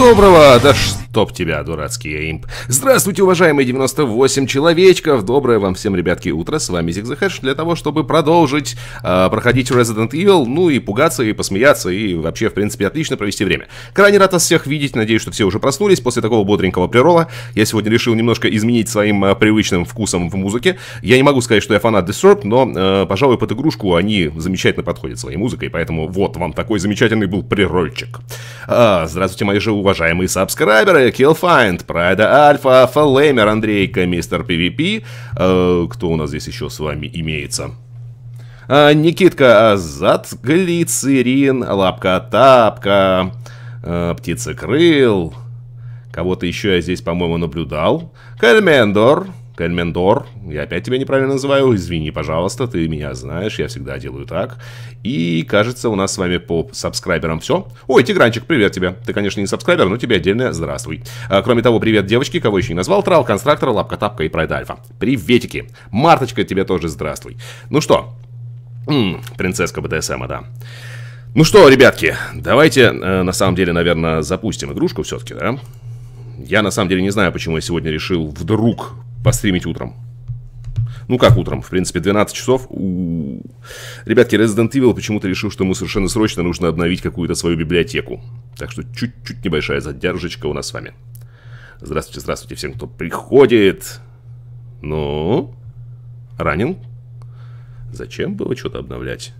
доброго! Да чтоб тебя, дурацкий имп! Здравствуйте, уважаемые 98 человечков! Доброе вам всем, ребятки, утро! С вами Zig the Hedge для того, чтобы продолжить проходить Resident Evil, ну и пугаться, и посмеяться, и вообще, в принципе, отлично провести время. Крайне рад вас всех видеть, надеюсь, что все уже проснулись после такого бодренького преролла. Я сегодня решил немножко изменить своим привычным вкусом в музыке. Я не могу сказать, что я фанат The Serp, но, пожалуй, под игрушку они замечательно подходят своей музыкой, поэтому вот вам такой замечательный был прерольчик. Здравствуйте, мои же уважаемые сабскрайберы, Killfind, Прайда Альфа, Фалеймер, Андрейка, Мистер ПВП. Кто у нас здесь еще с вами имеется? Никитка, Азат, Глицерин, Лапка Тапка, Птицекрыл. Кого-то еще я здесь, по-моему, наблюдал. Кальмендор. Кальмендор, я опять тебя неправильно называю, извини, пожалуйста, ты меня знаешь, я всегда делаю так. И, кажется, у нас с вами по сабскрайберам все. Ой, Тигранчик, привет тебе. Ты, конечно, не сабскрайбер, но тебе отдельно здравствуй. Кроме того, привет, девочки, кого еще не назвал, Трал, Конструктор, Лапка Тапка и Прайд Альфа. Приветики. Марточка, тебе тоже здравствуй. Ну что, принцесска БДСМа, да. Ну что, ребятки, давайте, на самом деле, наверное, запустим игрушку все-таки, да? Я, на самом деле, не знаю, почему я сегодня решил вдруг постримить утром. Ну как утром? В принципе, 12 часов. Ребятки, Resident Evil почему-то решил, что ему совершенно срочно нужно обновить какую-то свою библиотеку. Так что чуть-чуть небольшая задержечка у нас с вами. Здравствуйте, здравствуйте всем, кто приходит. Ну? Ранен? Зачем было что-то обновлять?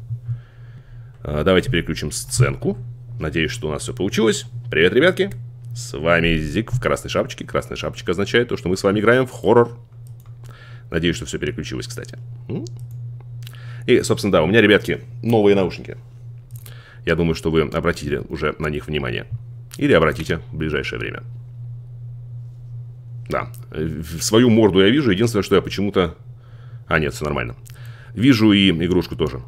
Давайте переключим сценку. Надеюсь, что у нас все получилось. Привет, ребятки. С вами Зик в красной шапочке. Красная шапочка означает то, что мы с вами играем в хоррор. Надеюсь, что все переключилось, кстати. И, собственно, да, у меня, ребятки, новые наушники. Я думаю, что вы обратите уже на них внимание. Или обратите в ближайшее время. Да, свою морду я вижу. Единственное, что я почему-то... А, нет, все нормально. Вижу и игрушку тоже.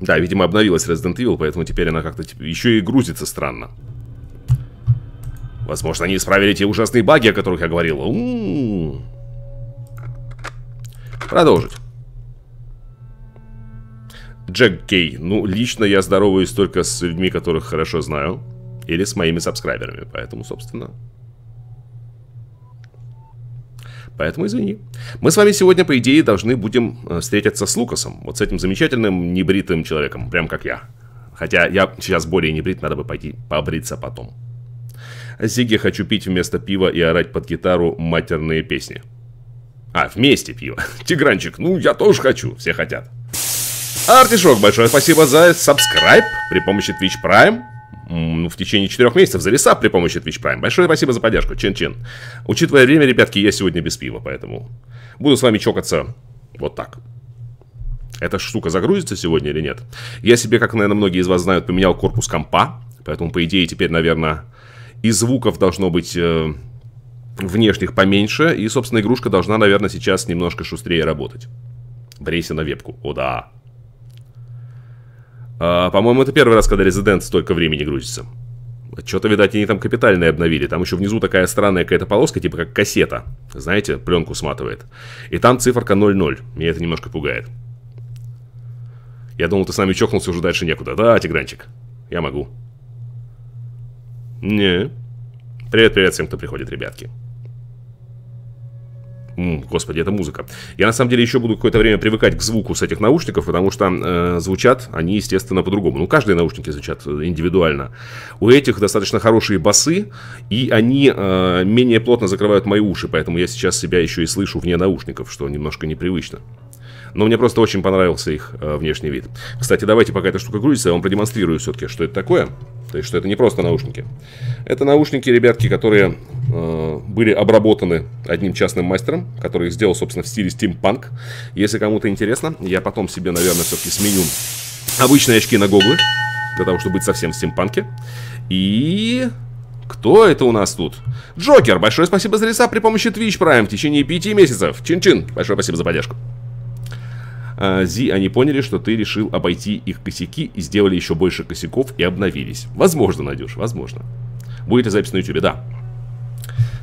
Да, видимо, обновилась Resident Evil, поэтому теперь она как-то типа, еще и грузится странно. Возможно, они исправили те ужасные баги, о которых я говорил. Продолжить. Джек Кей. Ну, лично я здороваюсь только с людьми, которых хорошо знаю. Или с моими сабскрайберами. Поэтому, собственно... Поэтому извини. Мы с вами сегодня, по идее, должны будем встретиться с Лукасом. Вот с этим замечательным небритым человеком. Прям как я. Хотя я сейчас более небрит, надо бы пойти побриться потом. Зиги, хочу пить вместо пива и орать под гитару матерные песни. А, вместе пиво. Тигранчик, ну я тоже хочу, все хотят. Артишок, большое спасибо за сабскрайб при помощи Twitch Prime. В течение 4 месяцев за ресап при помощи Twitch Prime. Большое спасибо за поддержку, чин-чин. Учитывая время, ребятки, я сегодня без пива, поэтому буду с вами чокаться вот так. Эта штука загрузится сегодня или нет? Я себе, как, наверное, многие из вас знают, поменял корпус компа. Поэтому, по идее, теперь, наверное... И звуков должно быть внешних поменьше. И, собственно, игрушка должна, наверное, сейчас немножко шустрее работать. Брейся на вебку. О, да. По-моему, это первый раз, когда Resident столько времени грузится. Что-то, видать, они там капитальное обновили. Там еще внизу такая странная какая-то полоска, типа как кассета. Знаете, пленку сматывает. И там циферка 00. Меня это немножко пугает. Я думал, ты с нами чокнулся, уже дальше некуда. Да, Тигранчик, я могу. Не. Привет-привет всем, кто приходит, ребятки. Господи, это музыка. Я на самом деле еще буду какое-то время привыкать к звуку с этих наушников, потому что звучат они, естественно, по-другому. Ну, каждые наушники звучат индивидуально. У этих достаточно хорошие басы, и они менее плотно закрывают мои уши, поэтому я сейчас себя еще и слышу вне наушников, что немножко непривычно. Но мне просто очень понравился их внешний вид. Кстати, давайте, пока эта штука грузится, я вам продемонстрирую все-таки, что это такое. То есть, что это не просто наушники. Это наушники, ребятки, которые были обработаны одним частным мастером, который их сделал, собственно, в стиле стимпанк. Если кому-то интересно, я потом себе, наверное, все-таки сменю обычные очки на гоглы, для того, чтобы быть совсем в стимпанке. И... Кто это у нас тут? Джокер, большое спасибо за ресап при помощи Twitch Prime в течение 5 месяцев. Чин-чин, большое спасибо за поддержку. Зи, они поняли, что ты решил обойти их косяки и сделали еще больше косяков и обновились. Возможно, Надюш, возможно. Будет и запись на YouTube, да.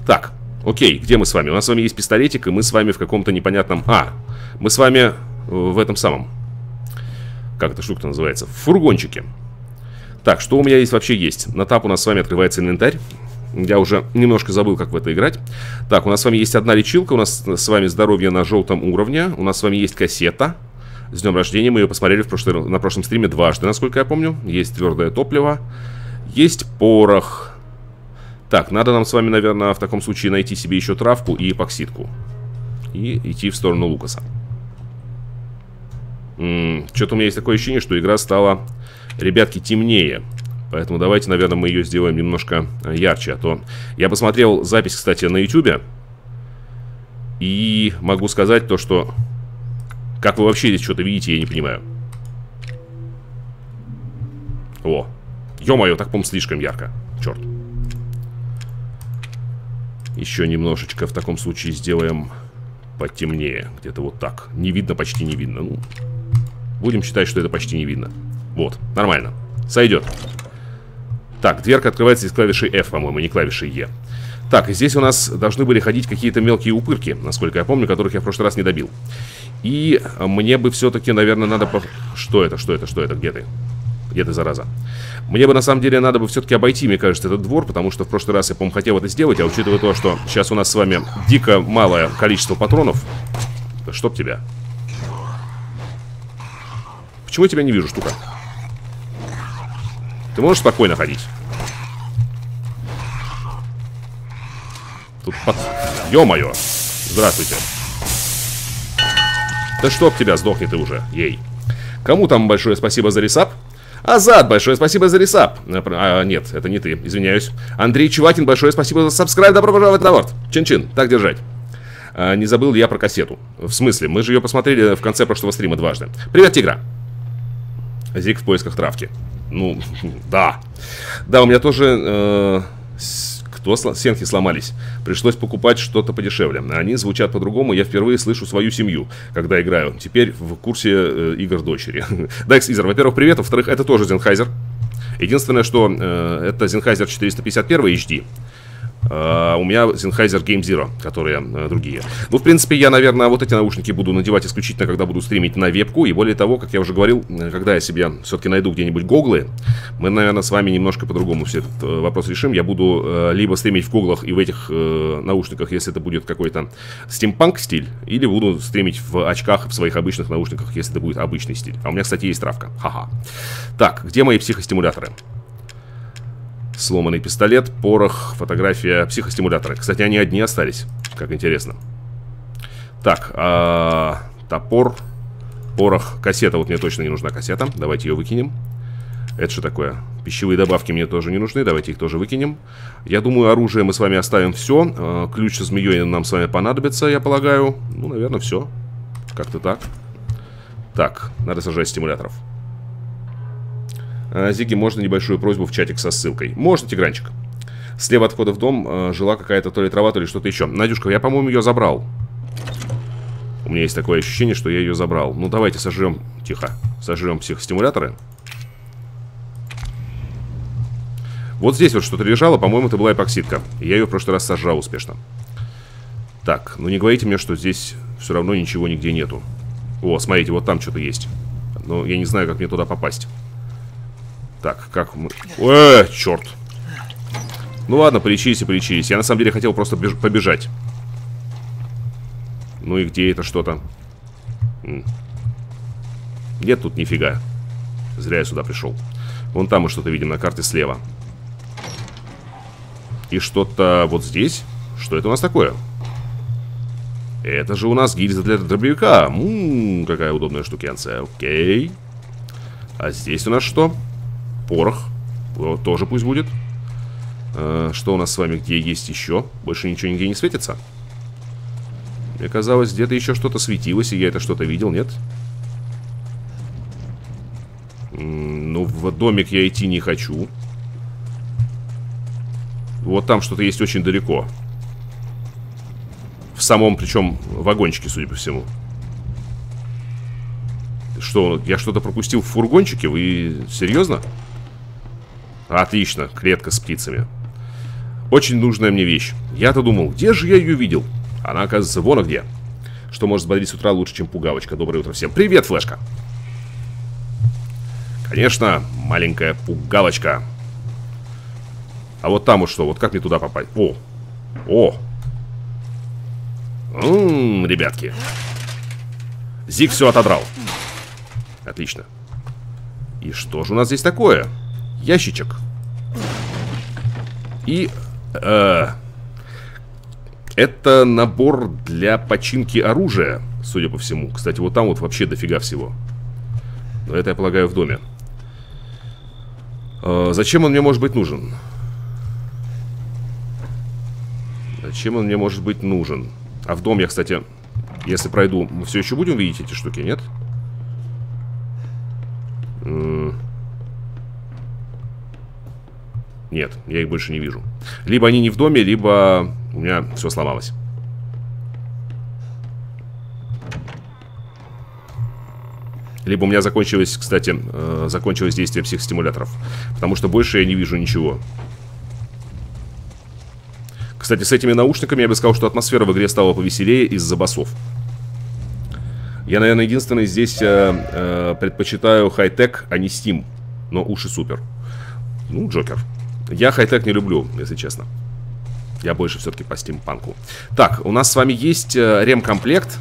Так, окей, где мы с вами? У нас с вами есть пистолетик, и мы с вами в каком-то непонятном... А, мы с вами в этом самом... Как эта штука называется? В фургончике. Так, что у меня есть вообще есть? На тап у нас с вами открывается инвентарь. Я уже немножко забыл, как в это играть. Так, у нас с вами есть одна лечилка. У нас с вами здоровье на желтом уровне. У нас с вами есть кассета. С днем рождения, мы ее посмотрели на прошлом стриме дважды, насколько я помню. Есть твердое топливо. Есть порох. Так, надо нам с вами, наверное, в таком случае найти себе еще травку и эпоксидку. И идти в сторону Лукаса. Что-то у меня есть такое ощущение, что игра стала, ребятки, темнее. Поэтому давайте, наверное, мы ее сделаем немножко ярче. А то я посмотрел запись, кстати, на YouTube. И могу сказать то, что... Как вы вообще здесь что-то видите, я не понимаю. О, ё-моё, так, по-моему, слишком ярко. Черт. Еще немножечко в таком случае сделаем потемнее. Где-то вот так. Не видно, почти не видно. Ну, будем считать, что это почти не видно. Вот, нормально. Сойдет. Так, дверка открывается из клавиши F, по-моему, не клавиши E. Так, и здесь у нас должны были ходить какие-то мелкие упырки, насколько я помню, которых я в прошлый раз не добил. И мне бы все-таки, наверное, надо... Что это? Что это? Что это? Где ты? Где ты, зараза? Мне бы, на самом деле, надо бы все-таки обойти, мне кажется, этот двор, потому что в прошлый раз я, по-моему, хотел это сделать, а учитывая то, что сейчас у нас с вами дико малое количество патронов... Да чтоб тебя. Почему я тебя не вижу, штука? Ты можешь спокойно ходить? Тут под... Ё-моё! Здравствуйте. Да чтоб тебя, сдохни ты уже, ей. Кому там большое спасибо за ресап? Азат, большое спасибо за ресап. Нет, это не ты, извиняюсь. Андрей Чувакин, большое спасибо за сабскрайб. Добро пожаловать на борт. Чин-чин, так держать. Не забыл я про кассету. В смысле, мы же ее посмотрели в конце прошлого стрима дважды. Привет, тигра. Зиг в поисках травки. Ну, да. Да, у меня тоже... Сенки сломались. Пришлось покупать что-то подешевле. Они звучат по-другому. Я впервые слышу свою семью, когда играю. Теперь в курсе игр дочери. Дайкс Изер, во-первых, привет. Во-вторых, это тоже Зенхайзер. Единственное, что это Зенхайзер 451 HD. У меня Sennheiser Game Zero, которые другие. Ну, в принципе, я, наверное, вот эти наушники буду надевать исключительно, когда буду стримить на вебку. И более того, как я уже говорил, когда я себе все-таки найду где-нибудь гоглы, мы, наверное, с вами немножко по-другому все этот вопрос решим. Я буду либо стримить в гоглах и в этих наушниках, если это будет какой-то стимпанк стиль, или буду стримить в очках, в своих обычных наушниках, если это будет обычный стиль. А у меня, кстати, есть травка. Ха-ха. Так, где мои психостимуляторы? Сломанный пистолет, порох, фотография, психостимуляторы. Кстати, они одни остались. Как интересно. Так, топор, порох, кассета. Вот мне точно не нужна кассета. Давайте ее выкинем. Это что такое? Пищевые добавки мне тоже не нужны. Давайте их тоже выкинем. Я думаю, оружие мы с вами оставим все. Ключ со змеей нам с вами понадобится, я полагаю. Ну, наверное, все. Как-то так. Так, надо сажать стимуляторов. Зиги, можно небольшую просьбу в чатик со ссылкой? Можно, тигранчик. Слева от входа в дом жила какая-то то ли трава, то ли что-то еще. Надюшка, я, по-моему, ее забрал. У меня есть такое ощущение, что я ее забрал. Ну, давайте сожрем... Тихо. Сожрем психостимуляторы. Вот здесь вот что-то лежало. По-моему, это была эпоксидка. Я ее в прошлый раз сожрал успешно. Так, ну не говорите мне, что здесь все равно ничего нигде нету. О, смотрите, вот там что-то есть. Но я не знаю, как мне туда попасть. Так, как мы... черт. Ну ладно, полечились и полечились. Я на самом деле хотел просто побежать. Ну и где это что-то? Нет тут нифига. Зря я сюда пришел. Вон там мы что-то видим на карте слева. И что-то вот здесь. Что это у нас такое? Это же у нас гильза для дробовика. Какая удобная штукенция. Окей. А здесь у нас что? Порох. Вот, тоже пусть будет. Что у нас с вами? Где есть еще? Больше ничего нигде не светится? Мне казалось, где-то еще что-то светилось, и я это что-то видел, нет? Ну, в домик я идти не хочу. Вот там что-то есть очень далеко. В самом, причем, вагончике, судя по всему. Что, я что-то пропустил в фургончике? Вы серьезно? Отлично, клетка с птицами. Очень нужная мне вещь. Я-то думал, где же я ее видел? Она, оказывается, вон а где. Что может взбодрить с утра лучше, чем пугавочка. Доброе утро всем. Привет, Флешка. Конечно, маленькая пугалочка. А вот там вот что? Вот как мне туда попасть? О! О! Ребятки. Зиг все отодрал. Отлично. И что же у нас здесь такое? Ящичек. И... это набор для починки оружия, судя по всему. Кстати, вот там вот вообще дофига всего. Но это, я полагаю, в доме. Зачем он мне может быть нужен? Зачем он мне может быть нужен? А в дом я, кстати, если пройду, мы все еще будем видеть эти штуки, нет? Нет, я их больше не вижу. Либо они не в доме, либо у меня все сломалось. Либо у меня закончилось, кстати, закончилось действие психостимуляторов. Потому что больше я не вижу ничего. Кстати, с этими наушниками я бы сказал, что атмосфера в игре стала повеселее из-за басов. Я, наверное, единственный здесь предпочитаю хай-тек, а не Steam. Но уши супер. Ну, Джокер. Я хай-тек не люблю, если честно. Я больше все-таки по стимпанку. Так, у нас с вами есть ремкомплект.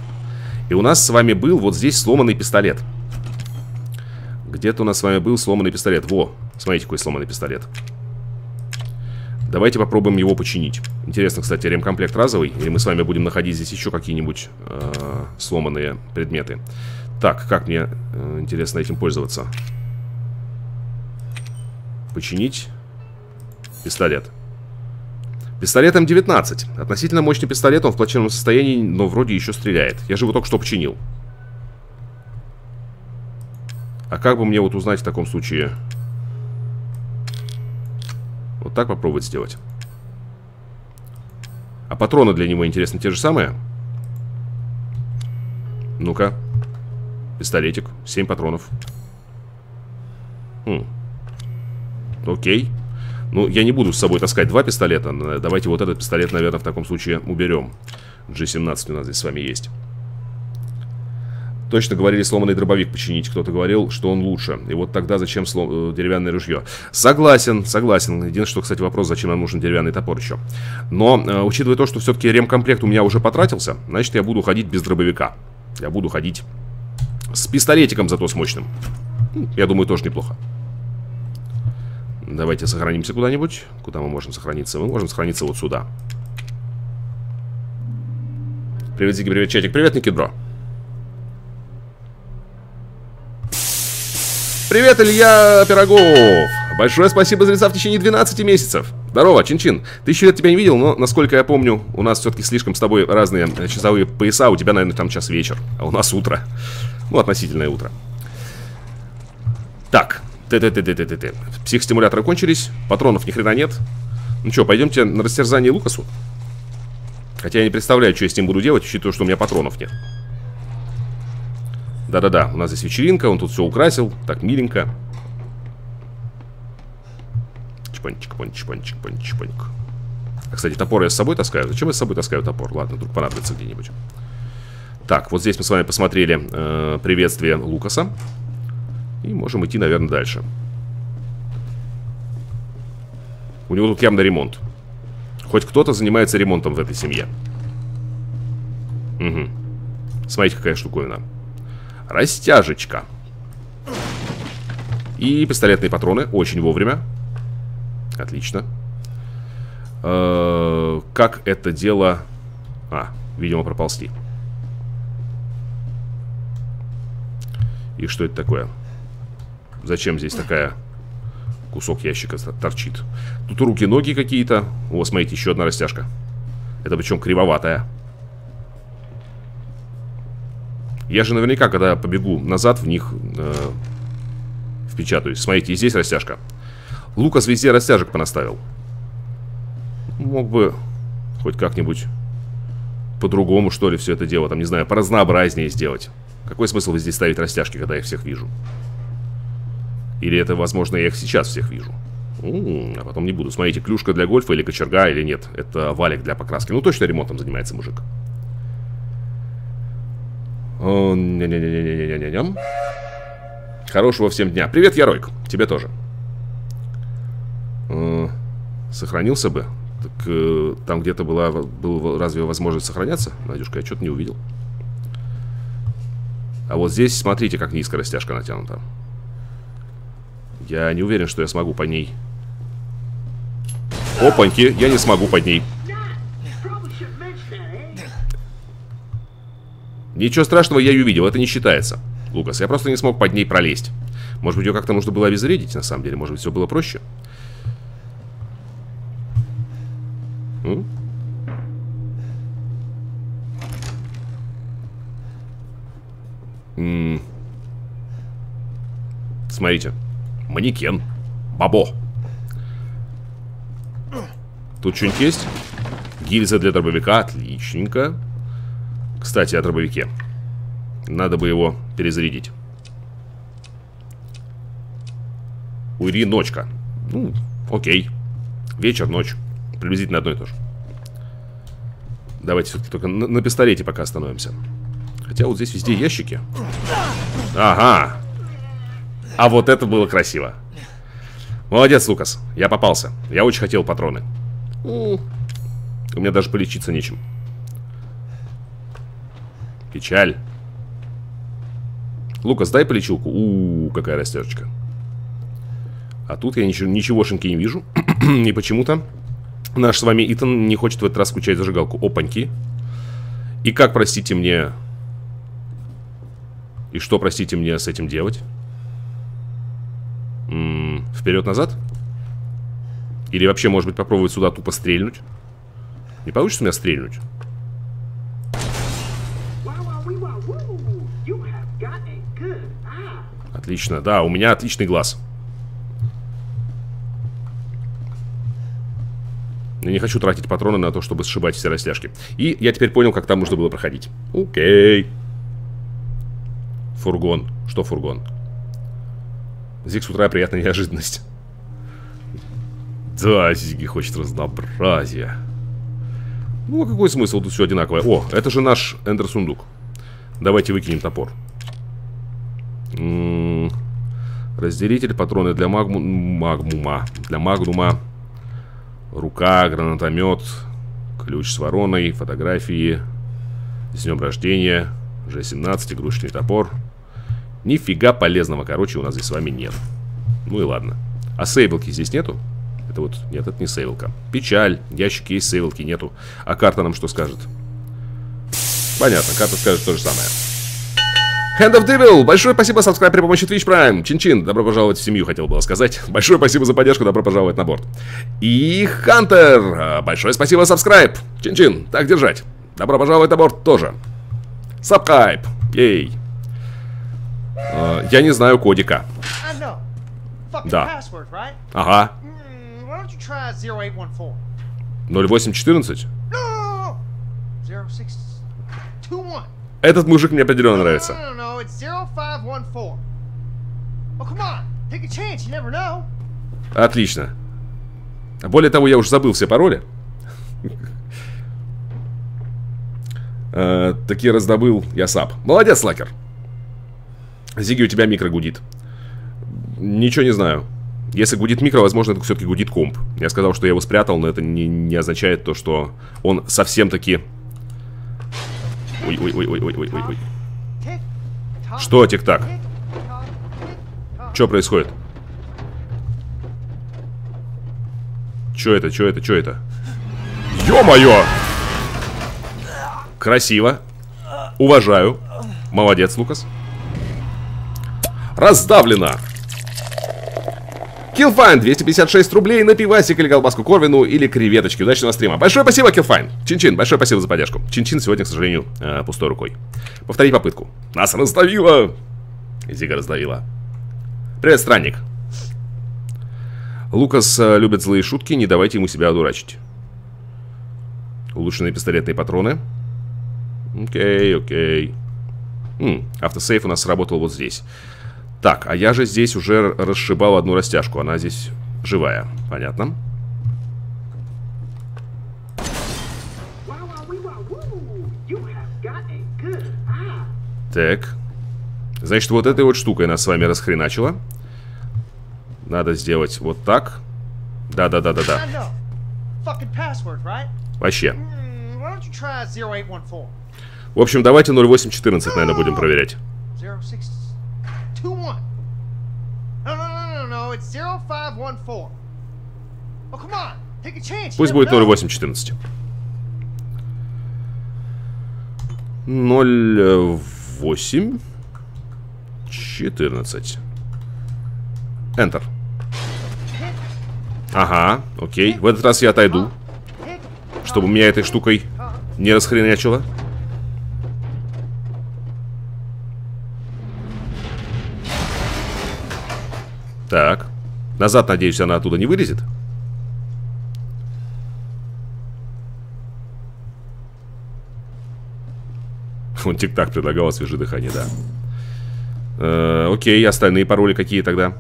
И у нас с вами был вот здесь сломанный пистолет. Где-то у нас с вами был сломанный пистолет. Во, смотрите, какой сломанный пистолет. Давайте попробуем его починить. Интересно, кстати, ремкомплект разовый. Или мы с вами будем находить здесь еще какие-нибудь сломанные предметы. Так, как мне интересно этим пользоваться. Починить пистолет. Пистолетом 19. Относительно мощный пистолет, он в плачевном состоянии, но вроде еще стреляет. Я же его только что починил. А как бы мне вот узнать в таком случае? Вот так попробовать сделать. А патроны для него, интересно, те же самые? Ну-ка. Пистолетик. 7 патронов. Окей. Ну, я не буду с собой таскать два пистолета. Давайте вот этот пистолет, наверное, в таком случае уберем. G17 у нас здесь с вами есть. Точно говорили сломанный дробовик починить. Кто-то говорил, что он лучше. И вот тогда зачем деревянное ружье? Согласен, согласен. Единственное, что, кстати, вопрос, зачем нам нужен деревянный топор еще. Но, учитывая то, что все-таки ремкомплект у меня уже потратился, значит, я буду ходить без дробовика. Я буду ходить с пистолетиком, зато с мощным. Я думаю, тоже неплохо. Давайте сохранимся куда-нибудь. Куда мы можем сохраниться? Мы можем сохраниться вот сюда. Привет, Зиги, привет, чатик. Привет, Никидро. Привет, Илья Пирогов. Большое спасибо за лица в течение 12 месяцев. Здорово, Чин-Чин. Тысячу лет тебя не видел, но, насколько я помню, у нас все-таки слишком с тобой разные часовые пояса. У тебя, наверное, там сейчас вечер, а у нас утро. Ну, относительное утро. Так. Психостимуляторы кончились, патронов ни хрена нет. Ну что, пойдемте на растерзание Лукасу? Хотя я не представляю, что я с ним буду делать, учитывая, что у меня патронов нет. Да-да-да, у нас здесь вечеринка, он тут все украсил, так миленько. Чпончик, пончик, пончик, пончик, пончик. А, кстати, топор я с собой таскаю. Зачем я с собой таскаю топор? Ладно, вдруг понадобится где-нибудь. Так, вот здесь мы с вами посмотрели приветствие Лукаса. И можем идти, наверное, дальше. У него тут явно ремонт. Хоть кто-то занимается ремонтом в этой семье. Угу. Смотрите, какая штуковина. Растяжечка. И пистолетные патроны. Очень вовремя. Отлично. Как это дело... А, видимо, проползти. И что это такое? Зачем здесь такая кусок ящика торчит? Тут руки-ноги какие-то. О, смотрите, еще одна растяжка. Это причем кривоватая. Я же наверняка, когда побегу назад, в них впечатаюсь. Смотрите, и здесь растяжка. Лукас везде растяжек понаставил. Мог бы хоть как-нибудь по-другому, что ли, все это дело. Там, не знаю, поразнообразнее сделать. Какой смысл здесь ставить растяжки, когда я их всех вижу? Или это, возможно, я их сейчас всех вижу. А потом не буду. Смотрите, клюшка для гольфа или кочерга, или нет. Это валик для покраски. Ну, точно ремонтом занимается мужик. Хорошего всем дня. Привет, Яройк. Тебе тоже. Сохранился бы. Так там где-то была разве возможность сохраняться? Надюшка, я что-то не увидел. А вот здесь, смотрите, как низкая стяжка натянута. Я не уверен, что я смогу по ней. Опаньки, я не смогу под ней. Ничего страшного, я ее видел, это не считается. Лукас, я просто не смог под ней пролезть. Может быть, ее как-то нужно было обезвредить, на самом деле. Может быть, все было проще. Смотрите. Манекен. Бабо. Тут что-нибудь есть? Гильза для дробовика. Отличненько. Кстати, о дробовике. Надо бы его перезарядить. Уйри, ночка. Ну, окей. Вечер, ночь. Приблизительно одно и то же. Давайте все-таки только на пистолете пока остановимся. Хотя вот здесь везде ящики. Ага. А вот это было красиво. Молодец, Лукас. Я попался. Я очень хотел патроны. У меня даже полечиться нечем. Печаль. Лукас, дай полечилку. Какая растяжечка. А тут я ничегошеньки не вижу. И почему-то наш с вами Итан не хочет в этот раз включать зажигалку. Опаньки. И как, простите мне... И что, простите мне, с этим делать? Вперед-назад? Или вообще, может быть, попробовать сюда тупо стрельнуть? Не получится у меня стрельнуть? Отлично, да, у меня отличный глаз. Я не хочу тратить патроны на то, чтобы сшибать все растяжки. И я теперь понял, как там нужно было проходить. Окей. Фургон. Что фургон? Зиг с утра приятная неожиданность. Да, Зиги хочет разнообразия. Ну, а какой смысл? Тут все одинаковое. О, это же наш эндер-сундук. Давайте выкинем топор. Разделитель, патроны для магмума. Для магнума. Рука, гранатомет. Ключ с вороной, фотографии. С днем рождения. G17, игрушечный топор. Нифига полезного, короче, у нас здесь с вами нет. Ну и ладно. А сейвелки здесь нету? Это вот, нет, это не сейвелка. Печаль, ящики есть, сейвелки нету. А карта нам что скажет? Понятно, карта скажет то же самое. Hand of Devil, большое спасибо, сабскрайб при помощи Twitch Prime. Чин-чин, добро пожаловать в семью, хотел было сказать. Большое спасибо за поддержку, добро пожаловать на борт. И Хантер, большое спасибо, сабскрайб. Чин-чин, так держать. Добро пожаловать на борт тоже. Сабкайп, ей. Я не знаю кодика. Да. Ага. 0814? Этот мужик мне определенно нравится. Отлично. Более того, я уже забыл все пароли. Таки раздобыл я сап. Молодец, лакер. Зиги, у тебя микро гудит. Ничего не знаю. Если гудит микро, возможно, это все-таки гудит комп. Я сказал, что я его спрятал, но это не означает то, что он совсем-таки... Ой-ой-ой-ой-ой-ой-ой. Что, тик-так? Что происходит? Че это, че это, че это? Ё-моё! Красиво. Уважаю. Молодец, Лукас. Раздавлено. Киллфайн, 256 рублей на пивасик или колбаску Корвину или креветочки. Удачного стрима. Большое спасибо, Киллфайн. Чин-чин, большое спасибо за поддержку. Чин-чин сегодня, к сожалению, пустой рукой. Повтори попытку. Нас раздавило. Зига раздавила. Привет, странник. Лукас любит злые шутки, не давайте ему себя одурачить. Улучшенные пистолетные патроны. Окей, окей. Автосейф у нас сработал вот здесь. Так, а я же здесь уже расшибал одну растяжку. Она здесь живая. Понятно. Так. Значит, вот этой вот штукой нас с вами расхреначило. Надо сделать вот так. Да-да-да-да-да. Вообще. В общем, давайте 0814, наверное, будем проверять. Пусть будет 0814. 0814. Enter. Ага, окей. В этот раз я отойду, чтобы меня этой штукой не расхренячило. Так. Назад, надеюсь, она оттуда не вылезет. Он тик-так предлагал, освежи дыхание, да. Окей, остальные пароли какие тогда?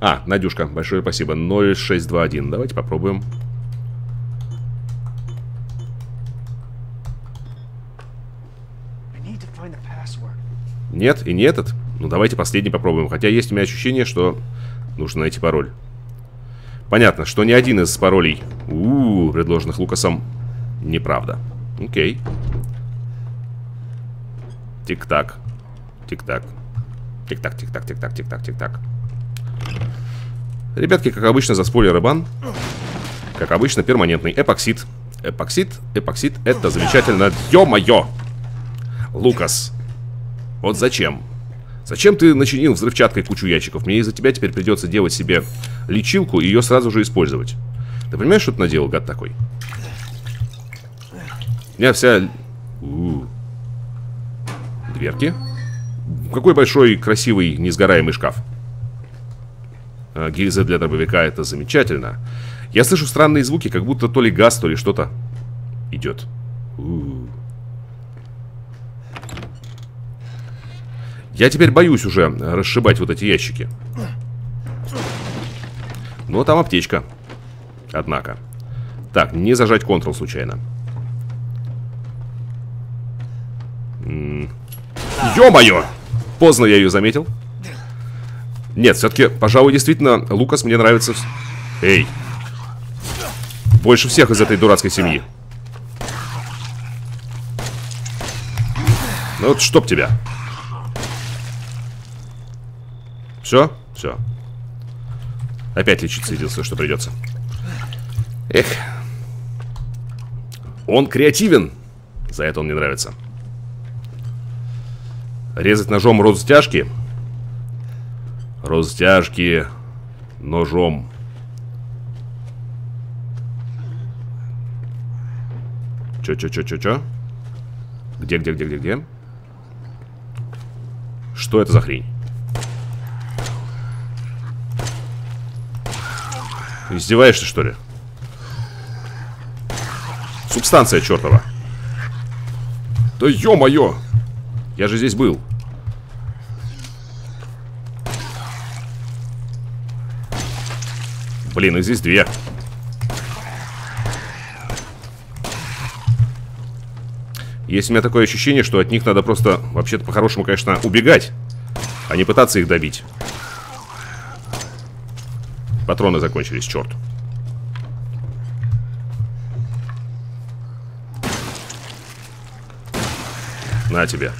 А, Надюшка, большое спасибо. 0621. Давайте попробуем. Нет, и не этот. Ну, давайте последний попробуем. Хотя есть у меня ощущение, что нужно найти пароль. Понятно, что ни один из паролей, предложенных Лукасом, неправда. Окей. Тик-так. Тик-так. Тик-так, тик-так, тик-так, тик-так, тик-так. Ребятки, как обычно, за спойлеры бан. Как обычно, перманентный эпоксид. Эпоксид, эпоксид, это замечательно. Ё-моё! Лукас, вот зачем? Зачем ты начинил взрывчаткой кучу ящиков? Мне из-за тебя теперь придется делать себе лечилку и ее сразу же использовать. Ты понимаешь, что ты наделал, гад такой? У меня вся... Дверки. Какой большой, красивый, несгораемый шкаф. Гильзы для дробовика, это замечательно. Я слышу странные звуки, как будто то ли газ, то ли что-то идет. Я теперь боюсь уже расшибать вот эти ящики. Но там аптечка. Однако. Так, не зажать Ctrl случайно. Ё-моё! Поздно я ее заметил. Нет, все-таки, пожалуй, действительно, Лукас мне нравится... Эй! Больше всех из этой дурацкой семьи. Ну вот чтоб тебя. Все? Все. Опять лечиться единственное, что придется. Эх. Он креативен. За это он мне нравится. Резать ножом розтяжки. Розтяжки ножом. Чё? Где? Что это за хрень? Издеваешься, что ли? Субстанция чертова. Да ё-моё! Я же здесь был. Блин, их здесь две. Есть у меня такое ощущение, что от них надо просто, вообще-то, по-хорошему, конечно, убегать, а не пытаться их добить. Патроны закончились, черт. На тебе.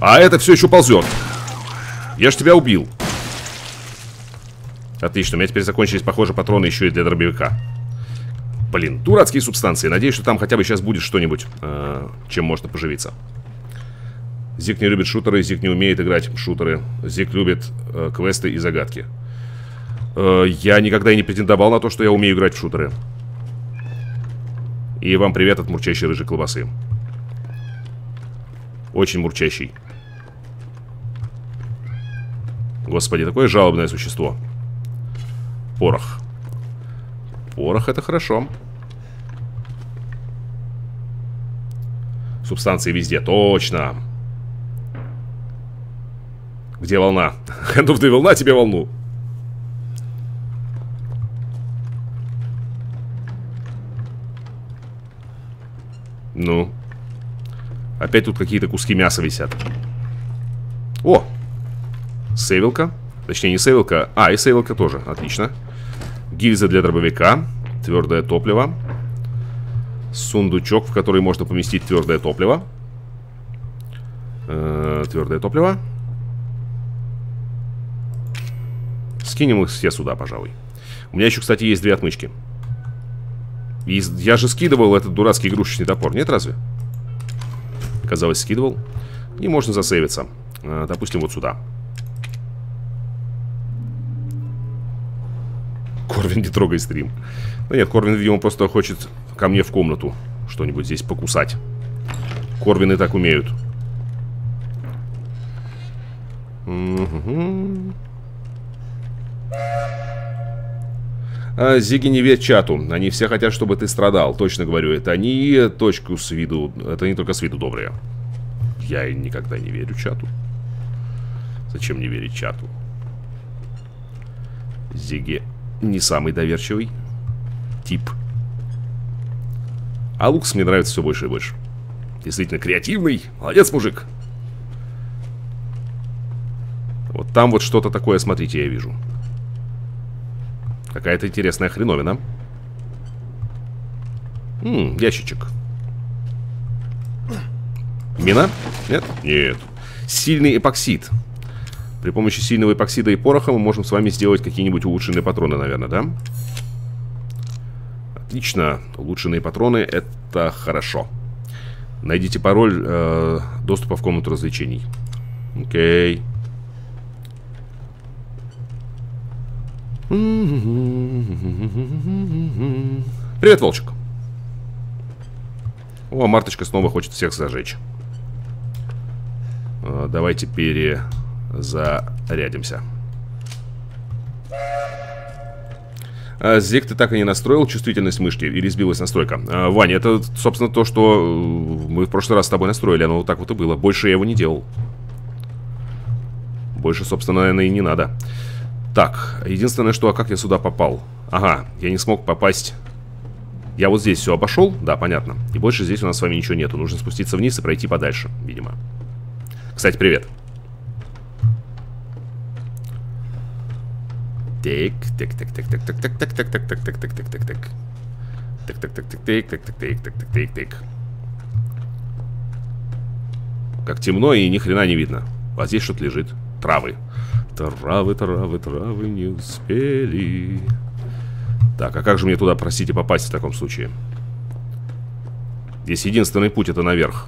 А это все еще ползет. Я ж тебя убил. Отлично, у меня теперь закончились, похоже, патроны еще и для дробовика. Блин, дурацкие субстанции. Надеюсь, что там хотя бы сейчас будет что-нибудь, чем можно поживиться. Зиг не любит шутеры, Зиг не умеет играть в шутеры. Зиг любит квесты и загадки. Я никогда и не претендовал на то, что я умею играть в шутеры. И вам привет от мурчащей рыжей колбасы. Очень мурчащий. Господи, такое жалобное существо. Порох. Порох — это хорошо. Субстанции везде, точно. Где волна? Хэндов, ты волна, тебе волну. Ну. Опять тут какие-то куски мяса висят. О! Сейвилка. Точнее, не сейвилка. А, и сейвилка тоже. Отлично. Гильза для дробовика. Твердое топливо. Сундучок, в который можно поместить твердое топливо. Твердое топливо. Скинем их все сюда, пожалуй. У меня еще, кстати, есть две отмычки. И я же скидывал этот дурацкий игрушечный топор, нет разве? Казалось, скидывал. И можно засейвиться. Допустим, вот сюда. Корвин, не трогай стрим. Ну нет, Корвин, видимо, просто хочет ко мне в комнату что-нибудь здесь покусать. Корвины так умеют. Угу. Зиги, не верь чату. Они все хотят, чтобы ты страдал. Точно говорю, это они точку с виду. Это не только с виду добрые. Я никогда не верю чату. Зачем не верить чату? Зиги не самый доверчивый тип. А Лукс мне нравится все больше и больше. Действительно креативный. Молодец, мужик. Вот там вот что-то такое, смотрите, я вижу. Какая-то интересная хреновина. Ящичек. Мина? Нет? Нет. Сильный эпоксид. При помощи сильного эпоксида и пороха мы можем с вами сделать какие-нибудь улучшенные патроны, наверное, да? Отлично. Улучшенные патроны — это хорошо. Найдите пароль доступа в комнату развлечений. Окей. Привет, волчик. О, Марточка снова хочет всех зажечь. Давайте перезарядимся. Зиг, ты так и не настроил чувствительность мышки? Или сбилась настройка? Ваня, это, собственно, то, что мы в прошлый раз с тобой настроили. Оно вот так вот и было. Больше я его не делал. Больше, собственно, наверное, и не надо. Так, единственное, что, а как я сюда попал? Ага, я не смог попасть. Я вот здесь все обошел, да, понятно. И больше здесь у нас с вами ничего нету. Нужно спуститься вниз и пройти подальше, видимо. Кстати, привет. Так. Как темно и ни хрена не видно. А здесь что-то лежит. Травы. Травы не успели. Так, а как же мне туда, простите, попасть в таком случае? Здесь единственный путь — это наверх.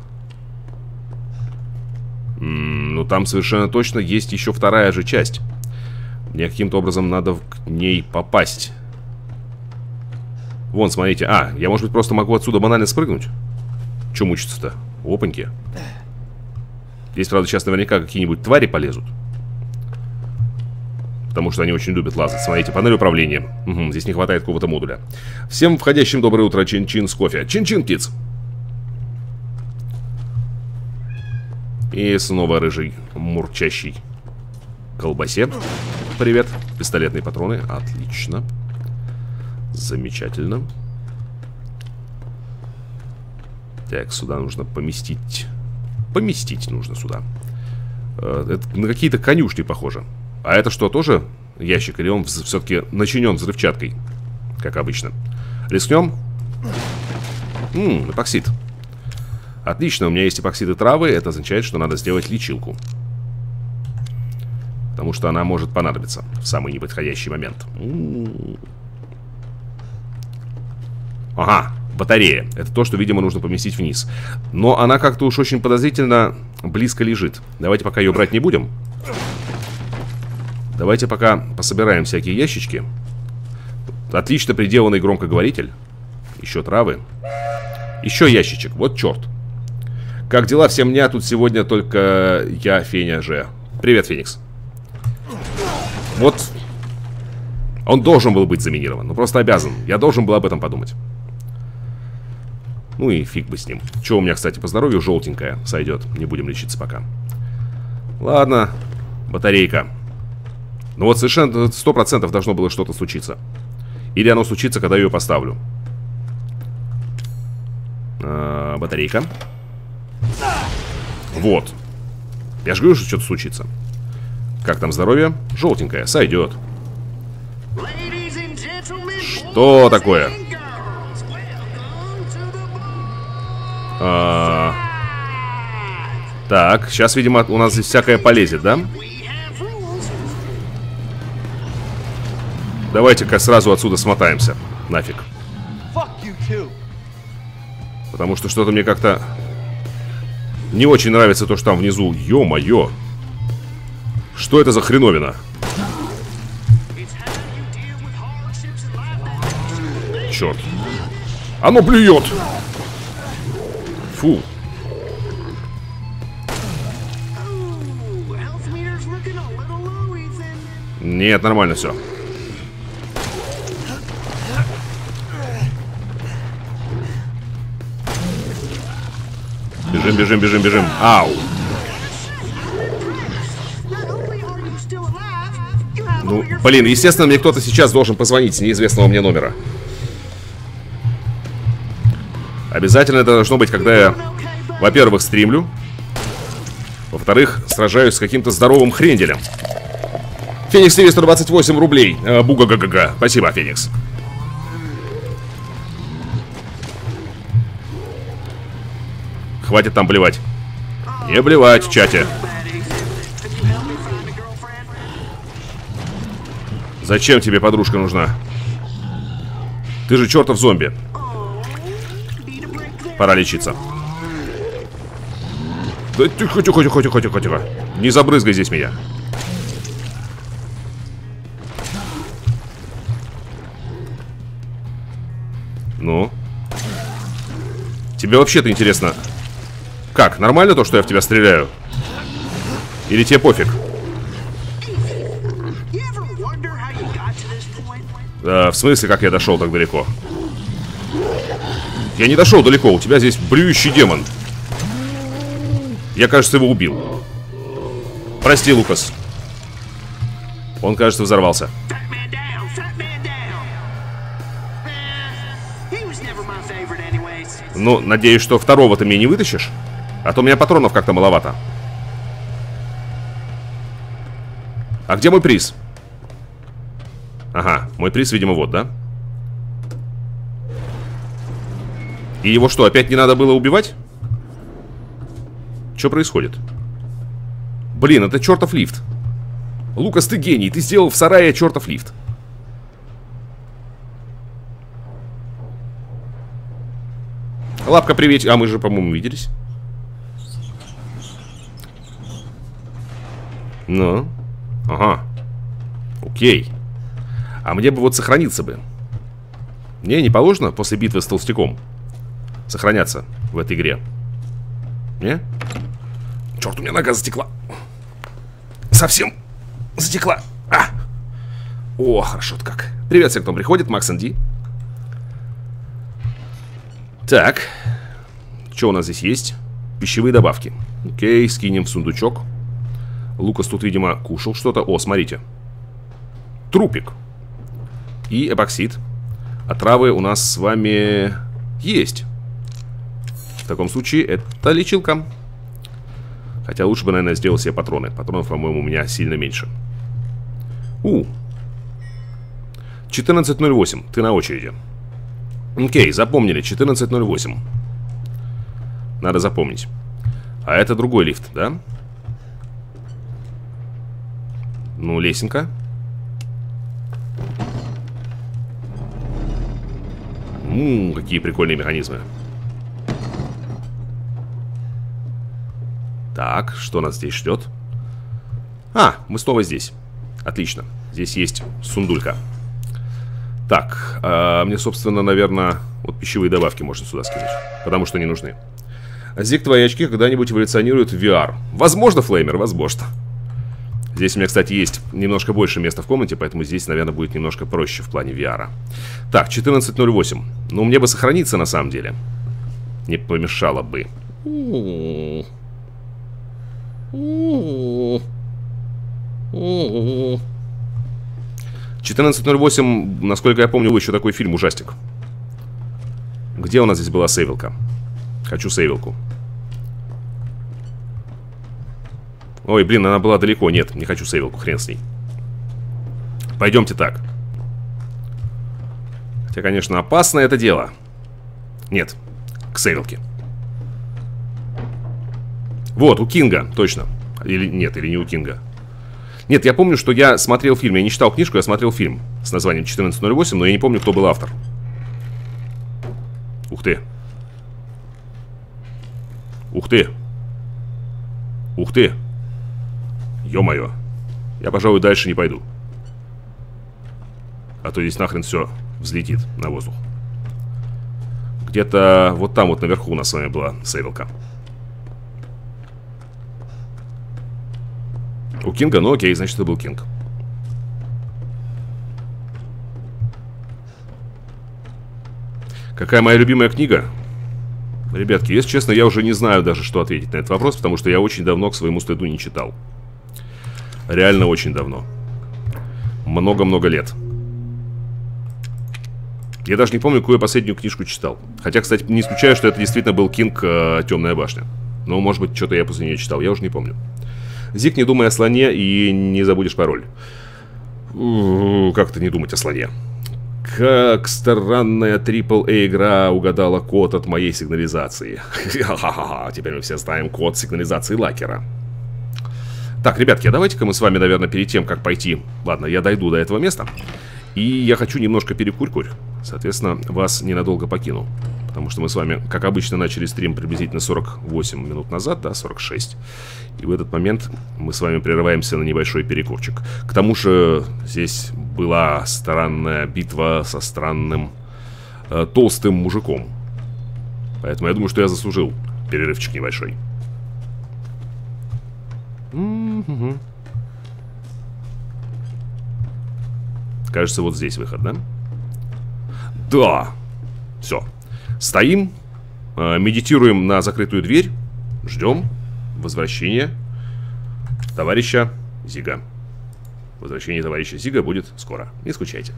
Ну, там совершенно точно есть еще вторая же часть. Мне каким-то образом надо к ней попасть. Вон, смотрите. А, я, может быть, просто могу отсюда банально спрыгнуть? Че мучиться-то? Опаньки. Здесь, правда, сейчас наверняка какие-нибудь твари полезут. Потому что они очень любят лазать. Смотрите, панель управления. Угу, здесь не хватает какого-то модуля. Всем входящим доброе утро. Чин-чин с кофе. Чин-чин, кидс. И снова рыжий, мурчащий колбасе. Привет. Пистолетные патроны. Отлично. Замечательно. Так, сюда нужно поместить. Поместить нужно сюда. Это на какие-то конюшни похоже. А это что, тоже ящик? Или он все-таки начинен взрывчаткой? Как обычно. Рискнем? Эпоксид. Отлично, у меня есть эпоксиды травы. Это означает, что надо сделать лечилку. Потому что она может понадобиться в самый неподходящий момент. Ага, батарея. Это то, что, видимо, нужно поместить вниз. Но она как-то уж очень подозрительно близко лежит. Давайте пока ее брать не будем. Давайте пока пособираем всякие ящички. Отлично приделанный громкоговоритель. Еще травы. Еще ящичек. Вот черт. Как дела? Всем дня. Тут сегодня только я, Феня Ж. Привет, Феникс. Вот. Он должен был быть заминирован. Ну, просто обязан. Я должен был об этом подумать. Ну и фиг бы с ним. Че у меня, кстати, по здоровью? Желтенькая. Сойдет. Не будем лечиться пока. Ладно. Батарейка. Ну вот совершенно 100% должно было что-то случиться. Или оно случится, когда я ее поставлю. Батарейка. Вот. Я же говорю, что что-то случится. Как там здоровье? Желтенькое, сойдет. Что такое? Так, сейчас, видимо, у нас здесь всякое полезет, да? Давайте-ка сразу отсюда смотаемся. Нафиг. Потому что что-то мне как-то... не очень нравится то, что там внизу. Ё-моё. Что это за хреновина? Черт. Оно блюет. Фу. Нет, нормально все. Бежим, бежим, бежим, бежим. Ау. Ну, блин, естественно, мне кто-то сейчас должен позвонить с неизвестного мне номера. Обязательно это должно быть, когда я, во-первых, стримлю, во-вторых, сражаюсь с каким-то здоровым хренделем. Феникс TV 128 рублей. Буга-га-га-га. Спасибо, Феникс. Хватит там блевать. Не блевать в чате. Зачем тебе подружка нужна? Ты же чертов зомби. Пора лечиться. Да тихо-тихо-тихо-тихо-тихо-тихо. Не забрызгай здесь меня. Ну? Тебе вообще-то интересно... как, нормально то, что я в тебя стреляю? Или тебе пофиг? В смысле, как я дошел так далеко? Я не дошел далеко, у тебя здесь блюющий демон. Я, кажется, его убил. Прости, Лукас. Он, кажется, взорвался. Ну, надеюсь, что второго ты мне не вытащишь? А то у меня патронов как-то маловато. А где мой приз? Ага, мой приз, видимо, вот, да? И его что, опять не надо было убивать? Что происходит? Блин, это чертов лифт. Лукас, ты гений, ты сделал в сарае чертов лифт. Лапка, привет. А мы же, по-моему, виделись. Ну, ага. Окей. А мне бы вот сохраниться бы. Мне не положено после битвы с толстяком сохраняться в этой игре? Не? Черт, у меня нога затекла. Совсем затекла. А! О, хорошо-то как. Привет всем, кто приходит. Макс Энди. Так. Что у нас здесь есть? Пищевые добавки. Окей, скинем в сундучок. Лукас тут, видимо, кушал что-то. О, смотрите. Трупик. И эпоксид. А травы у нас с вами есть. В таком случае это лечилка. Хотя лучше бы, наверное, сделал себе патроны. Патронов, по-моему, у меня сильно меньше. 14.08. Ты на очереди. Окей, запомнили. 14.08. Надо запомнить. А это другой лифт, да? Ну, лесенка. Какие прикольные механизмы. Так, что нас здесь ждет? А, мы снова здесь. Отлично, здесь есть сундулька. Так, мне, собственно, наверное, вот пищевые добавки можно сюда скинуть, потому что не нужны. Зиг, твои очки когда-нибудь эволюционируют в VR? Возможно, Флеймер, возможно. Здесь у меня, кстати, есть немножко больше места в комнате, поэтому здесь, наверное, будет немножко проще в плане VR. Так, 14.08. Ну, мне бы сохраниться, на самом деле. Не помешало бы. (Связывая) 14.08, насколько я помню, был еще такой фильм ужастик. Где у нас здесь была сейвилка? Хочу сейвилку. Ой, блин, она была далеко. Нет, не хочу сейвилку, хрен с ней. Пойдемте так. Хотя, конечно, опасно это дело. Нет, к сейвилке. Вот, у Кинга, точно. Или нет, или не у Кинга. Нет, я помню, что я смотрел фильм. Я не читал книжку, я смотрел фильм с названием 1408, но я не помню, кто был автор. Ух ты. Ух ты. Ух ты. Ё-моё. Я, пожалуй, дальше не пойду. А то здесь нахрен все взлетит на воздух. Где-то вот там вот наверху у нас с вами была сейвилка. У Кинга? Ну окей, значит, это был Кинг. Какая моя любимая книга? Ребятки, если честно, я уже не знаю даже, что ответить на этот вопрос, потому что я очень давно к своему стыду не читал. Реально очень давно. Много-много лет. Я даже не помню, какую я последнюю книжку читал. Хотя, кстати, не исключаю, что это действительно был Кинг «Темная башня». Но, может быть, что-то я после нее читал, я уже не помню. Зик, не думай о слоне и не забудешь пароль. Как-то не думать о слоне. Как странная AAA игра угадала код от моей сигнализации. Ха-ха-ха, теперь мы все знаем код сигнализации лакера. Так, ребятки, а давайте-ка мы с вами, наверное, перед тем, как пойти... Ладно, я дойду до этого места. И я хочу немножко перекурь-курь. Соответственно, вас ненадолго покину. Потому что мы с вами, как обычно, начали стрим приблизительно 48 минут назад, да, 46. И в этот момент мы с вами прерываемся на небольшой перекурчик. К тому же здесь была странная битва со странным толстым мужиком. Поэтому я думаю, что я заслужил перерывчик небольшой. Кажется, вот здесь выход, да? Да! Все. Стоим, медитируем на закрытую дверь, ждем возвращения товарища Зига. Возвращение товарища Зига будет скоро. Не скучайте.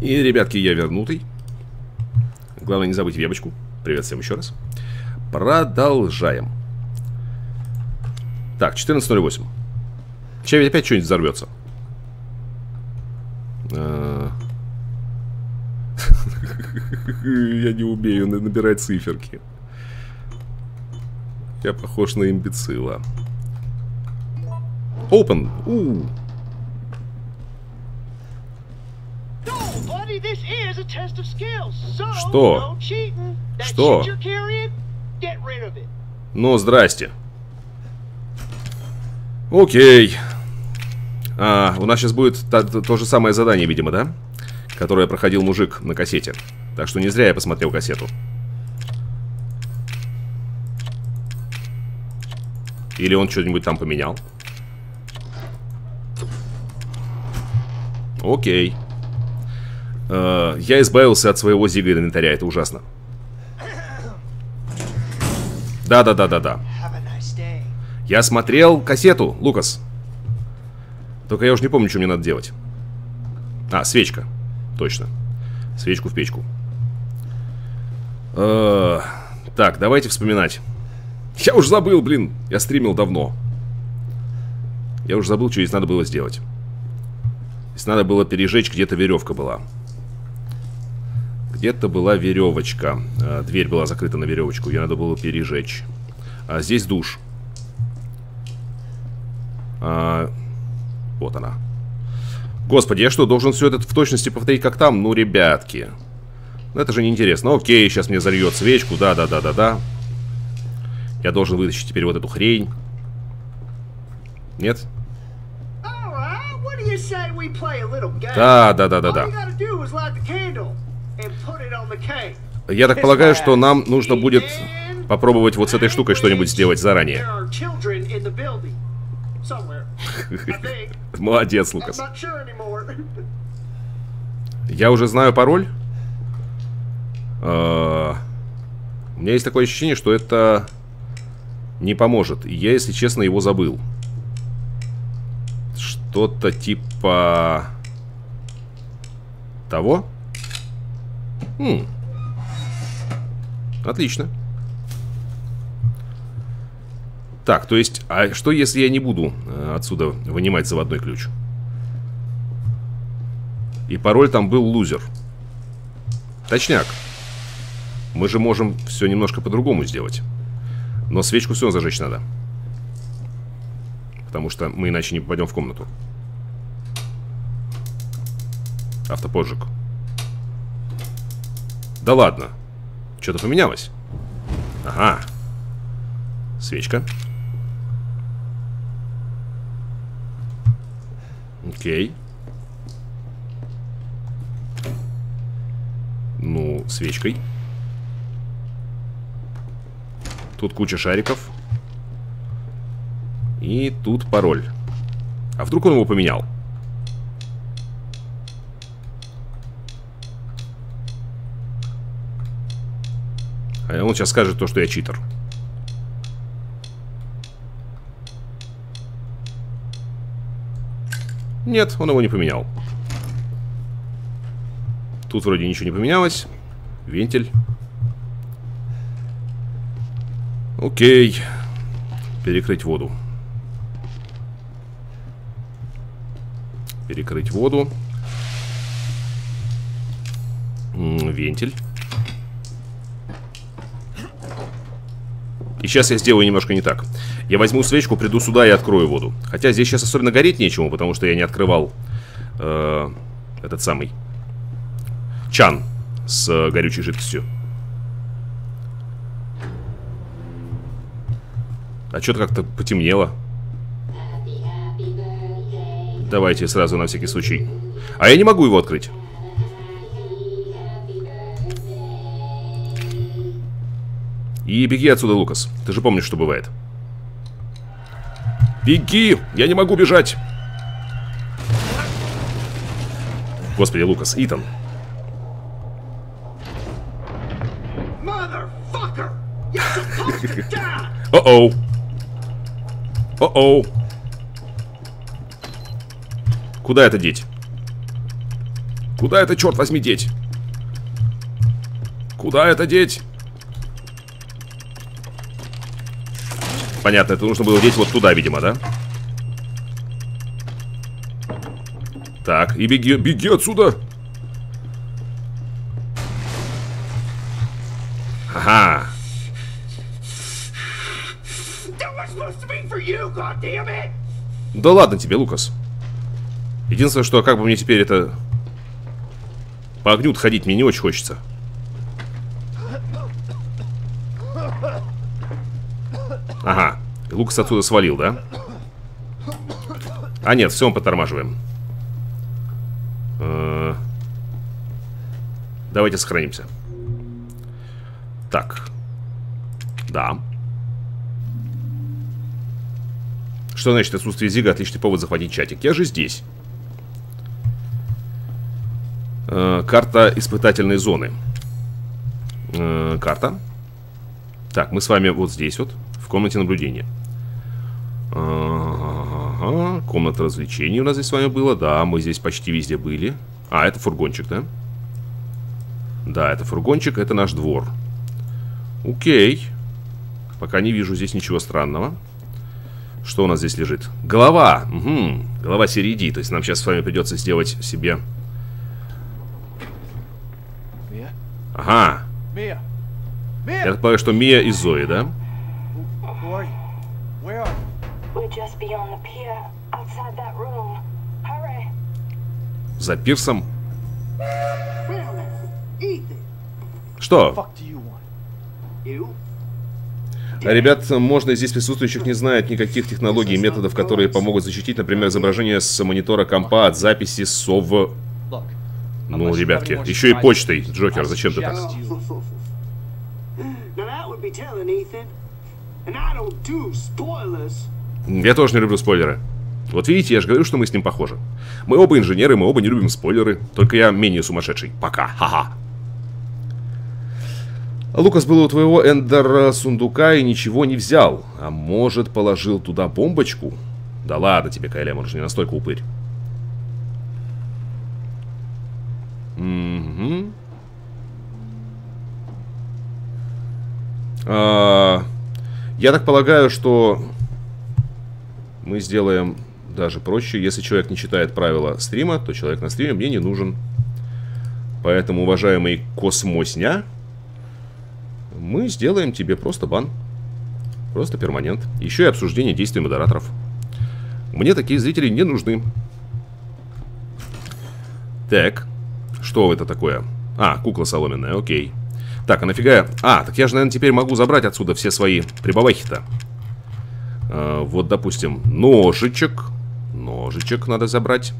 И, ребятки, я вернутый. Главное не забыть вебочку. Привет всем еще раз. Продолжаем. Так, 14.08. Сейчас ведь опять что-нибудь взорвется. Я не умею набирать циферки. Я похож на имбецила. Open. Что? Что? Ну, здрасте. Окей. У нас сейчас будет то же самое задание, видимо, да? Которое проходил мужик на кассете. Так что не зря я посмотрел кассету. Или он что-нибудь там поменял. Окей. Я избавился от своего зига инвентаря. Это ужасно. Да-да-да-да-да. Я смотрел кассету, Лукас. Только я уже не помню, что мне надо делать. А, свечка. Точно. Свечку в печку. Так, давайте вспоминать. Я уже забыл, блин. Я стримил давно. Я уже забыл, что здесь надо было сделать. Здесь надо было пережечь, где-то веревка была. Где-то была веревочка. Дверь была закрыта на веревочку. Ее надо было пережечь. А здесь душ. Вот она. Господи, я что, должен все это в точности повторить, как там? Ну, ребятки. Ну, это же неинтересно. Окей, сейчас мне зальет свечку. Да-да-да-да-да. Я должен вытащить теперь вот эту хрень. Нет? Да-да-да-да-да. Я так полагаю, что нам нужно будет попробовать вот с этой штукой что-нибудь сделать заранее. Молодец, Лукас. Я уже знаю пароль. У меня есть такое ощущение, что это не поможет. Я, если честно, его забыл. Что-то типа того. Отлично. Так, то есть, а что если я не буду отсюда вынимать заводной ключ? И пароль там был лузер. Точняк. Мы же можем все немножко по-другому сделать. Но свечку все зажечь надо. Потому что мы иначе не попадем в комнату. Автоподжиг. Да ладно. Что-то поменялось. Ага. Свечка. Окей. Ну, свечкой. Тут куча шариков. И тут пароль. А вдруг он его поменял? А он сейчас скажет то, что я читер. Нет, он его не поменял. Тут вроде ничего не поменялось. Вентиль. Окей. Перекрыть воду. Перекрыть воду. Вентиль. И сейчас я сделаю немножко не так. Я возьму свечку, приду сюда и открою воду. Хотя здесь сейчас особенно гореть нечему, потому что я не открывал этот самый чан с горючей жидкостью. А что-то как-то потемнело. Давайте сразу на всякий случай. А я не могу его открыть. И беги отсюда, Лукас. Ты же помнишь, что бывает. Беги! Я не могу бежать! Господи, Лукас, Итан. О-оу. О-оу. Куда это деть? Куда это, черт возьми, деть? Куда это деть? Понятно, это нужно было деть вот туда, видимо, да? Так, и беги, беги отсюда. Ага. Да ладно тебе, Лукас. Единственное, что как бы мне теперь это... По огню ходить мне не очень хочется. Ага, Лукас отсюда свалил, да? А нет, все, мы подтормаживаем. Давайте сохранимся. Так. Да. Что значит отсутствие Зига? Отличный повод захватить чатик. Я же здесь. Карта испытательной зоны. Карта. Так, мы с вами вот здесь вот. В комнате наблюдения. Комната развлечений у нас здесь с вами была. Да, мы здесь почти везде были. А, это фургончик, да? Да, это фургончик, это наш двор. Окей. Пока не вижу здесь ничего странного. Что у нас здесь лежит? Голова. Угу. Голова середи. То есть нам сейчас с вами придется сделать себе... Ага. Я так понимаю, что Мия и Зои, да? За пирсом? Что? Ребят, можно из здесь присутствующих не знает никаких технологий и методов, которые помогут защитить, например, изображение с монитора компа от записи сов... Ну, ребятки, еще и почтой, Джокер, зачем ты так? Я тоже не люблю спойлеры. Вот видите, я же говорю, что мы с ним похожи. Мы оба инженеры, мы оба не любим спойлеры. Только я менее сумасшедший. Пока, ха-ха. Лукас был у твоего эндер-сундука и ничего не взял. А может, положил туда бомбочку? Да ладно тебе, Кайлем, он же не настолько упырь. Угу. Я так полагаю, что мы сделаем даже проще. Если человек не читает правила стрима, то человек на стриме мне не нужен. Поэтому, уважаемый Космосня, мы сделаем тебе просто бан. Просто перманент. Еще и обсуждение действий модераторов. Мне такие зрители не нужны. Так. Что это такое? А, кукла соломенная, окей. Так, а нафига я... А, так я же, наверное, теперь могу забрать отсюда все свои прибавахи-то. Вот, допустим, ножичек. Ножичек надо забрать.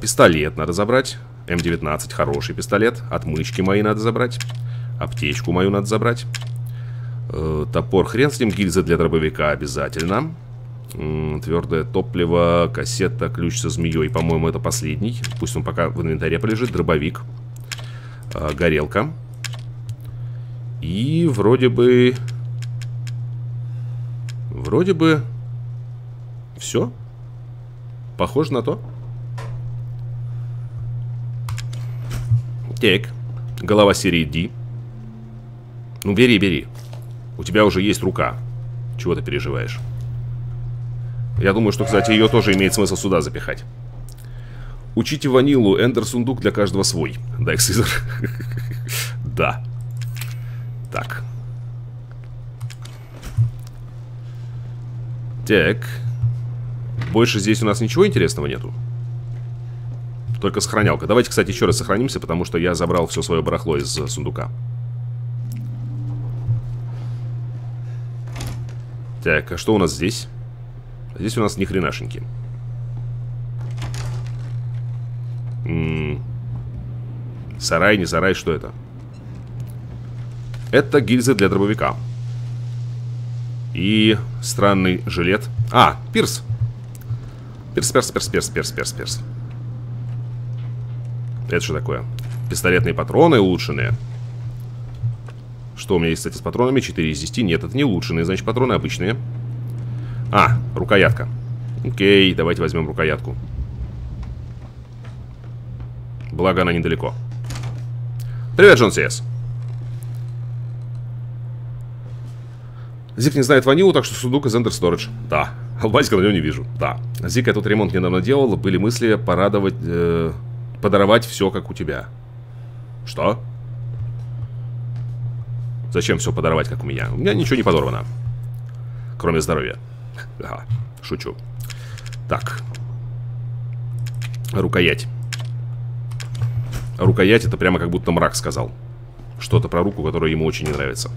Пистолет надо забрать. М19, хороший пистолет. Отмычки мои надо забрать. Аптечку мою надо забрать. Топор, хрен с ним. Гильза для дробовика обязательно. Твердое топливо, кассета, ключ со змеей. По-моему, это последний. Пусть он пока в инвентаре полежит. Дробовик. Горелка. И вроде бы... Вроде бы... Все. Похоже на то. Так. Голова серии D. Ну, бери, бери. У тебя уже есть рука. Чего ты переживаешь? Я думаю, что, кстати, ее тоже имеет смысл сюда запихать. Учите ванилу. Эндер-сундук для каждого свой. Дай Сизер. Да. Так. Так. Больше здесь у нас ничего интересного нету. Только сохранялка. Давайте, кстати, еще раз сохранимся, потому что я забрал все свое барахло из сундука. Так, а что у нас здесь? Здесь у нас ни хренашеньки. Сарай, не сарай, что это? Это гильзы для дробовика. И странный жилет. А, пирс. Пирс. Это что такое? Пистолетные патроны улучшенные. Что у меня есть, кстати, с патронами? 4 из 10. Нет, это не улучшенные, значит, патроны обычные. А, рукоятка. Окей, давайте возьмем рукоятку. благо она недалеко. Привет, Джон Сиэс. Зик не знает ванилу, так что сундук из Ender Storage. Да. Албасика на нем не вижу. Да. Зик, я тут ремонт недавно делал. Были мысли порадовать... подаровать все, как у тебя. Что? Зачем все подорвать, как у меня? У меня ничего не подорвано. Кроме здоровья. Ага, шучу. Так. Рукоять. Рукоять — это прямо как будто мрак сказал. Что-то про руку, которая ему очень не нравится.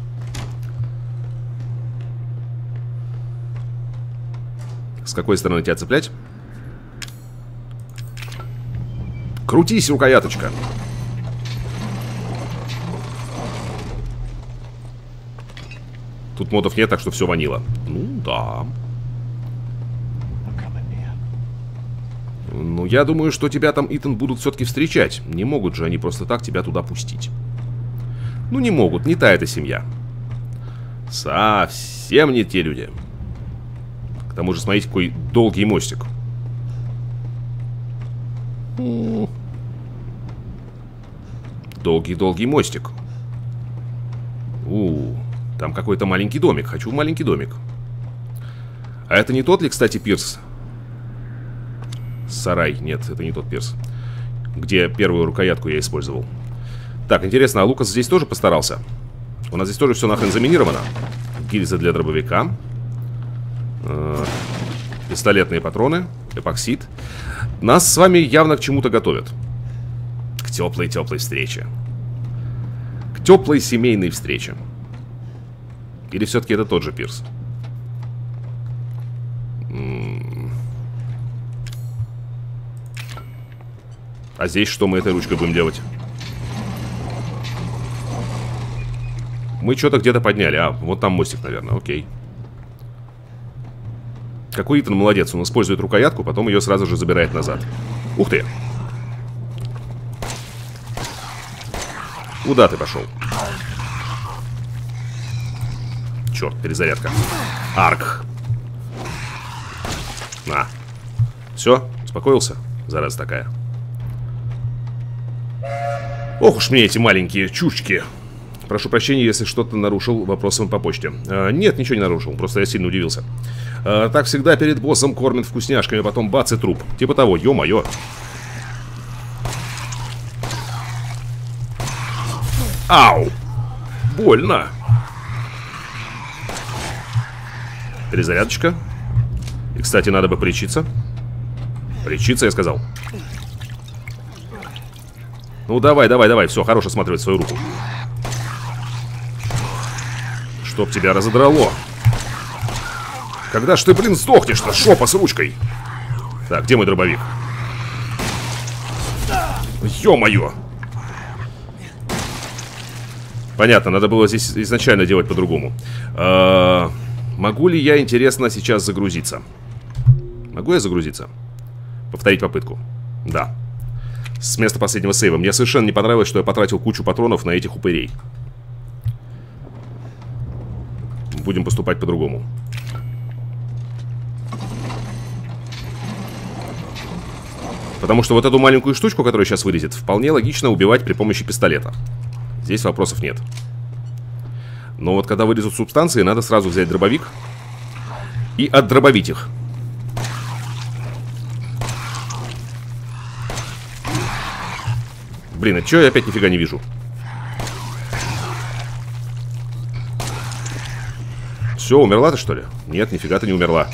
С какой стороны тебя цеплять? Крутись, рукояточка. Тут модов нет, так что все ванила. Ну да. Ну я думаю, что тебя там, Итан, будут все-таки встречать. Не могут же они просто так тебя туда пустить. Ну не могут, не та эта семья. Совсем не те люди. К тому же, смотрите, какой долгий мостик. Долгий-долгий мостик. Там какой-то маленький домик. Хочу маленький домик. А это не тот ли, кстати, пирс? Сарай. Нет, это не тот пирс, где первую рукоятку я использовал. Так, интересно, а Лукас здесь тоже постарался? У нас здесь тоже все нахрен заминировано. Гильза для дробовика. Пистолетные патроны. Эпоксид. Нас с вами явно к чему-то готовят. К теплой-теплой встрече. К теплой семейной встрече. Или все-таки это тот же пирс? А здесь что мы этой ручкой будем делать? Мы что-то где-то подняли. А, вот там мостик, наверное, окей. Какой Итан молодец, он использует рукоятку, потом ее сразу же забирает назад. Ух ты! Куда ты пошел? Черт, перезарядка. Арк. На. Все, успокоился? Зараза такая. Ох уж мне эти маленькие чушки. Прошу прощения, если что-то нарушил вопросом по почте. Нет, ничего не нарушил, просто я сильно удивился. Так всегда перед боссом кормят вкусняшками, а потом бац и труп. Типа того, ё-моё. Ау! Больно. Перезарядочка. И, кстати, надо бы причиться. Причиться, я сказал. Ну, давай, давай, давай. Все, хорош осматривать свою руку. Чтоб тебя разодрало. Когда ж ты, блин, сдохнешь-то, шопа с ручкой? Так, где мой дробовик? Ё-моё. Понятно, надо было здесь изначально делать по-другому. Могу ли я, интересно, сейчас загрузиться? Могу я загрузиться? Повторить попытку. Да. С места последнего сейва. Мне совершенно не понравилось, что я потратил кучу патронов на этих упырей. Будем поступать по-другому. Потому что вот эту маленькую штучку, которая сейчас вылезет, вполне логично убивать при помощи пистолета. Здесь вопросов нет. Но вот когда вылезут субстанции, надо сразу взять дробовик и отдробовить их. Блин, а чё я опять нифига не вижу? Все, умерла ты, что ли? Нет, нифига ты не умерла.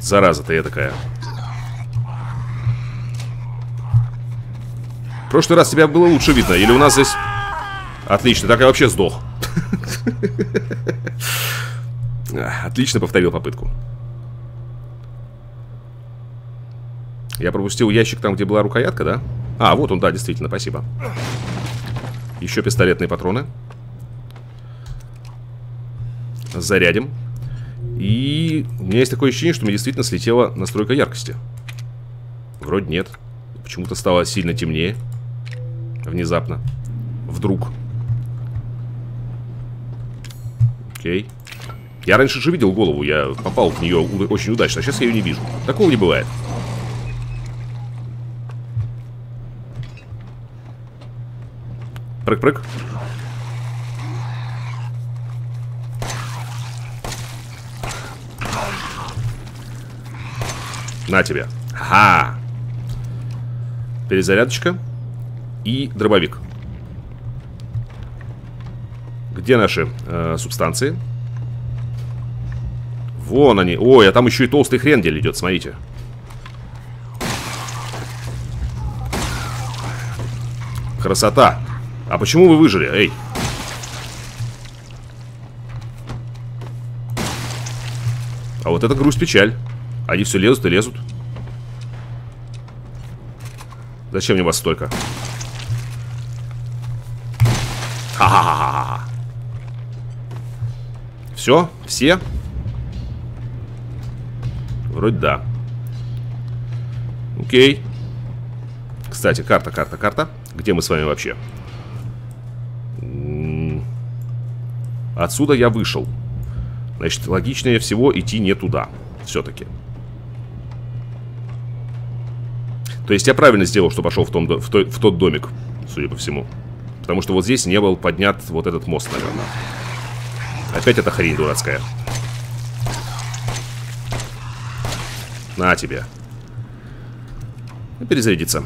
Зараза ты такая. В прошлый раз тебя было лучше видно. Или у нас здесь... Отлично, так я вообще сдох. Отлично повторил попытку. Я пропустил ящик там, где была рукоятка, да? А, вот он, да, действительно, спасибо. Еще пистолетные патроны. Зарядим. И у меня есть такое ощущение, что мне действительно слетела настройка яркости. Вроде нет. Почему-то стало сильно темнее. Внезапно. Вдруг. Окей. Я раньше же видел голову, я попал в нее очень удачно, а сейчас я ее не вижу. Такого не бывает. Прыг-прыг. На тебе. Ха-ха. Перезарядочка. И дробовик. Где наши субстанции? Вон они. Ой, а там еще и толстый хрен деле идет, смотрите. Красота. А почему вы выжили? Эй. А вот это грусть-печаль. Они все лезут и лезут. Зачем мне вас столько? Ха-ха-ха-ха. Все? Все? Вроде да. Окей. Кстати, карта, карта, карта. Где мы с вами вообще? Отсюда я вышел. Значит, логичнее всего идти не туда. Все-таки. То есть я правильно сделал, что пошел в тот домик, судя по всему. Потому что вот здесь не был поднят вот этот мост, наверное. Опять эта хрень дурацкая. На тебе. Перезарядиться.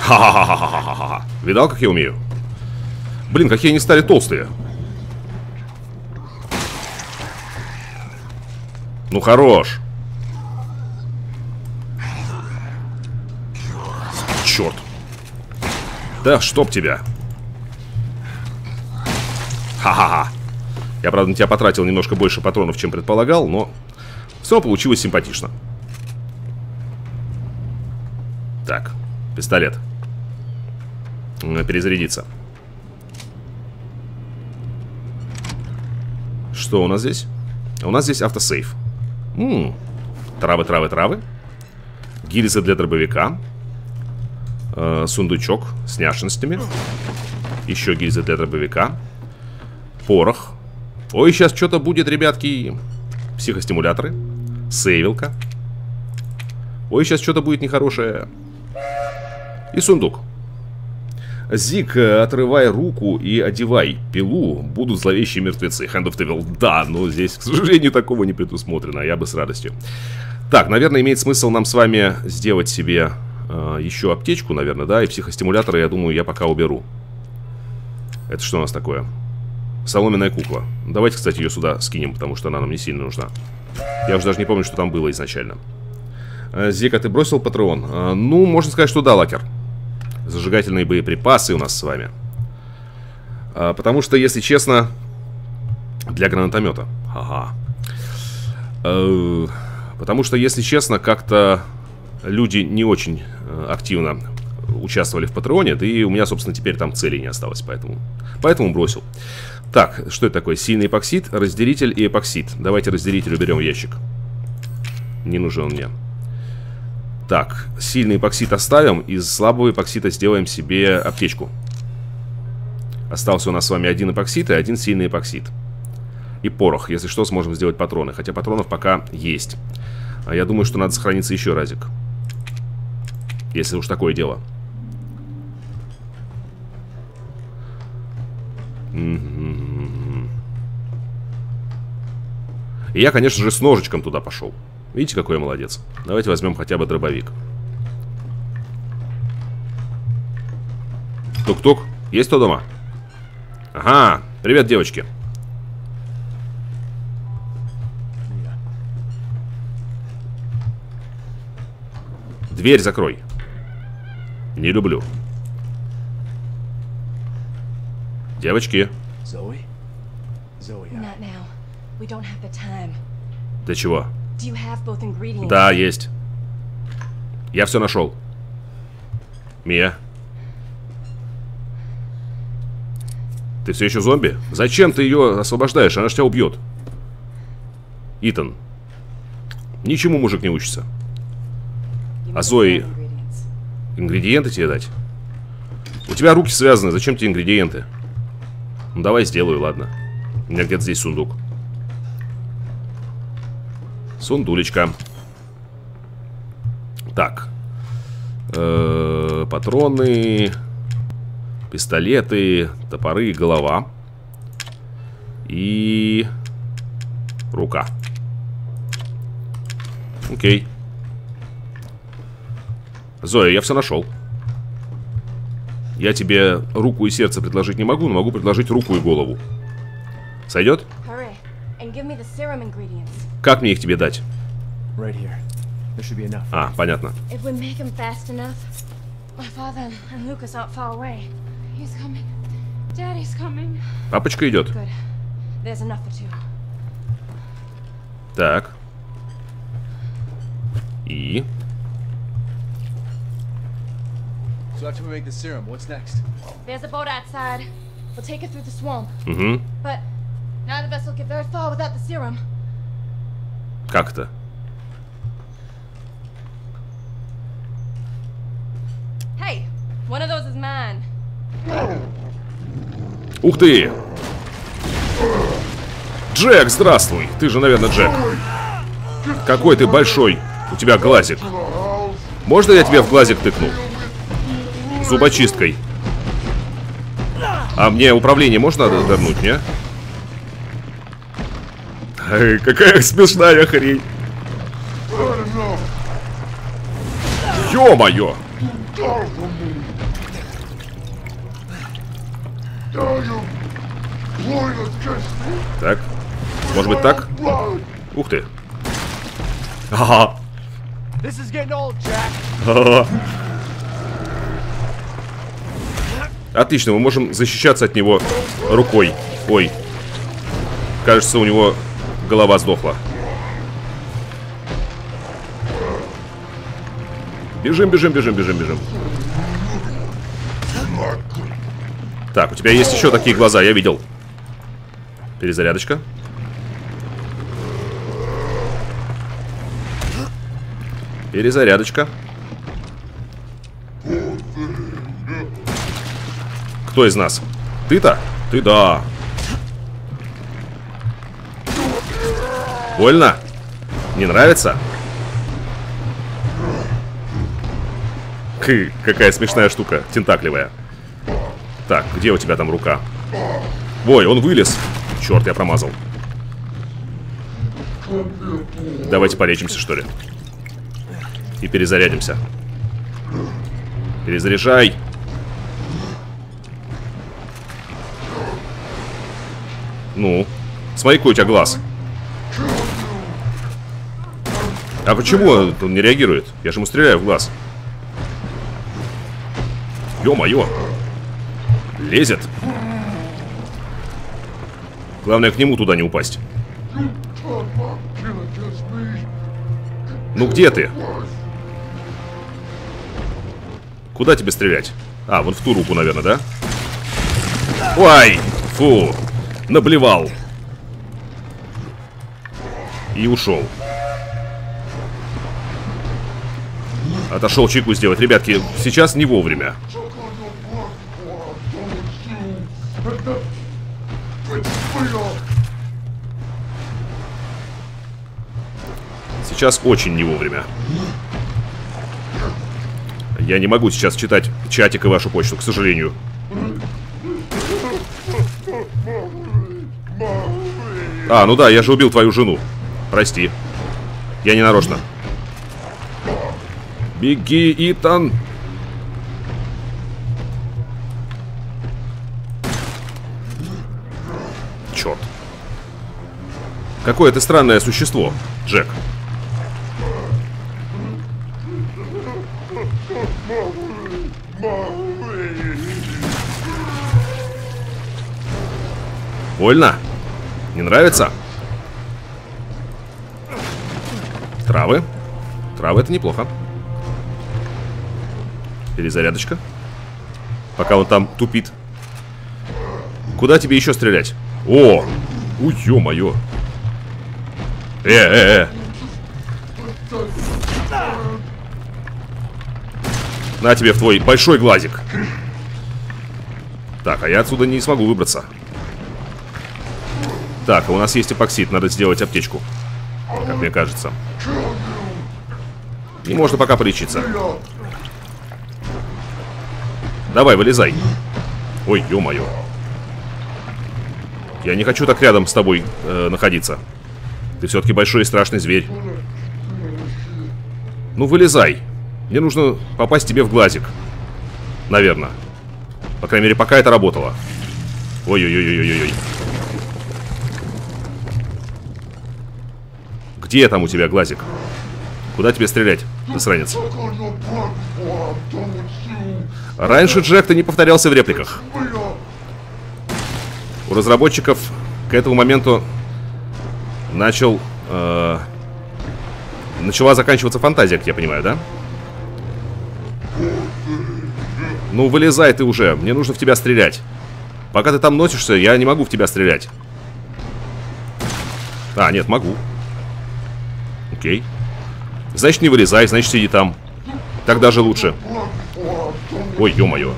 Ха-ха-ха-ха-ха-ха-ха. Видал, как я умею? Блин, какие они стали толстые. Ну, хорош. Черт. Да, чтоб тебя. Ха-ха-ха. Я, правда, на тебя потратил немножко больше патронов, чем предполагал, но все получилось симпатично. Так, пистолет. Перезарядиться. Что у нас здесь? У нас здесь автосейв. Травы, травы, травы. Гильзы для дробовика. Сундучок с няшностями. Еще гильзы для дробовика. Порох. Ой, сейчас что-то будет, ребятки. Психостимуляторы. Сейвилка. Ой, сейчас что-то будет нехорошее. И сундук. Зиг, отрывай руку и одевай пилу, будут зловещие мертвецы. Hand of the Devil, да, но здесь, к сожалению, такого не предусмотрено, я бы с радостью. Так, наверное, имеет смысл нам с вами сделать себе еще аптечку, наверное, да, и психостимуляторы, я думаю, я пока уберу. Это что у нас такое? Соломенная кукла. Давайте, кстати, ее сюда скинем, потому что она нам не сильно нужна. Я уже даже не помню, что там было изначально. Зиг, а ты бросил патреон? Ну, можно сказать, что да, лакер. Зажигательные боеприпасы у нас с вами. Потому что, если честно, для гранатомета. Ага. Потому что, если честно, как-то люди не очень активно участвовали в патреоне. Да и у меня, собственно, теперь там целей не осталось. Поэтому бросил. Так, что это такое? Сильный эпоксид, разделитель и эпоксид. Давайте разделитель уберем в ящик. Не нужен он мне. Так, сильный эпоксид оставим. Из слабого эпоксида сделаем себе аптечку. Остался у нас с вами один эпоксид и один сильный эпоксид. И порох, если что, сможем сделать патроны. Хотя патронов пока есть. А я думаю, что надо сохраниться еще разик. Если уж такое дело. И я, конечно же, с ножичком туда пошел. Видите, какой я молодец. Давайте возьмем хотя бы дробовик. Тук-тук. Есть кто дома? Ага. Привет, девочки. Дверь закрой. Не люблю. Девочки. Для чего? Да, есть. Я все нашел. Мия. Ты все еще зомби? Зачем ты ее освобождаешь? Она же тебя убьет. Итан. Ничему мужик не учится. А Зои... Ингредиенты тебе дать? У тебя руки связаны. Зачем тебе ингредиенты? Ну, давай сделаю, ладно. У меня где-то здесь сундук. Сундулечка. Так. Патроны, пистолеты, топоры, голова и рука. Окей. Зоя, я все нашел. Я тебе руку и сердце предложить не могу, но могу предложить руку и голову. Сойдет? Как мне их тебе дать? А, понятно. Папочка идет. Так. И... Как-то. Ух ты! Джек, здравствуй! Ты же, наверное, Джек. Какой ты большой! У тебя глазик. Можно я тебя в глазик тыкну? Зубочисткой. А мне управление можно вернуть, не? Эй, какая смешная хрень. Ё-моё! Так. Может быть так? Ух ты. Ага. Ага. Отлично, мы можем защищаться от него рукой. Ой. Кажется, у него голова сдохла. Бежим, бежим, бежим, бежим, бежим. Так, у тебя есть еще такие глаза, я видел. Перезарядочка. Перезарядочка. Кто из нас? Ты-то? Ты да. Больно? Не нравится? Хы, какая смешная штука, тентакливая. Так, где у тебя там рука? Ой, он вылез. Черт, я промазал. Давайте полечимся, что ли. И перезарядимся. Перезаряжай. Ну, смотри, какой у тебя глаз. А почему он не реагирует? Я же ему стреляю в глаз. Ё-моё. Лезет. Главное, к нему туда не упасть. Ну где ты? Куда тебе стрелять? А, вот в ту руку, наверное, да? Ой! Фу! Наблевал. И ушел. Отошел чайку сделать. Ребятки, сейчас не вовремя. Сейчас очень не вовремя. Я не могу сейчас читать чатик и вашу почту, к сожалению. А, ну да, я же убил твою жену. Прости. Я не нарочно. Беги, Итан. Черт. Какое ты странное существо, Джек. Больно? Не нравится? Травы. Травы — это неплохо. Перезарядочка. Пока он там тупит. Куда тебе еще стрелять? О! Ой, ё-моё. На тебе в твой большой глазик. Так, а я отсюда не смогу выбраться. Так, а у нас есть эпоксид, надо сделать аптечку. Как мне кажется. И можно пока полечиться. Давай, вылезай. Ой, ё-моё. Я не хочу так рядом с тобой находиться. Ты все-таки большой и страшный зверь. Ну, вылезай. Мне нужно попасть тебе в глазик. Наверное. По крайней мере, пока это работало. Ой-ой-ой-ой-ой-ой. Где там у тебя глазик? Куда тебе стрелять, засранец? Раньше Джек-то не повторялся в репликах. У разработчиков к этому моменту начала заканчиваться фантазия, как я понимаю, да? Ну, вылезай ты уже. Мне нужно в тебя стрелять. Пока ты там носишься, я не могу в тебя стрелять. А, нет, могу. Окей. Значит, не вылезай, значит, сиди там. Так даже лучше. Ой, ё-моё.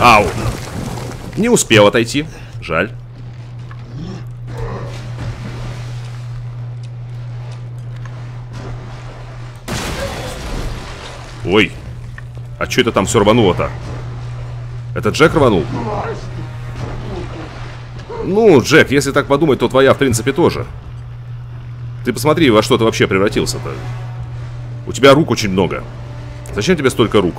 Ау. Не успел отойти. Жаль. Ой. А чё это там всё рвануло-то? Это Джек рванул? Ну, Джек, если так подумать, то твоя, в принципе, тоже. Ты посмотри, во что ты вообще превратился-то. У тебя рук очень много. Зачем тебе столько рук?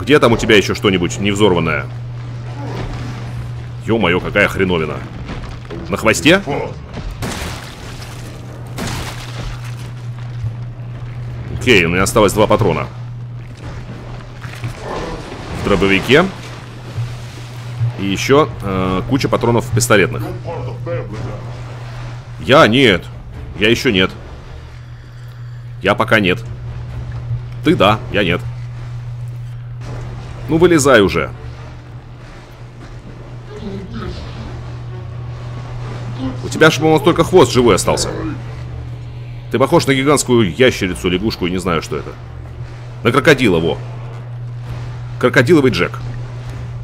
Где там у тебя еще что-нибудь невзорванное? Ё-моё, какая хреновина. На хвосте? Окей, у меня осталось 2 патрона. В дробовике. И еще куча патронов пистолетных. Я нет. Я еще нет. Я пока нет. Ты да, я нет. Ну, вылезай уже. У тебя же, по-моему, только хвост живой остался. Ты похож на гигантскую ящерицу, лягушку, не знаю, что это. На крокодила, во. Крокодиловый Джек.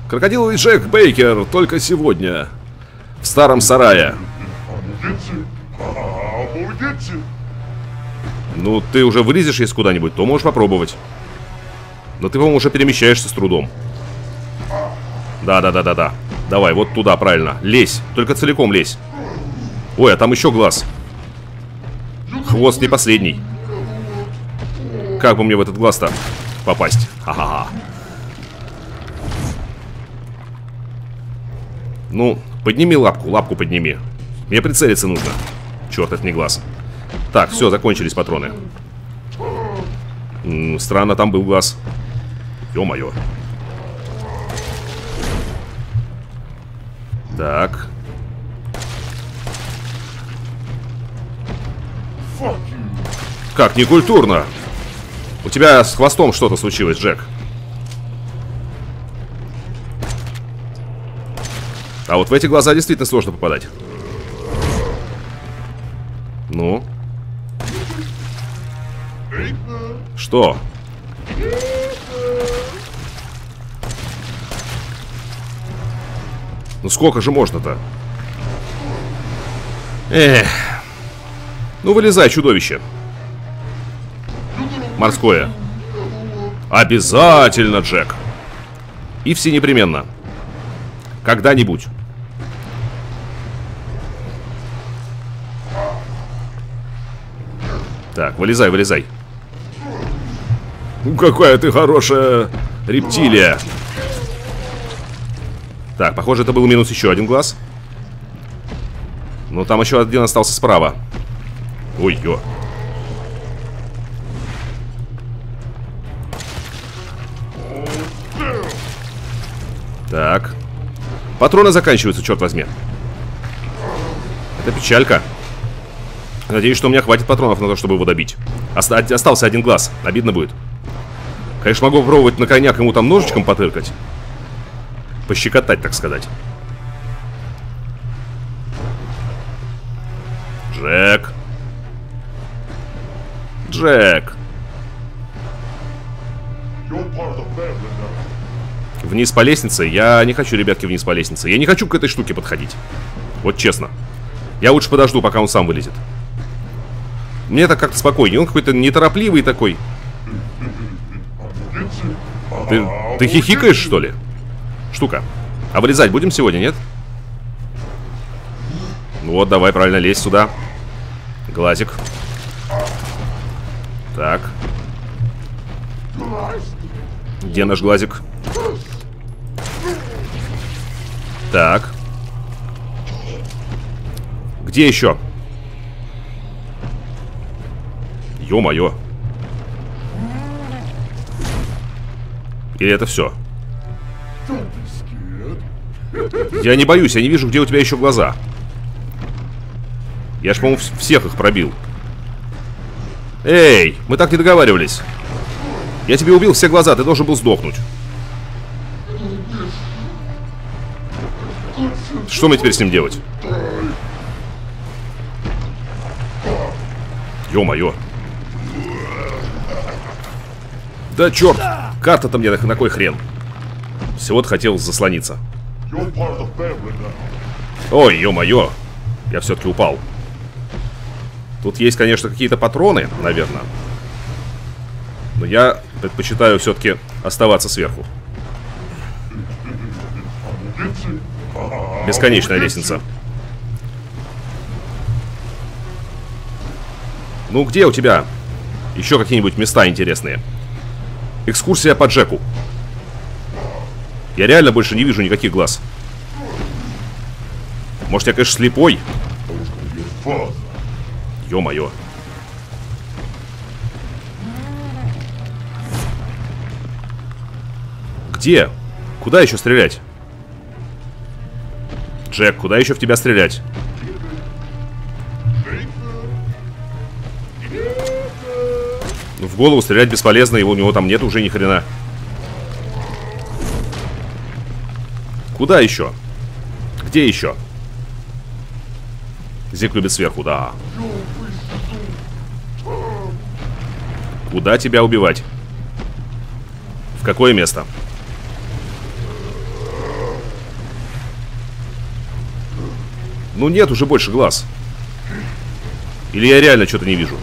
Крокодиловый Джек Бейкер только сегодня. В старом сарае. Ну, ты уже вылезешь, если куда-нибудь, то можешь попробовать. Но ты, по-моему, уже перемещаешься с трудом. Да-да-да-да-да. Давай, вот туда, правильно. Лезь, только целиком лезь. Ой, а там еще глаз. Хвост не последний. Как бы мне в этот глаз-то попасть? Ха-ха-ха. Ну, подними лапку, лапку подними. Мне прицелиться нужно. Черт, это не глаз. Так, все, закончились патроны. Странно, там был глаз. Ё-моё. Так. Как некультурно. У тебя с хвостом что-то случилось, Джек. А вот в эти глаза действительно сложно попадать. Ну? Что? Ну сколько же можно-то? Эх. Ну вылезай, чудовище. Морское. Обязательно, Джек. И все непременно. Когда-нибудь. Так, вылезай, вылезай. Ну какая ты хорошая рептилия. Так, похоже, это был минус еще один глаз. Но там еще один остался справа. Ой-ё. Так. Патроны заканчиваются, черт возьми. Это печалька. Надеюсь, что у меня хватит патронов на то, чтобы его добить. Остался один глаз. Обидно будет. Конечно, могу попробовать на коняк ему там ножичком потыркать. Пощекотать, так сказать. Джек. Джек. Вниз по лестнице? Я не хочу, ребятки, вниз по лестнице. Я не хочу к этой штуке подходить. Вот честно. Я лучше подожду, пока он сам вылезет. Мне так как-то спокойнее. Он какой-то неторопливый такой. Ты хихикаешь, что ли? Штука. А вылезать будем сегодня, нет? Вот, давай, правильно, лезь сюда. Глазик. Так. Где наш глазик? Так. Где еще? Ё-моё. Или это все? Я не боюсь, я не вижу, где у тебя еще глаза. Я ж, по-моему, всех их пробил. Эй, мы так не договаривались. Я тебе убил все глаза, ты должен был сдохнуть. Что мне теперь с ним делать? Ё-моё. Да черт, карта-то мне на кой хрен. Всего-то хотел заслониться. Ой, ё-моё. Я все-таки упал. Тут есть, конечно, какие-то патроны, наверное. Но я предпочитаю все-таки оставаться сверху. Бесконечная лестница. Ну, где у тебя еще какие-нибудь места интересные? Экскурсия по Джеку. Я реально больше не вижу никаких глаз. Может, я, конечно, слепой? Ё-моё. Где? Куда еще стрелять? Джек, куда еще в тебя стрелять? В голову стрелять бесполезно, его у него там нет уже ни хрена. Куда еще? Где еще? Зик любит сверху, да. Куда тебя убивать? В какое место? Ну нет, уже больше глаз. Или я реально что-то не вижу?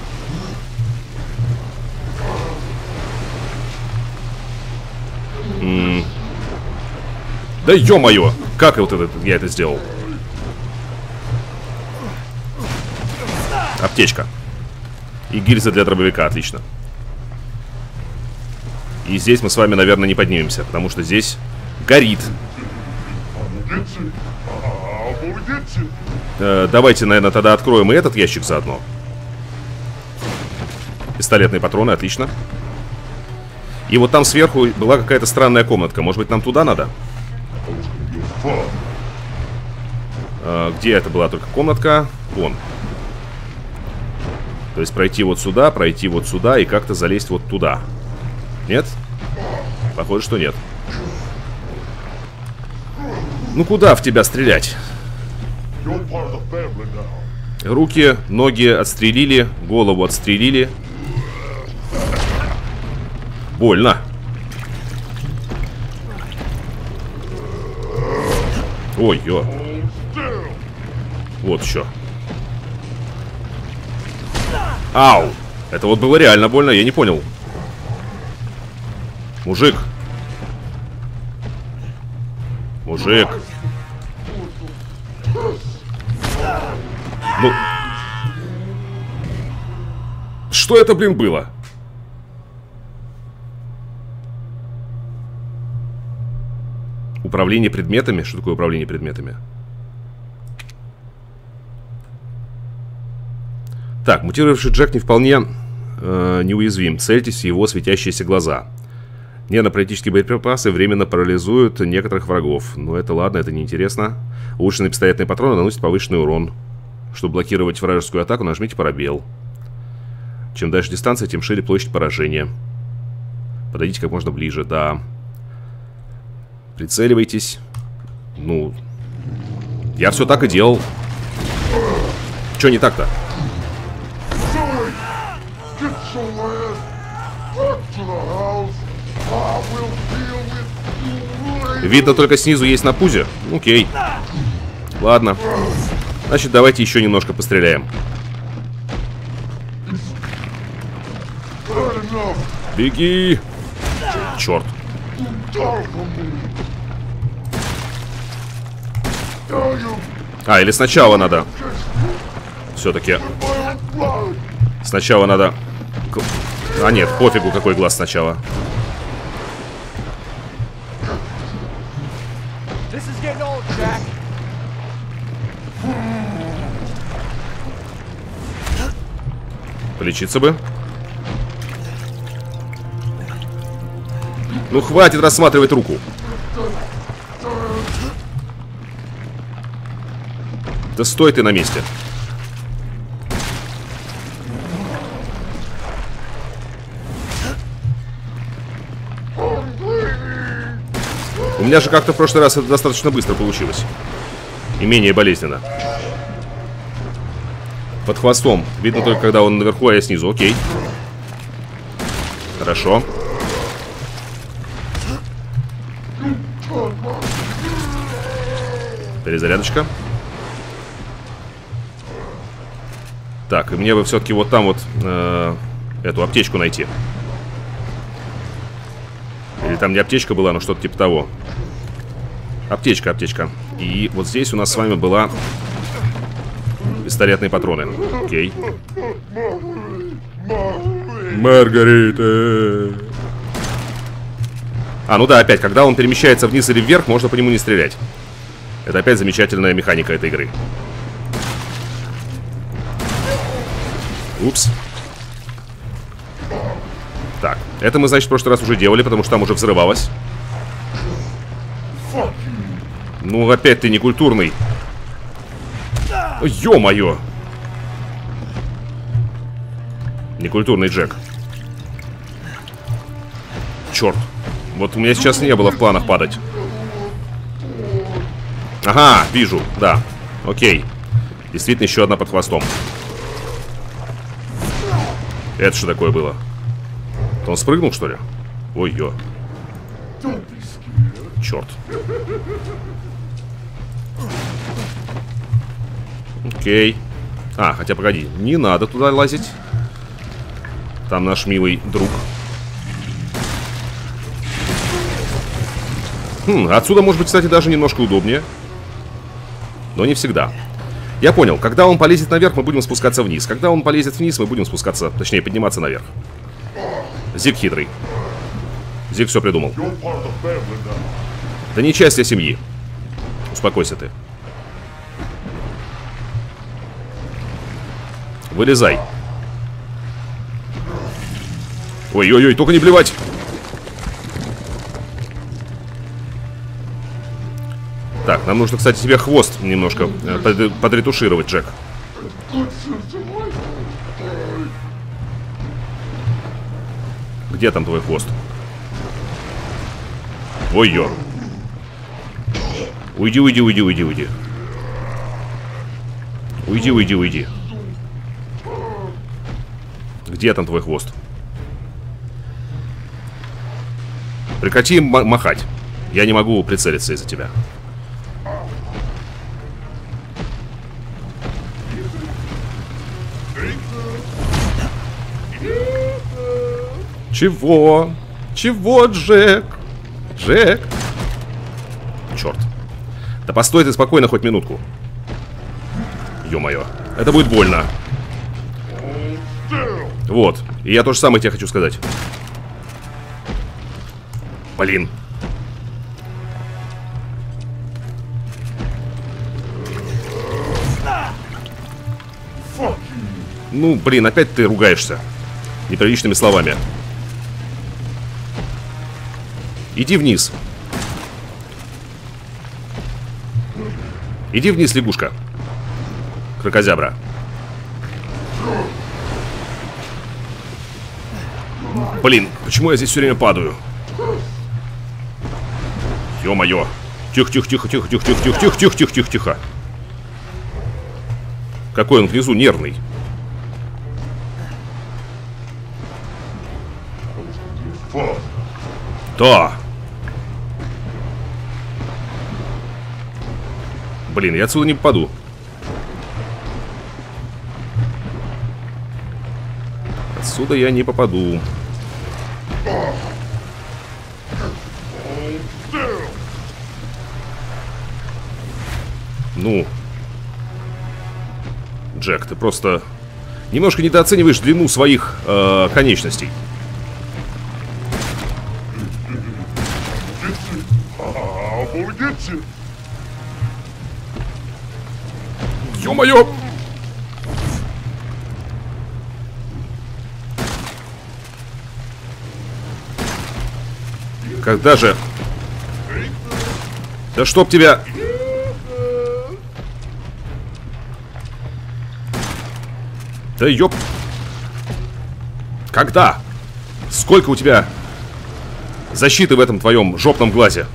Да ё-моё! Как вот это, я это сделал? Аптечка. И гильза для дробовика, отлично. И здесь мы с вами, наверное, не поднимемся, потому что здесь горит. Давайте, наверное, тогда откроем и этот ящик заодно. Пистолетные патроны, отлично. И вот там сверху была какая-то странная комнатка. Может быть, нам туда надо? Где это была только комнатка? Вон. То есть пройти вот сюда и как-то залезть вот туда. Нет? Похоже, что нет. Ну куда в тебя стрелять? Руки, ноги отстрелили, голову отстрелили. Больно. Ой, ё. Вот еще. Ау! Это вот было реально больно, я не понял. Мужик. Мужик. Ну... Что это, блин, было? Управление предметами? Что такое управление предметами? Так, мутировавший Джек не вполне неуязвим. Цельтесь в его светящиеся глаза. Нервно-паралитические боеприпасы временно парализуют некоторых врагов. Но это ладно, это неинтересно. Улучшенные пистолетные патроны наносят повышенный урон. Чтобы блокировать вражескую атаку, нажмите «Парабел». Чем дальше дистанция, тем шире площадь поражения. Подойдите как можно ближе, да. Прицеливайтесь. Ну, я все так и делал. Че не так-то? Видно, только снизу есть на пузе. Окей. Ладно. Значит, давайте еще немножко постреляем. Беги! Черт! А, или сначала надо. Все-таки. Сначала надо. А нет, пофигу, какой глаз сначала. Полечиться бы. Ну хватит рассматривать руку. Да стой ты на месте. У меня же как-то в прошлый раз это достаточно быстро получилось. И менее болезненно. Под хвостом. Видно только, когда он наверху, а я снизу. Окей. Хорошо. Перезарядочка. Так, и мне бы все-таки вот там вот эту аптечку найти. Или там не аптечка была, но что-то типа того. Аптечка, аптечка. И вот здесь у нас с вами была пистолетные патроны. Окей. Маргарита. А, ну да, опять, когда он перемещается вниз или вверх, можно по нему не стрелять. Это опять замечательная механика этой игры. Упс. Так, это мы, значит, в прошлый раз уже делали, потому что там уже взрывалось. Ну, опять ты некультурный. Ё-моё! Некультурный Джек. Черт. Вот у меня сейчас не было в планах падать. Ага, вижу, да. Окей. Действительно, еще одна под хвостом. Это что такое было? Он спрыгнул, что ли? Ой-ё. Черт. Окей. А, хотя погоди, не надо туда лазить. Там наш милый друг. Хм, отсюда может быть, кстати, даже немножко удобнее. Но не всегда. Я понял, когда он полезет наверх, мы будем спускаться вниз. Когда он полезет вниз, мы будем спускаться, точнее, подниматься наверх. Зиг хитрый. Зиг все придумал. Да не часть я семьи. Успокойся ты. Вылезай. Ой-ой-ой, только не блевать. Так, нам нужно, кстати, тебе хвост немножко подретушировать, Джек. Где там твой хвост? Ой-ё. Уйди, уйди, уйди, уйди, уйди. Уйди, уйди, уйди. Где там твой хвост? Прекрати махать. Я не могу прицелиться из-за тебя. Чего? Чего, Джек? Джек? Черт. Да постой ты спокойно хоть минутку. Ё-моё. Это будет больно. Вот. И я то же самое тебе хочу сказать. Блин. Ну, блин, опять ты ругаешься. Неприличными словами. Иди вниз. Иди вниз, лягушка. Крокозябра. Блин, почему я здесь все время падаю? Ё-моё. Тихо-тихо-тихо-тихо-тихо-тихо-тихо-тихо-тихо-тихо. Какой он внизу нервный. Да. Блин, я отсюда не попаду. отсюда я не попаду. Ну. Джек, ты просто немножко недооцениваешь длину своих конечностей. Ё-моё! Когда же? Да чтоб тебя... Да ёп! Когда? Сколько у тебя защиты в этом твоем жопном глазе?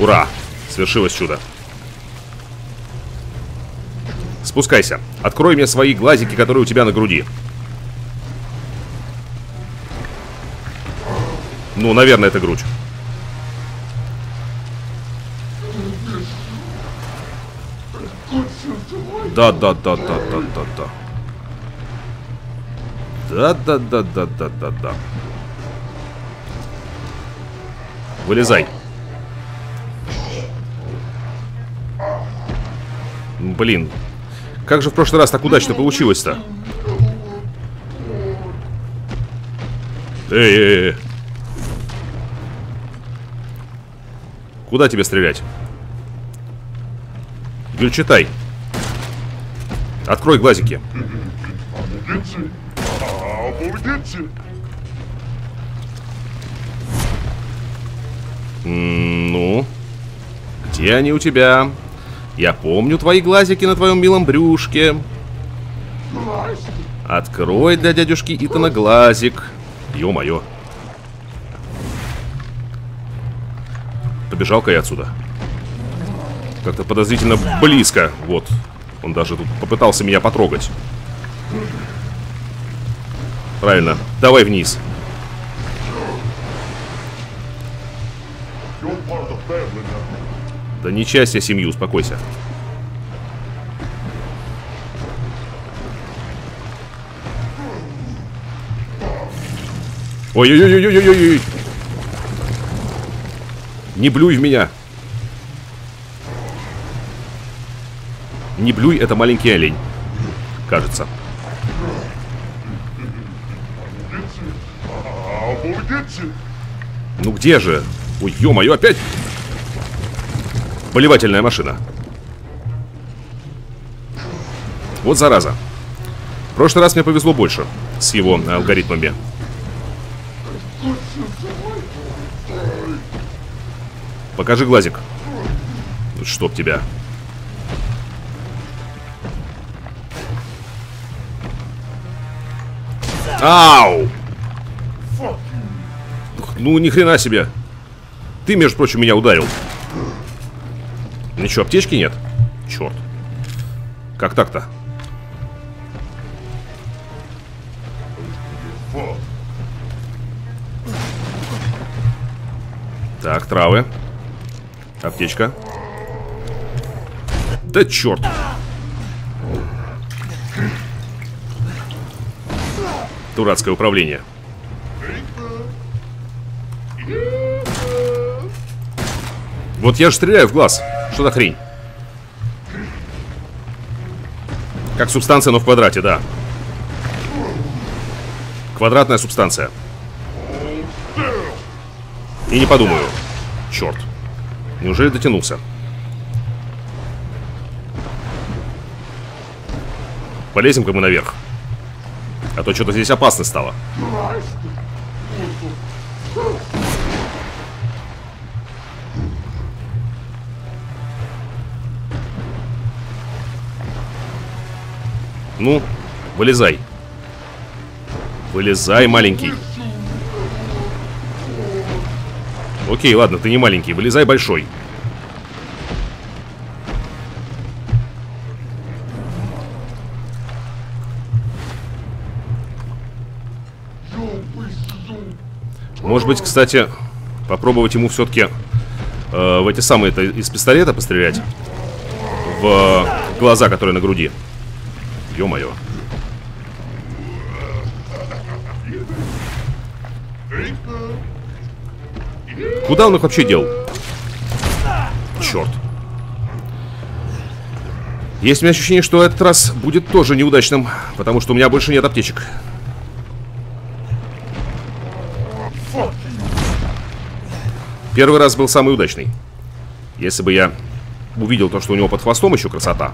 Ура! Свершилось чудо. Спускайся. Открой мне свои глазики, которые у тебя на груди. Ну, наверное, это грудь. Да-да-да-да-да-да-да. Да-да-да-да-да-да-да. Вылезай. Блин. Как же в прошлый раз так удачно получилось-то? Эй-эй-эй. Куда тебе стрелять? Гюльчатай. Открой глазики. Ну? Где они у тебя? Я помню твои глазики на твоем милом брюшке. Открой для дядюшки Итана глазик. Ё-моё. Побежал-ка я отсюда. Как-то подозрительно близко. Вот. Он даже тут попытался меня потрогать. Правильно. Давай вниз. Да не часть я семью, успокойся. Ой-ой-ой-ой-ой-ой-ой. Не блюй в меня. Не блюй, это маленький олень. Кажется. Ну где же? Ой, ё-моё, опять... Поливательная машина. Вот зараза. В прошлый раз мне повезло больше с его алгоритмами. Покажи глазик. Чтоб тебя. Ау! Ну ни хрена себе. Ты, между прочим, меня ударил. Ничего, аптечки нет? Черт. Как так-то? Так, травы. Аптечка. Да черт. Дурацкое управление. Вот я же стреляю в глаз. Что за хрень? Как субстанция, но в квадрате, да. Квадратная субстанция. И не подумаю. Черт. Неужели дотянулся? Полезем-ка мы наверх. А то что-то здесь опасно стало. Ну, вылезай. Вылезай, маленький. Окей, ладно, ты не маленький. Вылезай, большой. Может быть, кстати, попробовать ему все-таки в эти самые-то из пистолета пострелять. В глаза, которые на груди. Ё-моё. Куда он их вообще дел? Черт. Есть у меня ощущение, что этот раз будет тоже неудачным, потому что у меня больше нет аптечек. Первый раз был самый удачный. Если бы я увидел то, что у него под хвостом еще красота.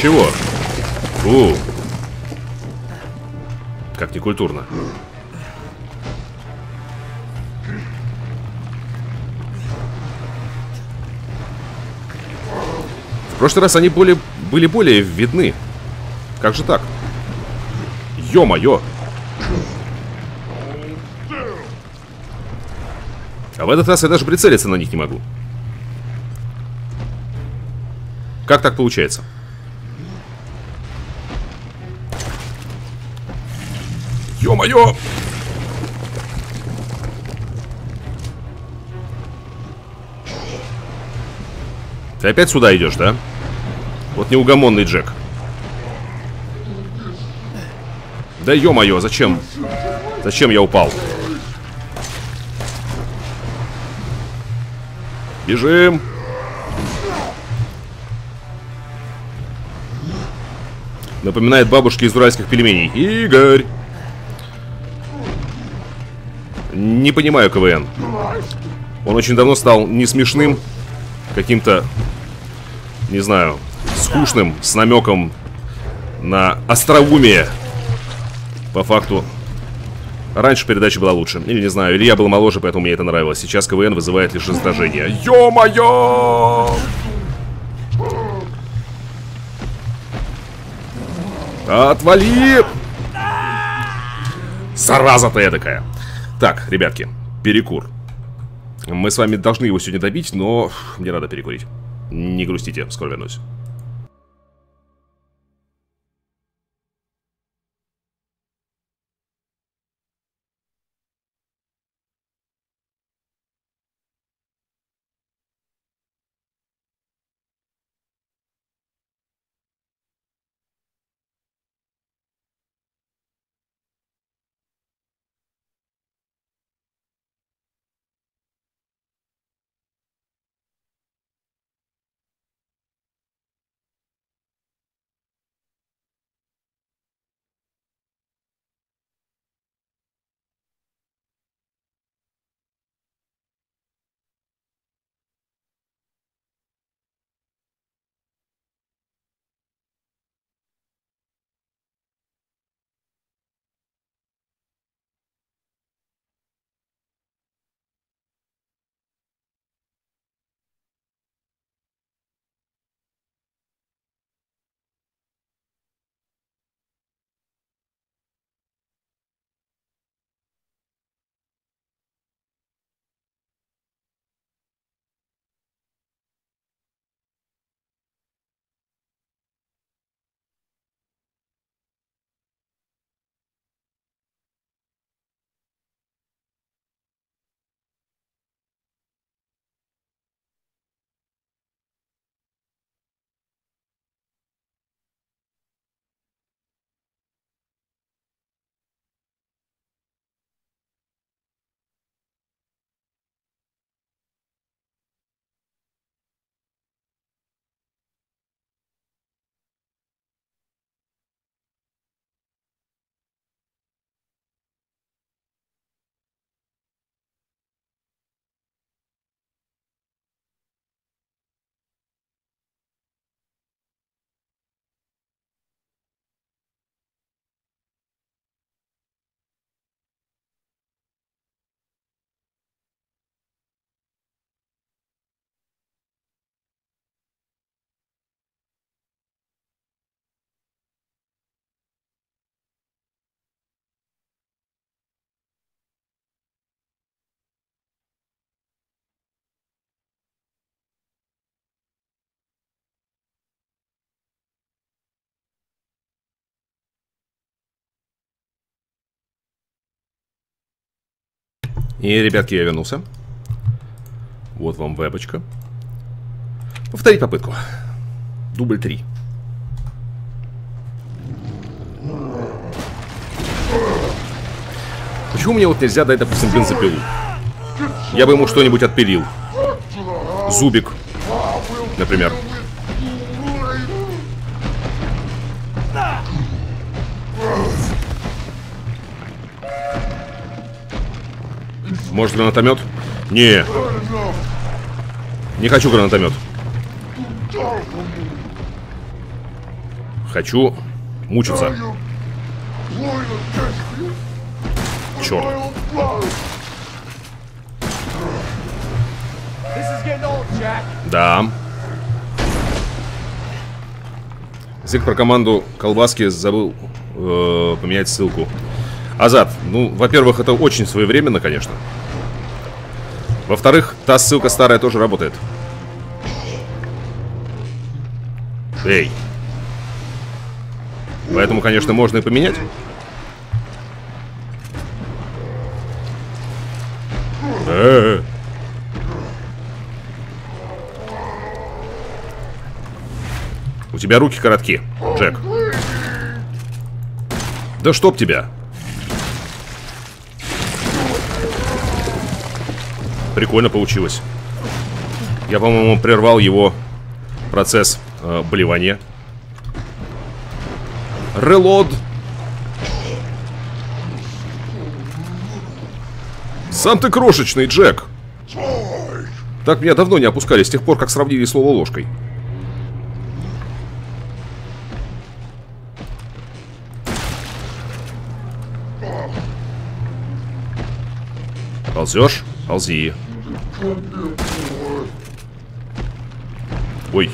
Чего? У. Как некультурно. В прошлый раз они были более видны. Как же так? Ё-моё! А в этот раз я даже прицелиться на них не могу. Как так получается? Ё-моё! Ты опять сюда идешь, да? Вот неугомонный Джек. Да ё-моё, зачем? Зачем я упал? Бежим! Напоминает бабушке из уральских пельменей. Игорь! Не понимаю КВН. Он очень давно стал не смешным, каким-то, не знаю, скучным, с намеком на остроумие. По факту, раньше передача была лучше. Или не знаю, или я был моложе, поэтому мне это нравилось. Сейчас КВН вызывает лишь раздражение. Ё-моё! Отвали! Зараза ты эдакая. Так, ребятки, перекур. Мы с вами должны его сегодня добить, но мне надо перекурить. Не грустите, скоро вернусь. И, ребятки, я вернулся. Вот вам вебочка. Повторить попытку. Дубль 3. Почему мне вот нельзя дать, допустим, бензопилу? Я бы ему что-нибудь отпилил. Зубик, например. Может, гранатомет? Не. Не хочу гранатомет. Хочу мучиться. Черт. Да. Зиг про команду колбаски забыл поменять ссылку. Азат, ну, во-первых, это очень своевременно, конечно. Во-вторых, та ссылка старая тоже работает. Эй. Поэтому, конечно, можно и поменять. У тебя руки коротки, Джек. Да чтоб тебя. Прикольно получилось. Я, по-моему, прервал его процесс болевания. Релод. Сам ты крошечный, Джек. Так меня давно не опускали, с тех пор, как сравнили слово ложкой. Ползешь? Ползи. Ой.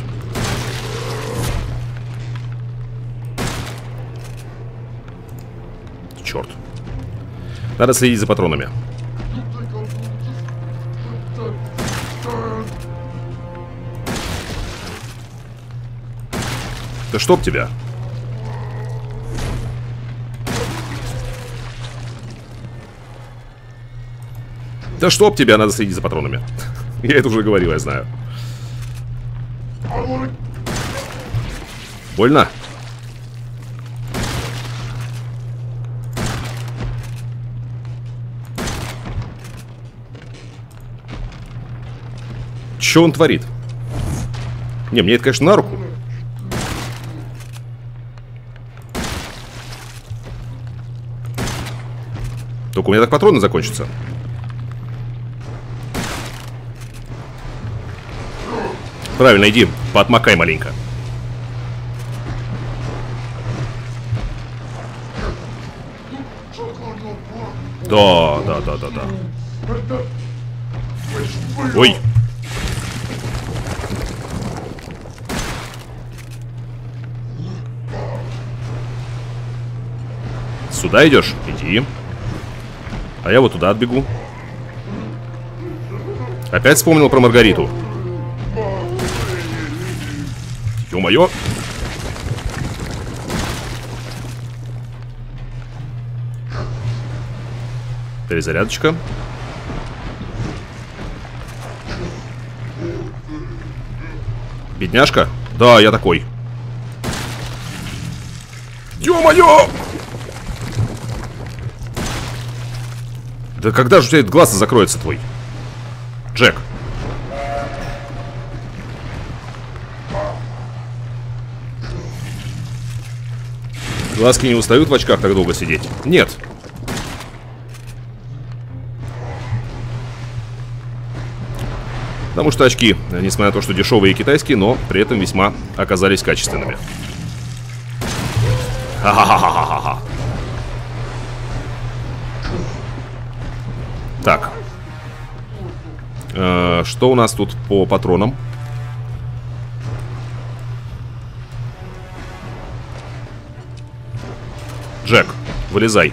Черт. Надо следить за патронами. Да чтоб тебя. Да чтоб тебя, надо следить за патронами. Я это уже говорил, я знаю. Больно? Че он творит? Не, мне это, конечно, на руку. Только у меня так патроны закончатся. Правильно, иди, поотмакай маленько. Да, да, да, да, да. Ой. Сюда идешь? Иди. А я вот туда отбегу. Опять вспомнил про Маргариту. Ё-моё. Перезарядочка. Бедняжка? Да, я такой. Ё-моё! Да когда же у тебя этот глаз закроется твой? Джек. Глазки не устают в очках так долго сидеть? Нет. Потому что очки, несмотря на то, что дешевые и китайские, но при этом весьма оказались качественными. Ха-ха-ха-ха-ха-ха. Так. Что у нас тут по патронам? Джек, вылезай.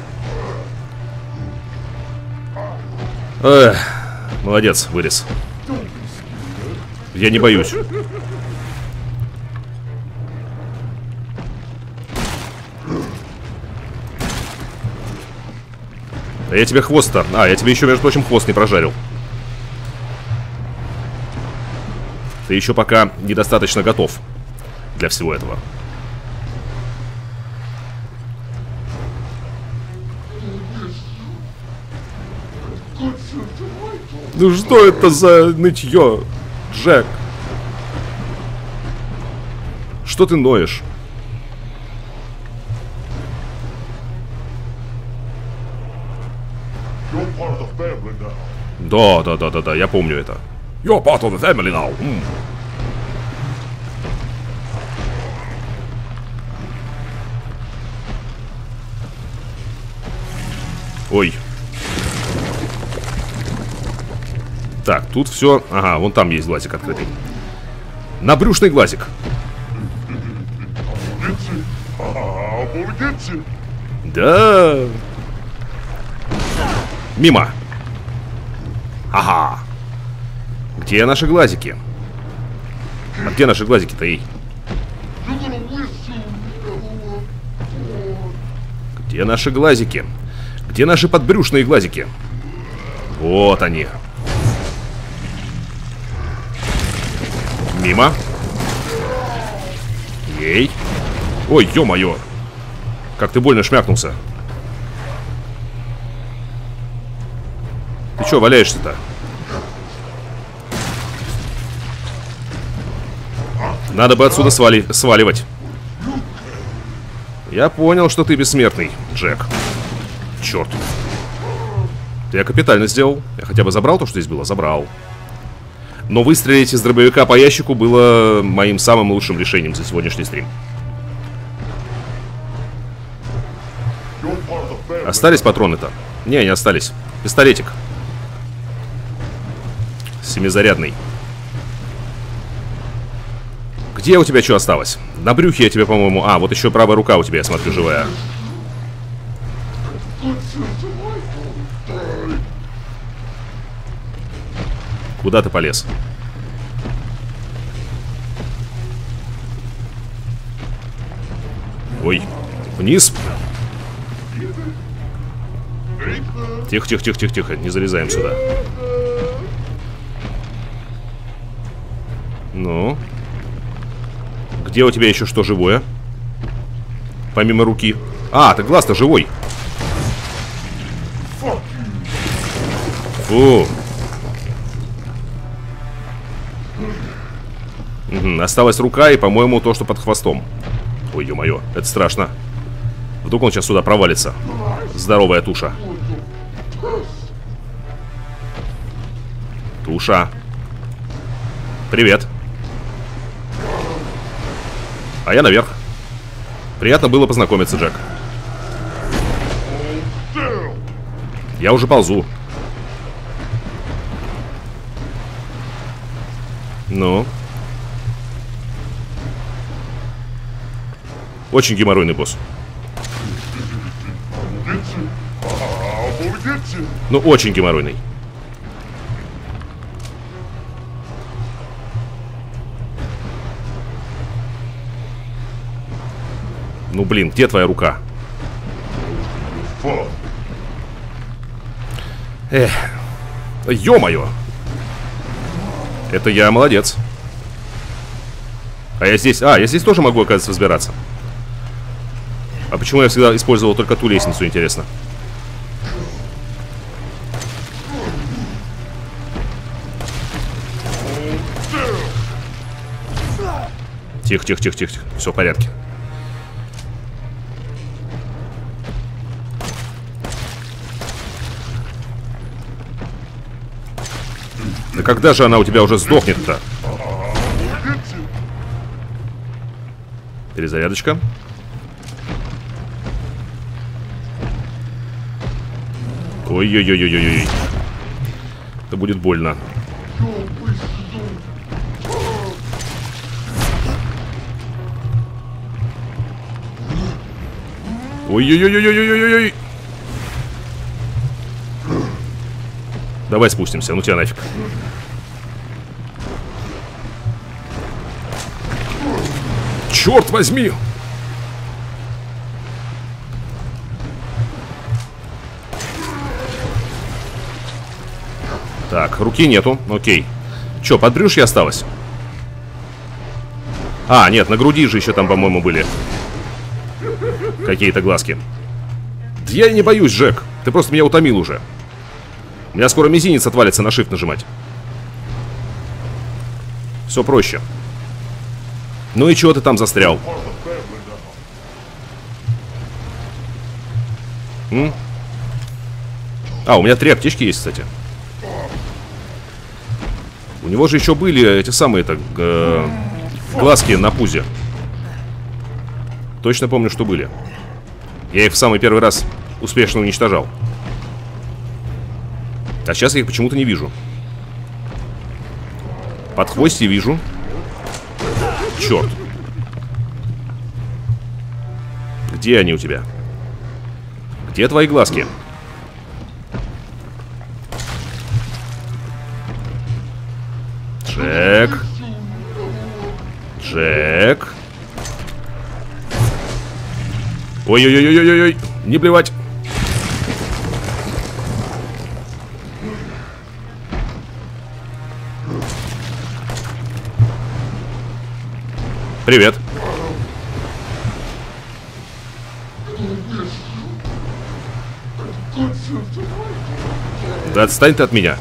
Эх, молодец, вылез. Я не боюсь. Я тебе хвост-то... А, я тебе еще, между прочим, хвост не прожарил. Ты еще пока недостаточно готов для всего этого. Ну что это за нытье, Джек? Что ты ноешь? Да, я помню это. You're part of the family now. Ой. Так, тут все... Ага, вон там есть глазик открытый. Набрюшный глазик. Да. Мимо. Ага. Где наши глазики? А где наши глазики-то, эй? Где наши глазики? Где наши подбрюшные глазики? Вот они. Мимо. Эй. Ой, ё-моё. Как ты больно шмякнулся. Ты чё валяешься-то? Надо бы отсюда сваливать. Я понял, что ты бессмертный, Джек. Черт. Я капитально сделал. Я хотя бы забрал то, что здесь было? Забрал. Но выстрелить из дробовика по ящику было моим самым лучшим решением за сегодняшний стрим. Остались патроны-то? Не остались. Пистолетик. Семизарядный. Где у тебя что осталось? На брюхе я тебе, по-моему... А, вот еще правая рука у тебя, я смотрю, живая. Куда ты полез? Ой, вниз. Тихо, не залезаем сюда. Ну... Где у тебя еще что живое? Помимо руки. А, ты глаз-то живой. Фу. Угу, осталась рука и, по-моему, то, что под хвостом. Ой, ё-моё, это страшно. Вдруг он сейчас сюда провалится. Здоровая туша. Туша. Привет. А я наверх. Приятно было познакомиться, Джек. Я уже ползу. Ну. Очень геморройный босс. Ну, очень геморройный. Ну, блин, где твоя рука? Эх, ё-моё! Это я молодец. А я здесь... А, я здесь тоже могу, оказывается, взбираться. А почему я всегда использовал только ту лестницу, интересно? Тихо. Все в порядке. Да когда же она у тебя уже сдохнет-то? Перезарядочка. Ой-ой-ой-ой-ой-ой. Это будет больно. Ой-ой-ой-ой-ой-ой-ой-ой. Давай спустимся, ну тебя нафиг. Черт возьми! Так, руки нету, окей. Че, подбрюшье осталось? А, нет, на груди же еще там, по-моему, были какие-то глазки. Я не боюсь, Джек. Ты просто меня утомил уже. У меня скоро мизинец отвалится на shift нажимать. Все проще. Ну и чего ты там застрял? М? А, у меня 3 аптечки есть, кстати. У него же еще были эти самые-то глазки на пузе. Точно помню, что были. Я их в самый первый раз успешно уничтожал. А сейчас я их почему-то не вижу. Подхвостье вижу. Черт. Где они у тебя? Где твои глазки? Джек. Джек. Ой-ой-ой-ой-ой-ой. Не плевать. Привет. Да отстань ты от меня.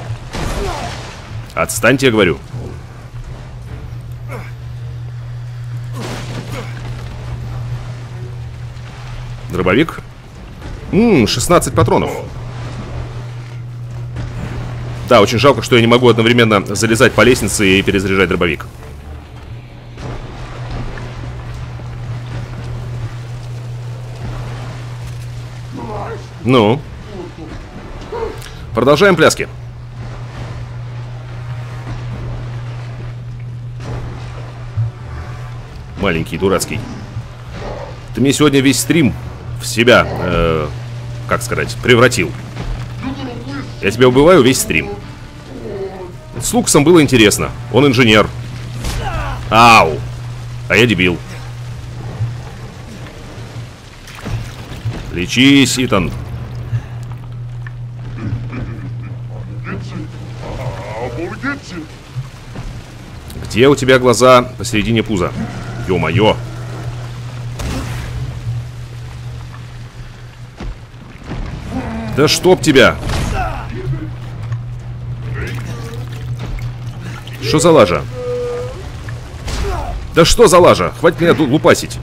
Отстаньте, я говорю. Дробовик. 16 патронов. Да, очень жалко, что я не могу одновременно залезать по лестнице и перезаряжать дробовик. Ну. Продолжаем пляски. Маленький, дурацкий. Ты мне сегодня весь стрим в себя, как сказать, превратил. Я тебя убиваю весь стрим. С Лукасом было интересно. Он инженер. Ау. А я дебил. Лечись, Итан. Где у тебя глаза посередине пуза? Ё-моё. Да чтоб тебя. Что за лажа? Да что за лажа? Хватит меня лупасить.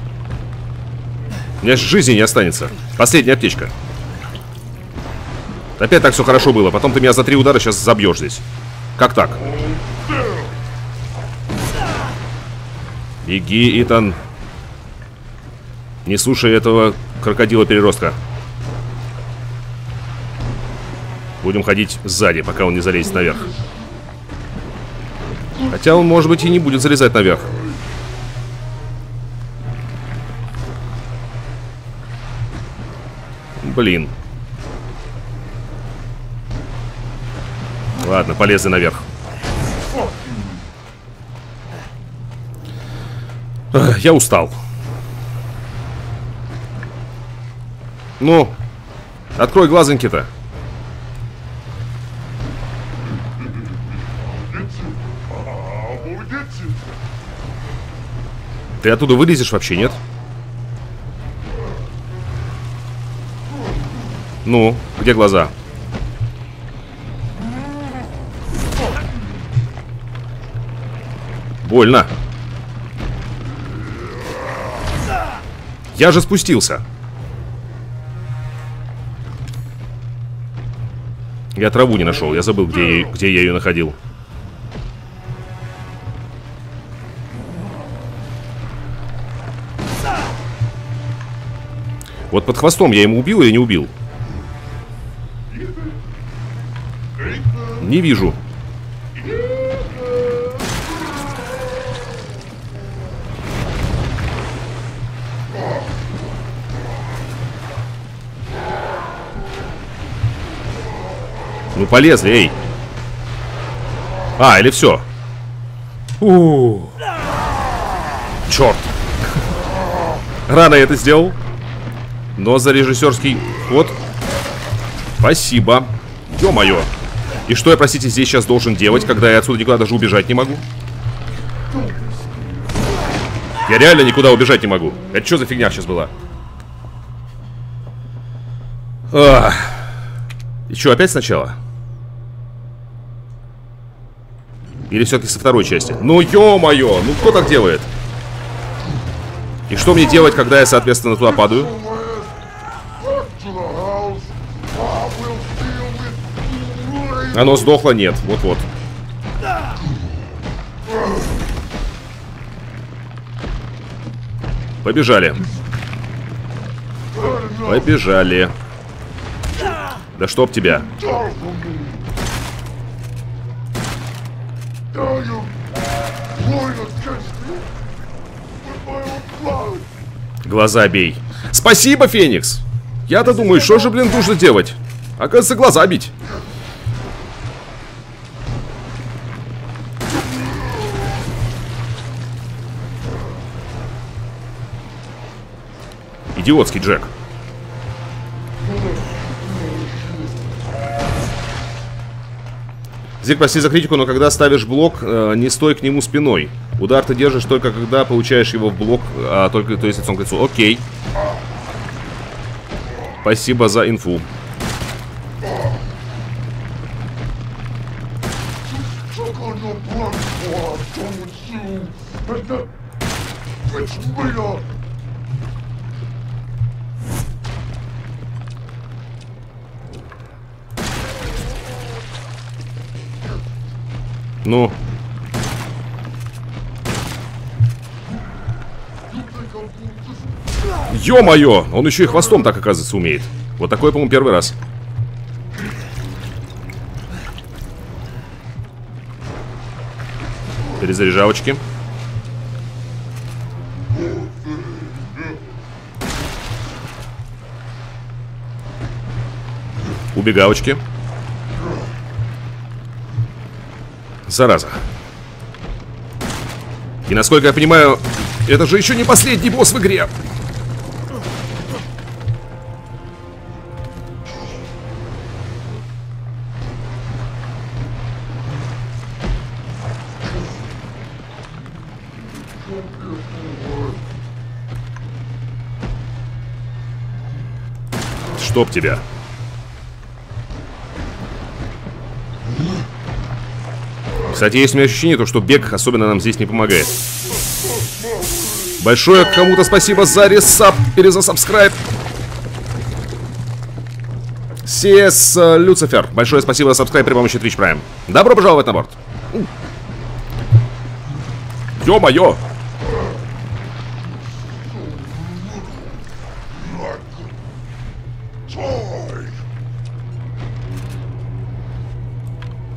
У меня жизни не останется. Последняя аптечка. Опять так все хорошо было. Потом ты меня за 3 удара сейчас забьешь здесь. Как так? Беги, Итан. Не слушай этого крокодила-переростка. Будем ходить сзади, пока он не залезет наверх. Хотя он, может быть, и не будет залезать наверх. Блин. Ладно, полезли наверх. Я устал. Ну, открой глазоньки-то. Ты оттуда вылезешь вообще, нет? Ну, где глаза? Больно. Я же спустился. Я траву не нашел, я забыл, где я ее находил. Вот под хвостом я ему убил или не убил? Не вижу. Ну полезли, эй. А, или все. Черт. Рано я это сделал. Но за режиссерский ход спасибо. Ё-моё. И что я, простите, здесь сейчас должен делать, когда я отсюда никуда даже убежать не могу? Я реально никуда убежать не могу. Это что за фигня сейчас была? Ах. И что, опять сначала? Или все-таки со второй части? Ну, ё-моё, ну кто так делает? И что мне делать, когда я, соответственно, туда падаю? Оно сдохло? Нет. Вот-вот. Побежали. Побежали. Да чтоб тебя. Глаза бей. Спасибо, Феникс. Я-то думаю, что же, блин, нужно делать? Оказывается, глаза бить. Идиотский Джек. Зиг, прости за критику, но когда ставишь блок, не стой к нему спиной. Удар ты держишь только когда получаешь его в блок, а только то есть лицом к лицу. Окей. Спасибо за инфу. Ну. Ё-моё! Он еще и хвостом так, оказывается, умеет. Вот такой, по-моему, первый раз. Перезаряжалочки. Убегалочки. Зараза. И насколько я понимаю, это же еще не последний босс в игре. Чтоб тебя. Кстати, есть у меня ощущение, то, что бег особенно нам здесь не помогает. Большое кому-то спасибо за ресап, перезасабскрайб. Сес Люцифер, большое спасибо за сабскрайб при помощи Twitch Prime. Добро пожаловать на борт. Ё-моё!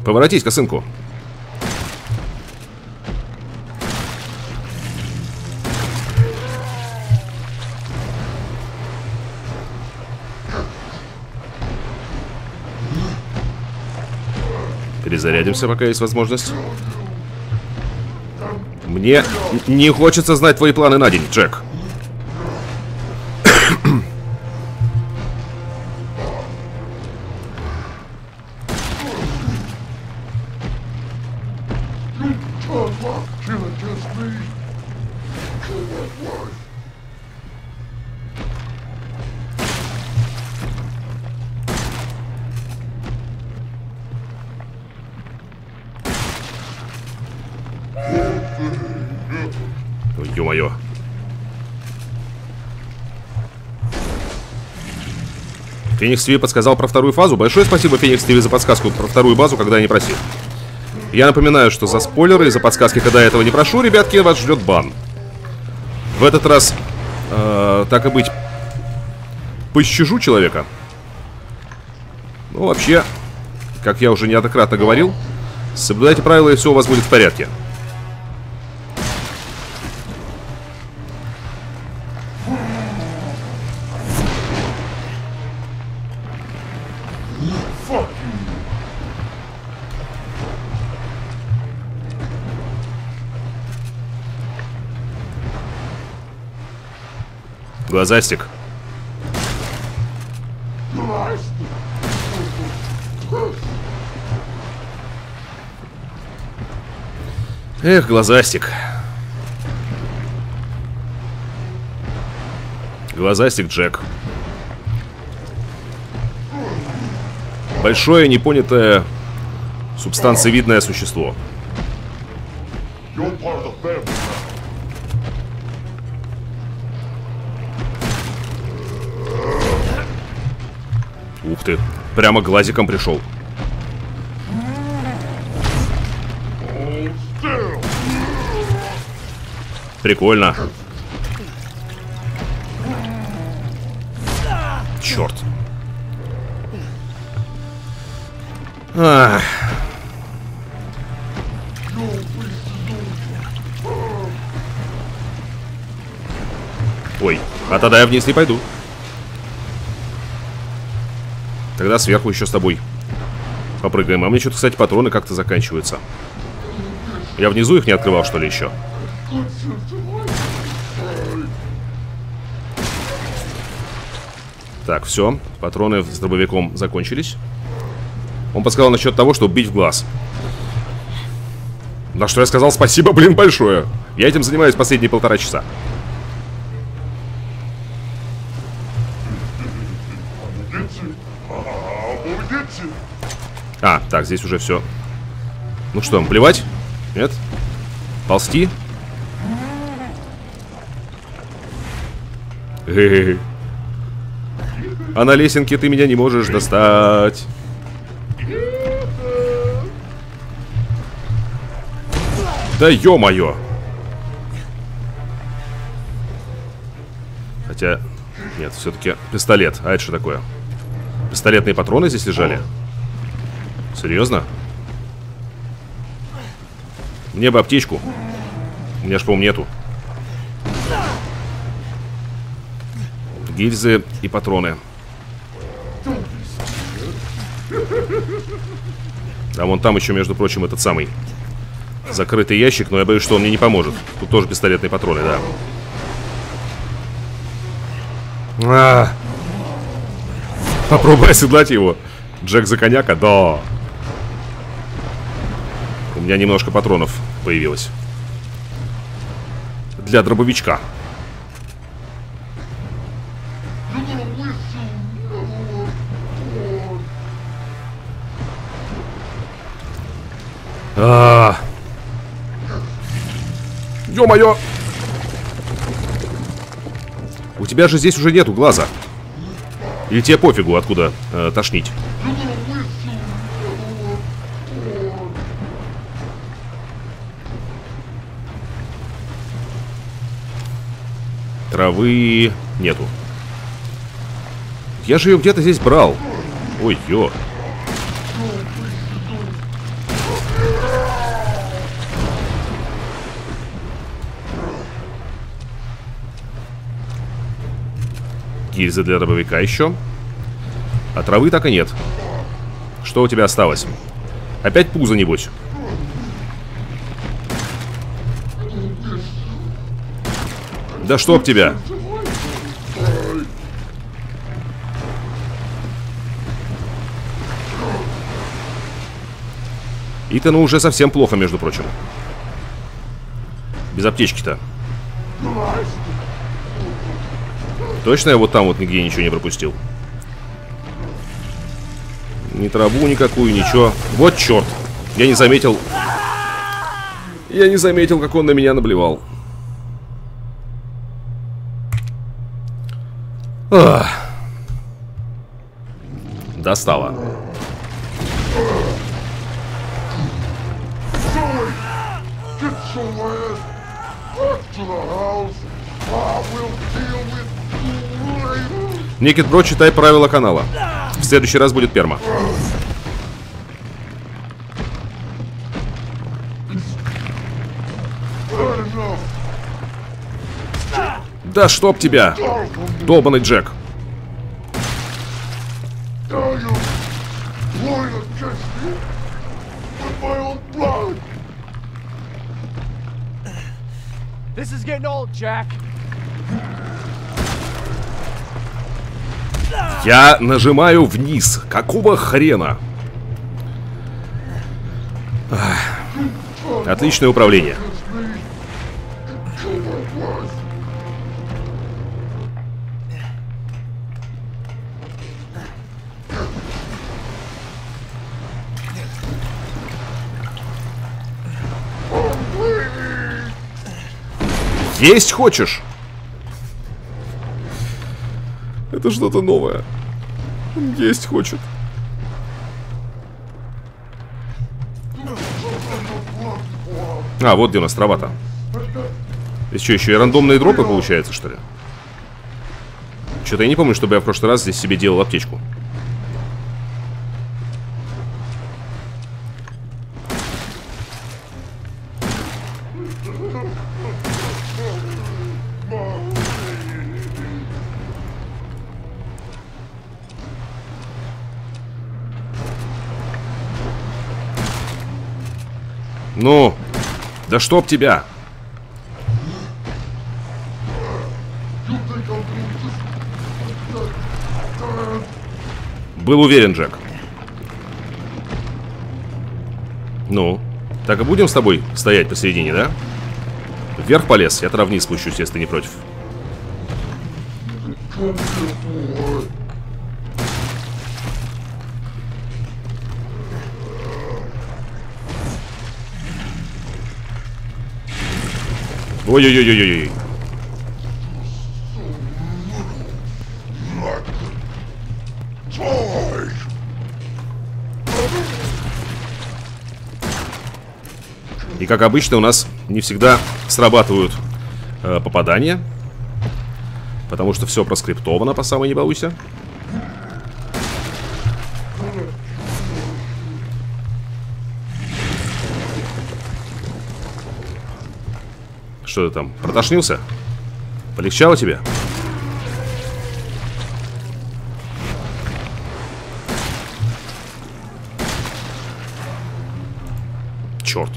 Поворотись, косынку. Перезарядимся, пока есть возможность. Мне не хочется знать твои планы на день, Джек. Феникс ТВ подсказал про вторую фазу. Большое спасибо, Феникс ТВ, за подсказку про вторую базу, когда я не просил. Я напоминаю, что за спойлеры и за подсказки, когда я этого не прошу, ребятки, вас ждет бан. В этот раз, так и быть, пощажу человека. Ну, вообще, как я уже неоднократно говорил, соблюдайте правила, и все у вас будет в порядке. Глазастик. Эх, глазастик. Глазастик Джек. Большое, непонятое, субстанциевидное существо. Ух ты, прямо глазиком пришел. Прикольно. Черт. Ах. Ой, а тогда я вниз не пойду. Тогда сверху еще с тобой попрыгаем. А мне что-то, кстати, патроны как-то заканчиваются. Я внизу их не открывал, что ли, еще? Так, все. Патроны с дробовиком закончились. Он подсказал насчет того, чтобы бить в глаз. На что я сказал спасибо, блин, большое. Я этим занимаюсь последние 1,5 часа. А, так, здесь уже все. Ну что, плевать? Нет? Ползти? А на лесенке ты меня не можешь достать. Да ё-моё! Хотя, нет, все-таки пистолет. А это что такое? Пистолетные патроны здесь лежали? Серьезно? Мне бы аптечку. У меня ж, по-моему, нету. Гильзы и патроны. А вон там еще, между прочим, этот самый закрытый ящик, но я боюсь, что он мне не поможет. Тут тоже пистолетные патроны, да. Попробуй оседлать его. Джек за коняка? Да. У меня немножко патронов появилось. Для дробовичка. Ё-моё! У тебя же здесь уже нету глаза. Или тебе пофигу, откуда тошнить? Травы нету. Я же ее где-то здесь брал. Ой, ё. Гильзы для дробовика еще. А травы так и нет. Что у тебя осталось? Опять пузо, небось. Да чтоб тебя. Итану уже совсем плохо, между прочим. Без аптечки-то. Точно я вот там вот нигде ничего не пропустил? Ни траву никакую, ничего. Вот черт! Я не заметил. Я не заметил, как он на меня наблевал. Ах. Достало. Никит Бро, читай правила канала. В следующий раз будет перма. Да чтоб тебя! Долбаный Джек. Я нажимаю вниз. Какого хрена? Отличное управление. Есть хочешь? Это что-то новое. Он есть хочет. А, вот где у нас трава-то. Здесь что, еще и рандомные дропы получается, что ли? Что-то я не помню, чтобы я в прошлый раз здесь себе делал аптечку. Ну, да чтоб тебя. Был уверен, Джек. Ну, так и будем с тобой стоять посередине, да? Вверх полез, я тогда вниз спущусь, если ты не против. Ой-ой-ой-ой-ой. И как обычно у нас не всегда срабатывают попадания, потому что все проскриптовано по самой не балуйся. Что ты там, протошнился? Полегчало тебе? Черт.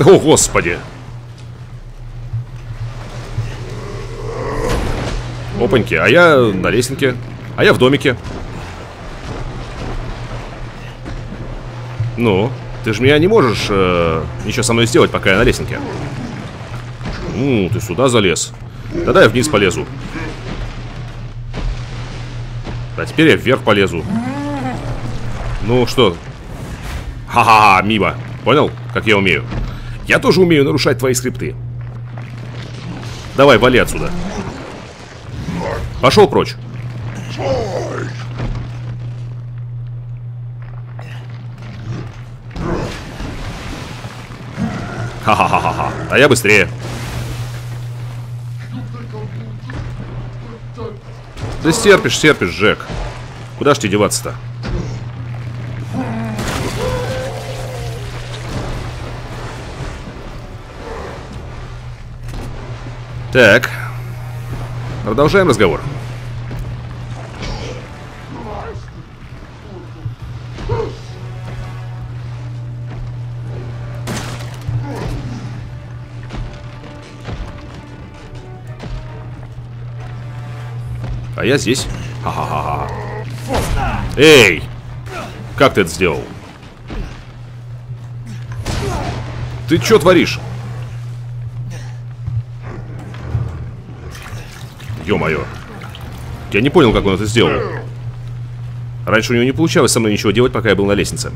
О, господи. Опаньки, а я на лестнике. А я в домике. Ну... Ты же меня не можешь ничего со мной сделать, пока я на лестнике. Ты сюда залез. Тогда я вниз полезу. А теперь я вверх полезу. Ну что? Ха-ха-ха, мимо. Понял, как я умею? Я тоже умею нарушать твои скрипты. Давай, вали отсюда. Пошел прочь. Ха-ха-ха-ха. А я быстрее. Ты стерпишь, стерпишь, Джек. Куда ж тебе деваться-то? Так. Продолжаем разговор. А я здесь. Ха-ха-ха. Эй! Как ты это сделал? Ты чё творишь? Ё-моё. Я не понял, как он это сделал. Раньше у него не получалось со мной ничего делать, пока я был на лестнице.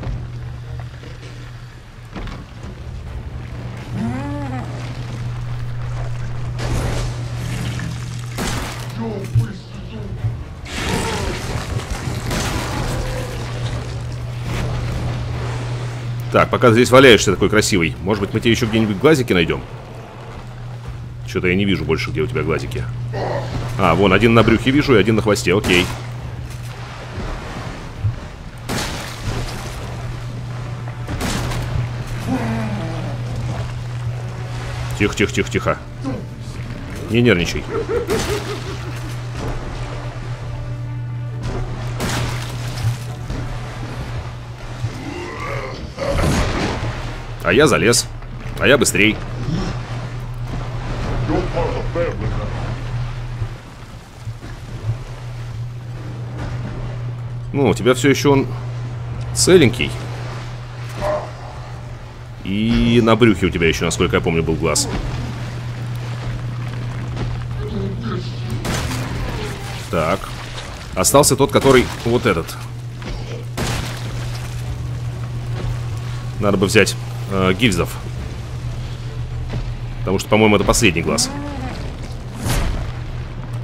Так, пока ты здесь валяешься такой красивый, может быть, мы тебе еще где-нибудь глазики найдем? Что-то я не вижу больше, где у тебя глазики. А, вон, один на брюхе вижу и один на хвосте, окей. Тихо-тихо-тихо-тихо. Не нервничай. А я залез. А я быстрей. Ну, у тебя все еще он целенький. И на брюхе у тебя еще, насколько я помню, был глаз. Так. Остался тот, который вот этот. Надо бы взять... гильзов. Потому что, по-моему, это последний глаз.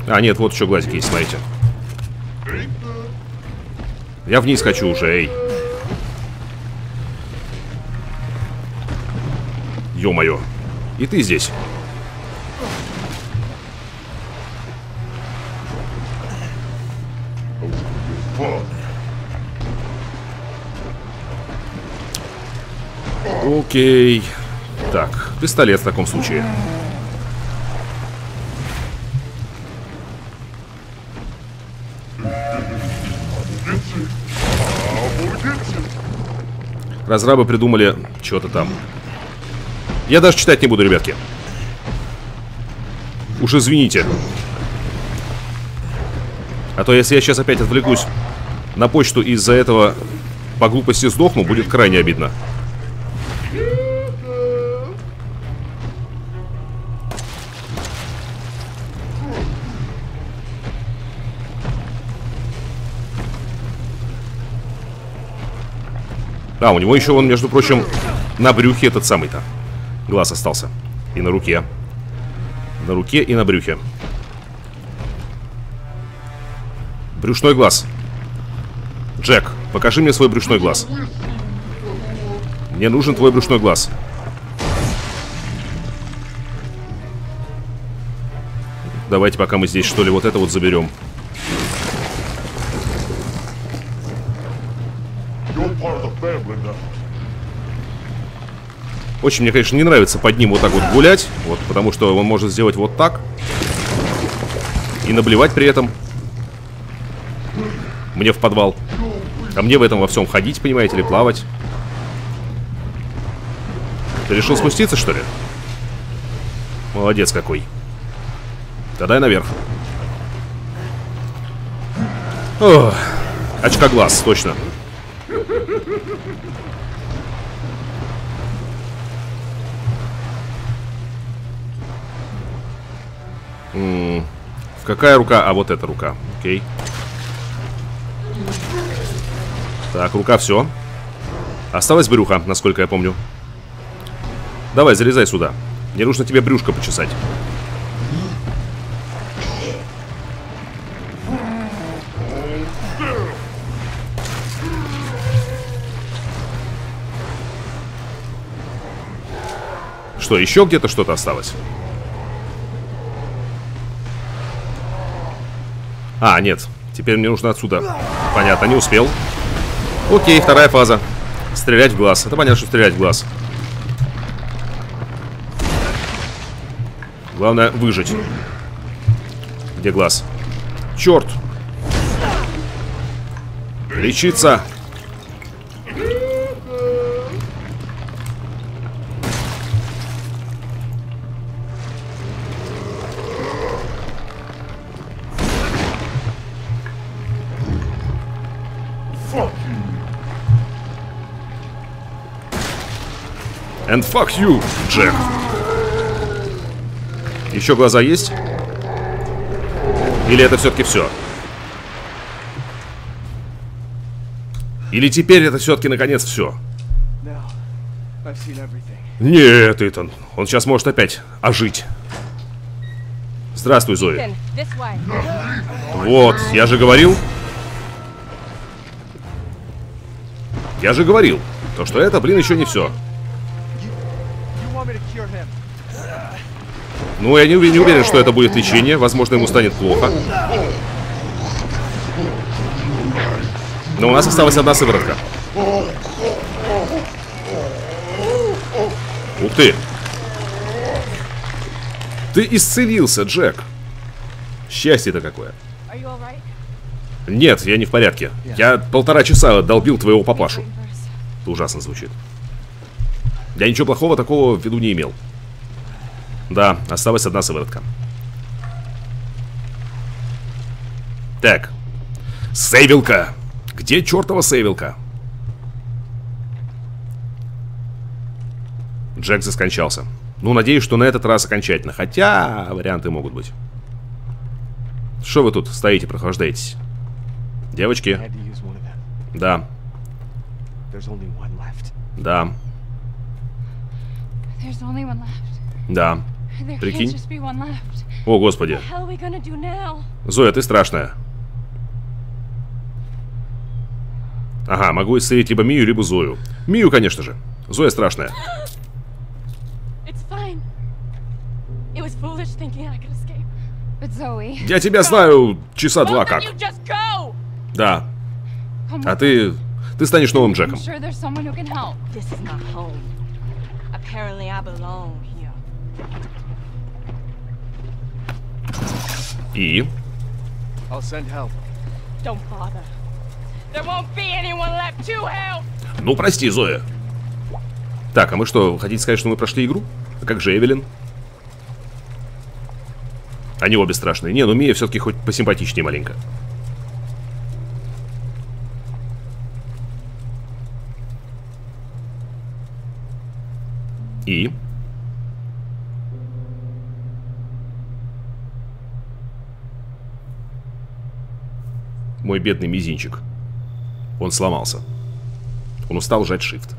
А, нет, вот еще глазики есть, смотрите. Я вниз хочу уже, эй. Ё-моё. И ты здесь. Окей. Так, пистолет в таком случае. Разрабы придумали что-то там. Я даже читать не буду, ребятки. Уж извините. А то если я сейчас опять отвлекусь на почту и из-за этого по глупости сдохну, будет крайне обидно. Да, у него еще, вон, между прочим, на брюхе этот самый-то глаз остался. И на руке. На руке и на брюхе. Брюшной глаз. Джек, покажи мне свой брюшной глаз. Мне нужен твой брюшной глаз. Давайте пока мы здесь, что ли, вот это вот заберем. Очень мне, конечно, не нравится под ним вот так вот гулять. Вот, потому что он может сделать вот так. И наблевать при этом. Мне в подвал. А мне в этом во всем ходить, понимаете, или плавать. Ты решил спуститься, что ли? Молодец какой. Тогда я наверх. Ох, очкоглаз, точно. В какая рука? А вот эта рука. Окей. Так, рука, все. Осталось брюхо, насколько я помню. Давай, залезай сюда. Мне нужно тебе брюшко почесать. Что, еще где-то что-то осталось? А, нет, теперь мне нужно отсюда. Понятно, не успел. Окей, вторая фаза. Стрелять в глаз, это понятно, что стрелять в глаз. Главное выжить. Где глаз? Черт! Лечиться! And fuck you, Джек. Еще глаза есть? Или это все-таки все? Или теперь это все-таки наконец все? Нет, Итан. Он сейчас может опять ожить. Здравствуй, Зои. Вот, я же говорил. Я же говорил, то что это, блин, еще не все. Ну, я не уверен, что это будет лечение. Возможно, ему станет плохо. Но у нас осталась одна сыворотка. Ух ты! Ты исцелился, Джек. Счастье-то какое. Нет, я не в порядке. Я 1,5 часа долбил твоего папашу. Это ужасно звучит. Я ничего плохого такого в виду не имел. Да, осталась одна сыворотка. Так. Сейвилка! Где чертова сейвилка? Джек заскончался. Ну, надеюсь, что на этот раз окончательно. Хотя, варианты могут быть. Что вы тут стоите, прохлаждаетесь? Девочки? Да. Да. Да. Прикинь. О, господи. Зоя, ты страшная. Ага, могу исцелить либо Мию, либо Зою. Мию, конечно же. Зоя страшная. Я тебя знаю часа два как. Да. А ты... Ты станешь новым Джеком. И? Ну, прости, Зоя. Так, а мы что, хотите сказать, что мы прошли игру? А как же Эвелин? Они обе страшные. Не, ну Мия все-таки хоть посимпатичнее маленько. И? Мой бедный мизинчик. Он сломался. Он устал жать shift.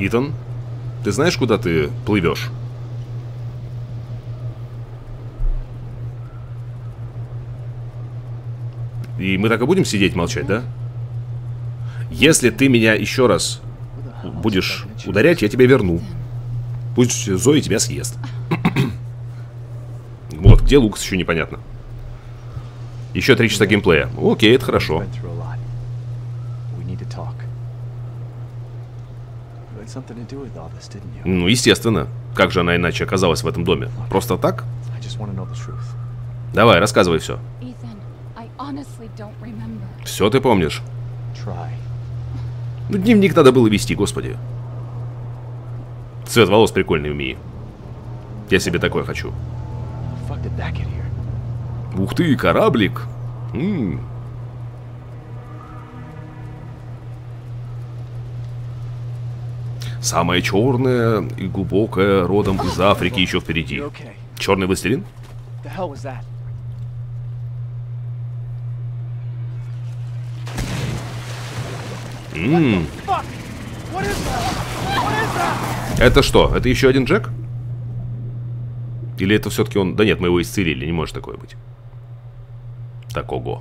Итан, ты знаешь, куда ты плывешь? И мы так и будем сидеть молчать, да? Если ты меня еще раз будешь ударять, я тебя верну. Пусть Зоя тебя съест. Вот, где Лукас, еще непонятно. Еще 3 часа геймплея. Окей, это хорошо. Ну, естественно. Как же она иначе оказалась в этом доме? Просто так? Давай, рассказывай все. Все ты помнишь. Ну, дневник надо было вести, господи. Цвет волос прикольный у Мии. Я себе такое хочу. Ух ты, кораблик. Самая черная и глубокая родом из Африки еще впереди. Черный властелин? Это что? Это еще один Джек? Или это все-таки он... Да нет, мы его исцелили, не может такое быть. Так, ого.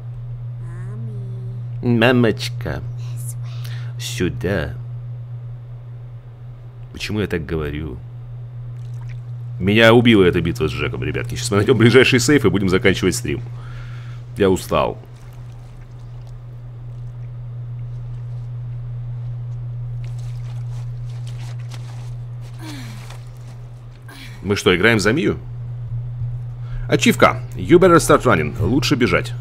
Мамочка. Сюда. Почему я так говорю? Меня убила эта битва с Джеком, ребятки. Сейчас мы найдем ближайший сейф и будем заканчивать стрим. Я устал. Мы что, играем за Мию? Ачивка. You better start running. Лучше бежать.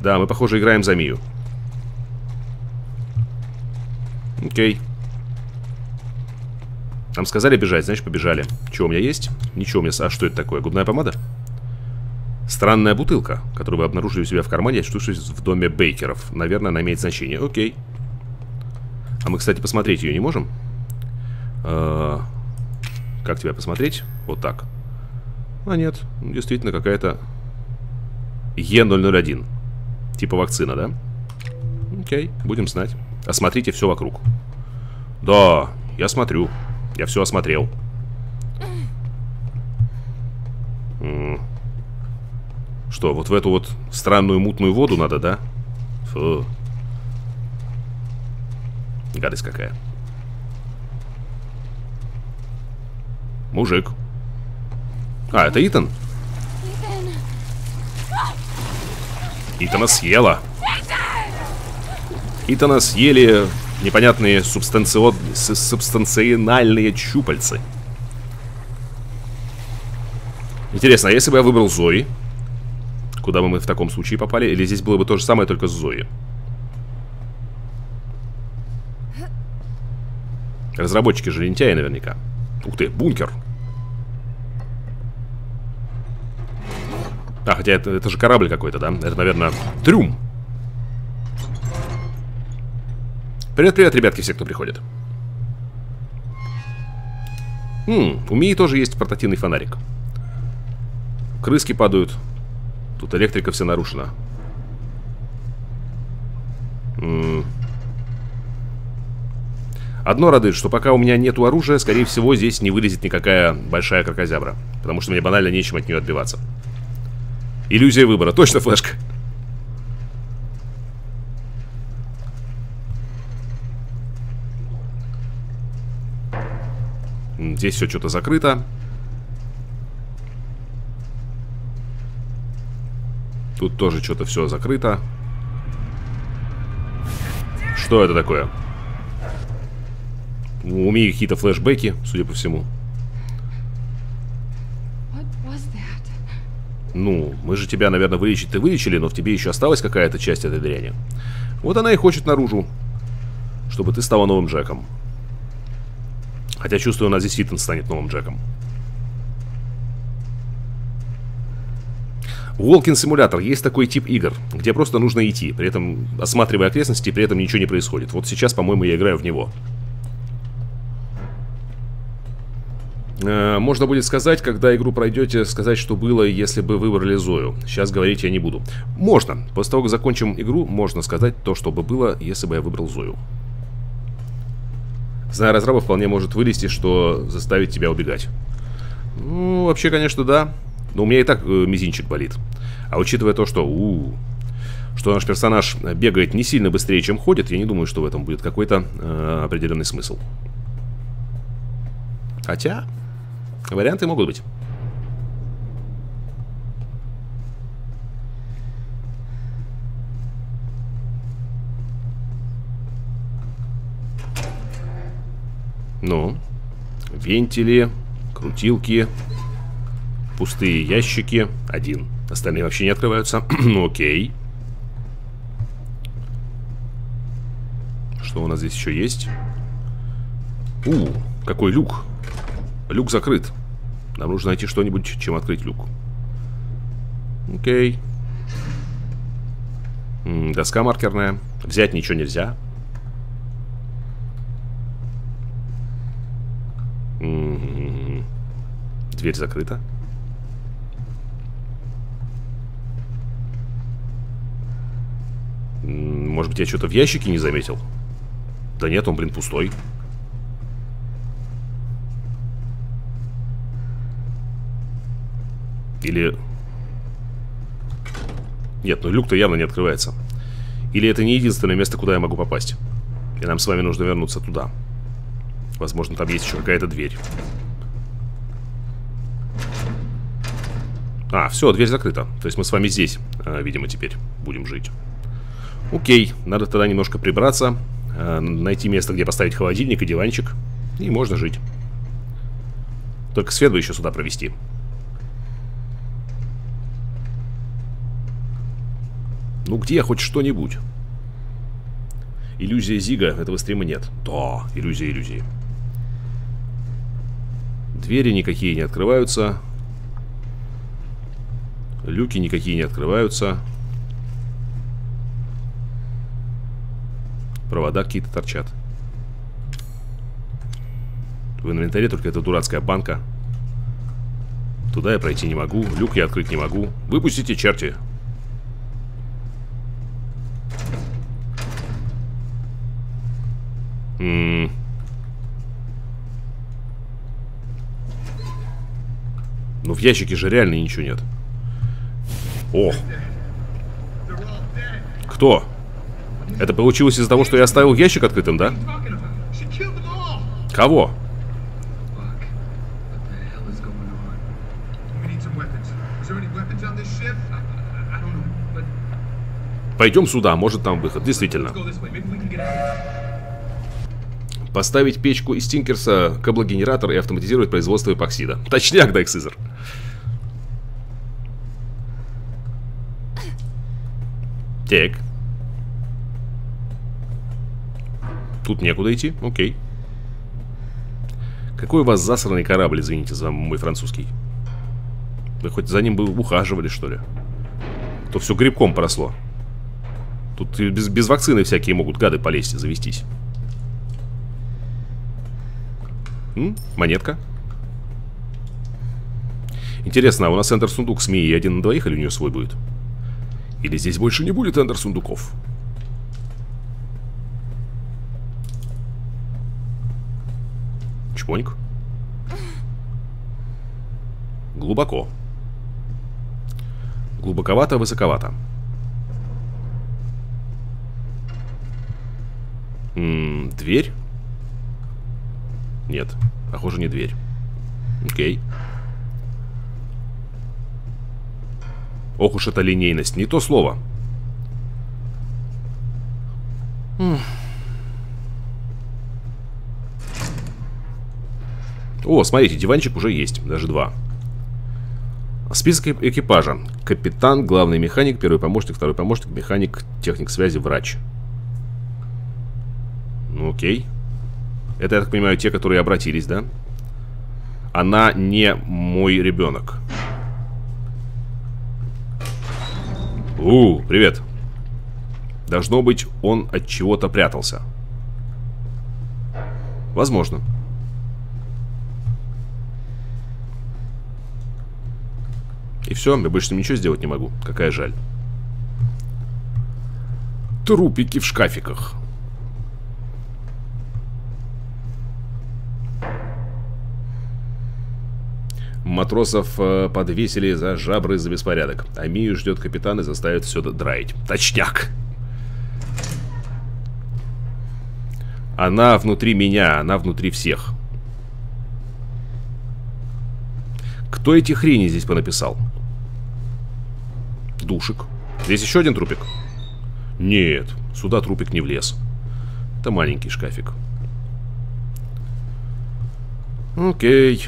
Да, мы, похоже, играем за Мию. Окей. Нам сказали бежать, значит, побежали. Чего у меня есть? Ничего у меня... А что это такое? Губная помада? Странная бутылка, которую вы обнаружили у себя в кармане, очутившись в доме Бейкеров. Наверное, она имеет значение. Окей. А мы, кстати, посмотреть ее не можем. Как тебя посмотреть? Вот так. А нет, действительно какая-то Е001. Типа вакцина, да? Окей, будем знать. Осмотрите все вокруг. Да, я смотрю. Я все осмотрел. Что, вот в эту вот странную мутную воду надо, да? Фу. Гадость какая. Мужик. А, это Итан? Итана съела. Итана съели непонятные субстанциональные щупальцы. Интересно, а если бы я выбрал Зои? Куда бы мы в таком случае попали? Или здесь было бы то же самое, только с Зои? Разработчики же лентяи наверняка. Ух ты, бункер. А, хотя это же корабль какой-то, да? Это, наверное, трюм. Привет-привет, ребятки, все, кто приходит. У Мии тоже есть портативный фонарик. Крыски падают. Тут электрика вся нарушена. Одно радует, что пока у меня нету оружия, скорее всего, здесь не вылезет никакая большая кракозябра. Потому что мне банально нечем от нее отбиваться. Иллюзия выбора. Точно флешка. Здесь все что-то закрыто. Тут тоже что-то все закрыто. Что это такое? У меня какие-то флешбеки, судя по всему. Ну, мы же тебя, наверное, вылечить-то вылечили, но в тебе еще осталась какая-то часть этой дряни. Вот она и хочет наружу, чтобы ты стала новым Джеком. Хотя, чувствую, у нас здесь Итан станет новым Джеком. Walking-симулятор. Есть такой тип игр, где просто нужно идти, при этом осматривая окрестности, при этом ничего не происходит. Вот сейчас, по-моему, я играю в него. Можно будет сказать, когда игру пройдете, сказать, что было, если бы выбрали Зою. Сейчас говорить я не буду. Можно. После того, как закончим игру, можно сказать то, что бы было, если бы я выбрал Зою. Зная разраба, вполне может вылезти, что заставит тебя убегать. Ну, вообще, конечно, да. Но у меня и так мизинчик болит. А учитывая то, что, что наш персонаж бегает не сильно быстрее, чем ходит, я не думаю, что в этом будет какой-то определенный смысл. Хотя... варианты могут быть. Ну, вентили, крутилки, пустые ящики. Один. Остальные вообще не открываются. Ну, окей. Что у нас здесь еще есть? Какой люк. Люк закрыт. Нам нужно найти что-нибудь, чем открыть люк. Окей. Доска маркерная. Взять ничего нельзя. Дверь закрыта. Может быть, я что-то в ящике не заметил? Да нет, он, блин, пустой. Или... Нет, ну люк-то явно не открывается. Или это не единственное место, куда я могу попасть. И нам с вами нужно вернуться туда. Возможно, там есть еще какая-то дверь. А, все, дверь закрыта. То есть мы с вами здесь, видимо, теперь будем жить. Окей, надо тогда немножко прибраться. Найти место, где поставить холодильник и диванчик. И можно жить. Только свет бы еще сюда провести. Ну где хоть что-нибудь? Иллюзия Зига, этого стрима нет. Да, иллюзия иллюзии. Двери никакие не открываются. Люки никакие не открываются. Провода какие-то торчат. В инвентаре только эта дурацкая банка. Туда я пройти не могу. Люк я открыть не могу. Выпустите, черти. Ну в ящике же реально ничего нет. О! Кто? Это получилось из-за того, что я оставил ящик открытым, да? Кого? Пойдем сюда, может там выход, действительно. Поставить печку из Тинкерса, каблогенератор и автоматизировать производство эпоксида. Точняк, дай Сызер. Так. Тут некуда идти, окей. Какой у вас засранный корабль, извините за мой французский. Вы хоть за ним бы ухаживали, что ли? То все грибком поросло. Тут без вакцины всякие могут гады полезть и завестись. Монетка. Интересно, а у нас эндер-сундук с Мией один на двоих или у нее свой будет? Или здесь больше не будет эндер-сундуков? Чпоник. Глубоко. Глубоковато, высоковато. Дверь? Нет, похоже, не дверь. Окей. Ох уж эта линейность, не то слово. О, смотрите, диванчик уже есть, даже два. Список экипажа. Капитан, главный механик, первый помощник, второй помощник, механик, техник связи, врач. Ну окей. Это, я так понимаю, те, которые обратились, да? Она не мой ребенок. Привет. Должно быть, он от чего-то прятался. Возможно. И все, я больше ничего сделать не могу. Какая жаль. Трупики в шкафиках. Матросов подвесили за жабры за беспорядок. А Мию ждет капитан и заставит все драить. Точняк. Она внутри меня, она внутри всех. Кто эти хрени здесь понаписал? Душик. Здесь еще один трупик? Нет, сюда трупик не влез. Это маленький шкафик. Окей.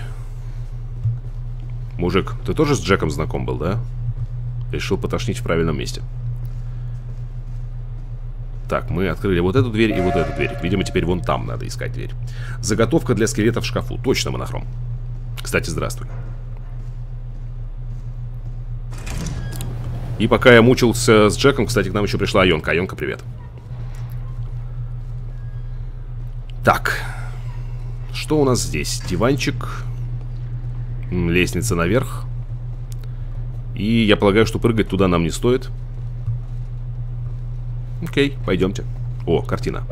Мужик, ты тоже с Джеком знаком был, да? Решил потошнить в правильном месте. Так, мы открыли вот эту дверь и вот эту дверь. Видимо, теперь вон там надо искать дверь. Заготовка для скелета в шкафу. Точно, монохром. Кстати, здравствуй. И пока я мучился с Джеком, кстати, к нам еще пришла Айонка. Айонка, привет. Так. Что у нас здесь? Диванчик. Лестница наверх. И я полагаю, что прыгать туда нам не стоит. Окей, пойдемте. О, картина.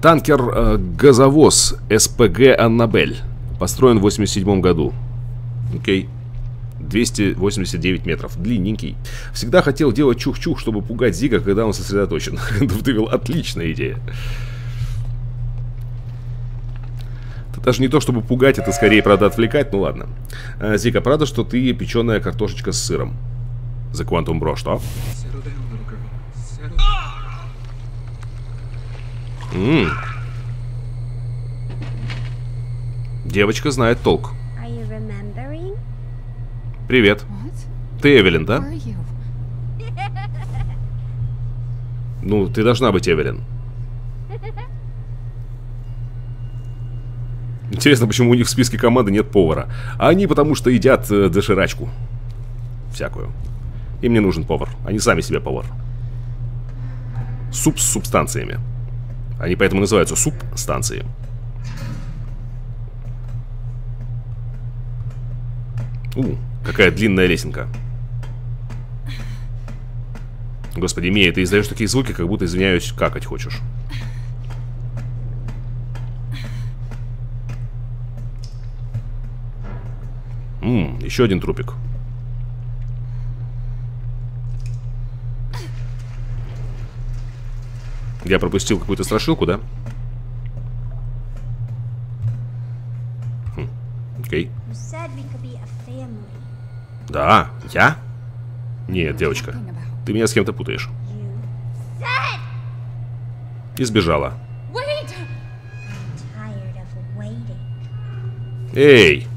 Танкер-газовоз СПГ «Аннабель». Построен в 1987 году. Окей. 289 метров. Длинненький. Всегда хотел делать чух-чух, чтобы пугать Зига, когда он сосредоточен. Ты вел отличная идея. Это даже не то, чтобы пугать, это скорее, правда, отвлекать. Ну ладно. Зига, правда, что ты печеная картошечка с сыром? The Quantum Bro, что? Девочка знает толк. Привет. Ты Эвелин, да? Ну, ты должна быть Эвелин. Интересно, почему у них в списке команды нет повара. А они потому что едят доширачку. Всякую. Им не нужен повар. Они сами себе повар. Суп с субстанциями. Они поэтому называются субстанции. Какая длинная лесенка. Господи, Мия, ты издаешь такие звуки, как будто, извиняюсь, какать хочешь. Еще один трупик. Я пропустил какую-то страшилку, да? Окей. Да, я? Нет, девочка, ты меня с кем-то путаешь. И сбежала. Эй,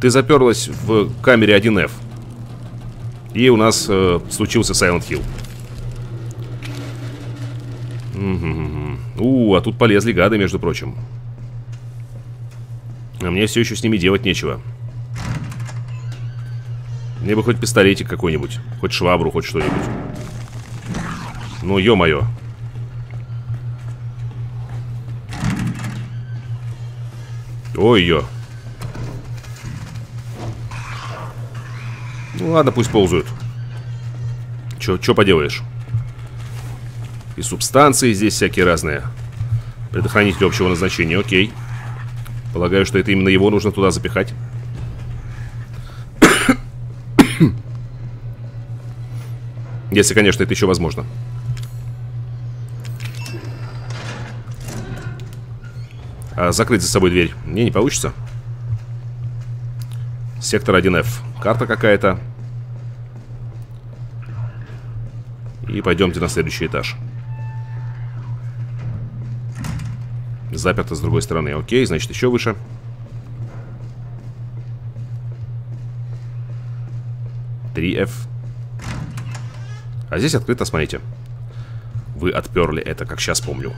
ты заперлась в камере 1F. И у нас случился Silent Hill. А тут полезли гады, между прочим. А мне все еще с ними делать нечего. Мне бы хоть пистолетик какой-нибудь. Хоть швабру, хоть что-нибудь. Ну, ё-моё. Ой-ё. Ну ладно, пусть ползают. Чё поделаешь? И субстанции здесь всякие разные. Предохранитель общего назначения, окей. Полагаю, что это именно его нужно туда запихать. Если, конечно, это еще возможно. А закрыть за собой дверь мне не получится. Сектор 1F. Карта какая-то. И пойдемте на следующий этаж. Заперто с другой стороны. Окей, значит, еще выше. F. А здесь открыто, смотрите. Вы отперли это, как сейчас помню.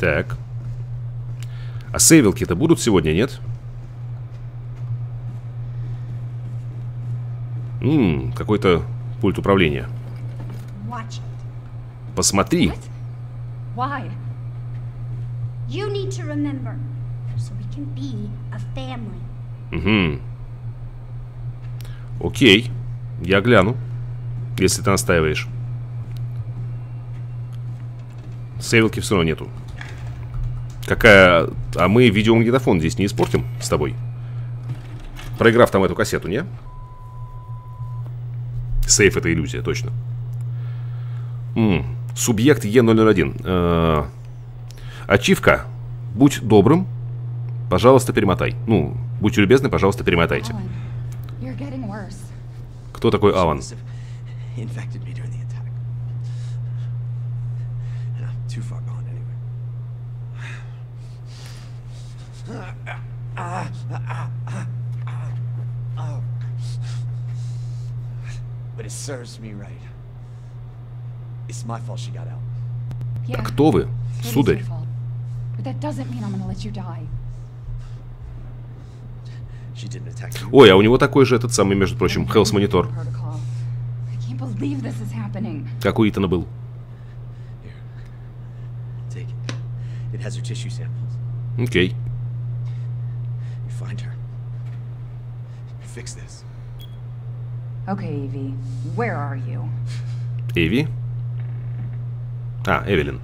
Так. А сейвилки-то будут сегодня, нет? Какой-то пульт управления. Посмотри. Угу. Окей, я гляну, если ты настаиваешь. Сейвилки все равно нету. Какая... А мы видеомагнитофон здесь не испортим с тобой? Проиграв там эту кассету, не? Сейф — это иллюзия, точно. Субъект Е001. Ачивка. Будь добрым, пожалуйста, перемотай. Ну, будьте любезны, пожалуйста, перемотайте. Кто такой Алан? А кто вы, сударь? Ой, а у него такой же этот самый, между прочим, Health Monitor. Как у Итана был. Окей. Эви? А, Эвелин.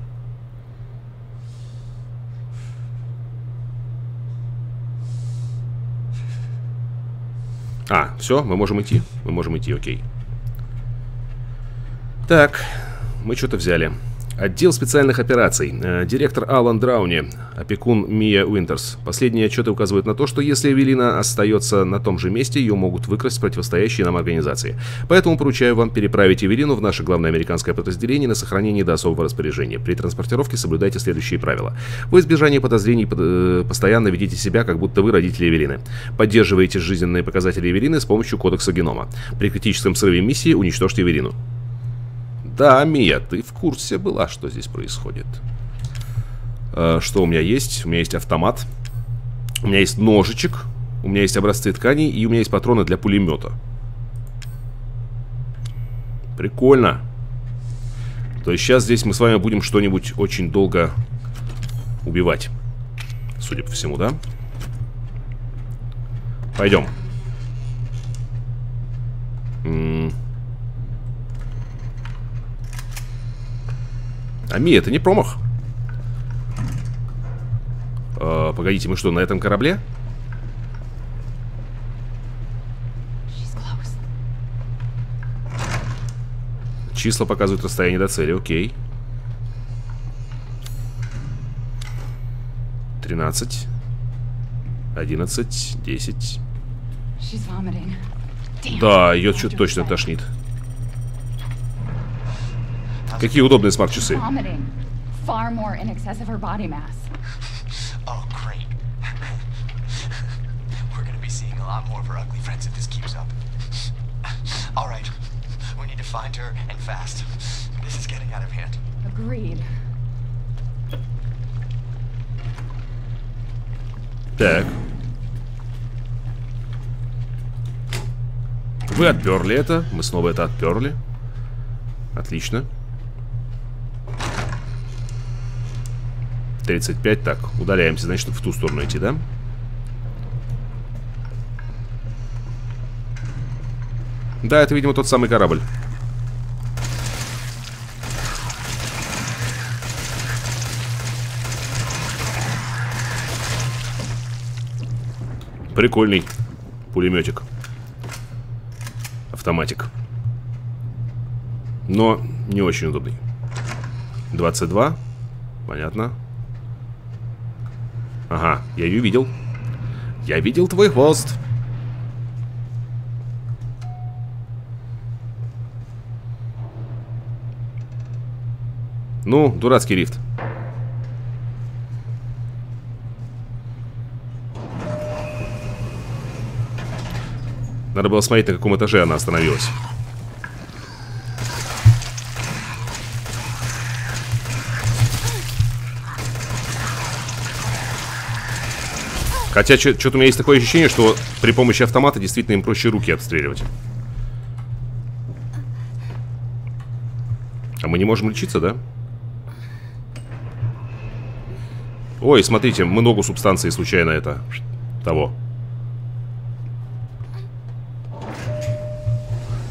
А, все, мы можем идти, окей. Так, мы что-то взяли. Отдел специальных операций. Директор Алан Драуни, опекун Мия Уинтерс. Последние отчеты указывают на то, что если Эвелина остается на том же месте, ее могут выкрасть противостоящие нам организации. Поэтому поручаю вам переправить Эвелину в наше главное американское подразделение на сохранение до особого распоряжения. При транспортировке соблюдайте следующие правила. Во избежание подозрений постоянно ведите себя, как будто вы родители Эвелины. Поддерживайте жизненные показатели Эвелины с помощью кодекса генома. При критическом срыве миссии уничтожьте Эвелину. Да, Мия, ты в курсе была, что здесь происходит. Что у меня есть? У меня есть автомат. У меня есть ножичек. У меня есть образцы тканей. И у меня есть патроны для пулемета. Прикольно. То есть сейчас здесь мы с вами будем что-нибудь очень долго убивать. Судя по всему, да? Пойдем. Ами, это не промах. Погодите, мы что, на этом корабле? Числа показывают расстояние до цели, окей. 13. 11. 10. Да, ее что-то точно тошнит. Какие удобные смарт-часы. Так. Вы отперли это. Мы снова это отперли. Отлично. 35, так, удаляемся, значит, в ту сторону идти, да? Да, это, видимо, тот самый корабль. Прикольный пулеметик. Автоматик. Но не очень удобный. 22. Понятно. Ага, я ее видел. Я видел твой хвост. Ну, дурацкий рифт. Надо было смотреть, на каком этаже она остановилась. Хотя что-то у меня есть такое ощущение, что при помощи автомата действительно им проще руки обстреливать. А мы не можем лечиться, да? Ой, смотрите, мы ногу субстанции случайно это... того.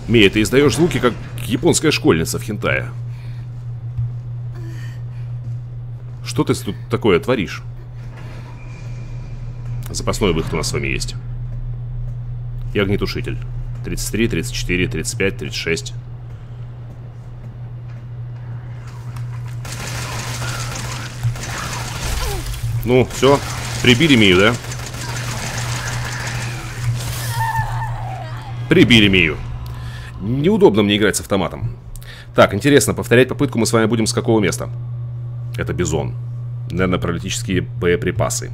Мия, ты издаешь звуки, как японская школьница в хентае. Что ты тут такое творишь? Запасной выход у нас с вами есть. И огнетушитель. 33, 34, 35, 36. Ну, все. Прибили Мию, да? Прибили Мию. Неудобно мне играть с автоматом. Так, интересно, повторять попытку мы с вами будем с какого места? Это бизон. Наверное, паралитические боеприпасы.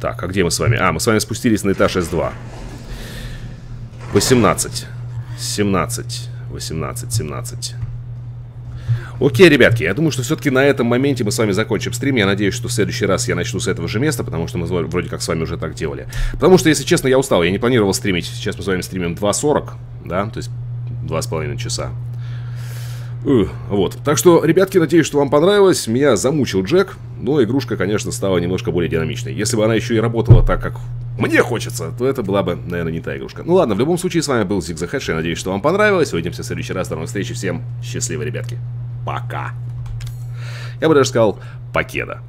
Так, а где мы с вами? А, мы с вами спустились на этаж С2. 18. 17. 18, 17. Окей, ребятки, я думаю, что все-таки на этом моменте мы с вами закончим стрим. Я надеюсь, что в следующий раз я начну с этого же места, потому что мы вроде как с вами уже так делали. Потому что, если честно, я устал, я не планировал стримить. Сейчас мы с вами стримим 2:40, да, то есть 2,5 часа. Вот, так что, ребятки, надеюсь, что вам понравилось. Меня замучил Джек, но игрушка, конечно, стала немножко более динамичной. Если бы она еще и работала так, как мне хочется, то это была бы, наверное, не та игрушка. Ну ладно, в любом случае, с вами был Zig the Hedge. Я надеюсь, что вам понравилось. Увидимся в следующий раз. До новых встреч. Всем счастливо, ребятки. Пока. Я бы даже сказал покеда.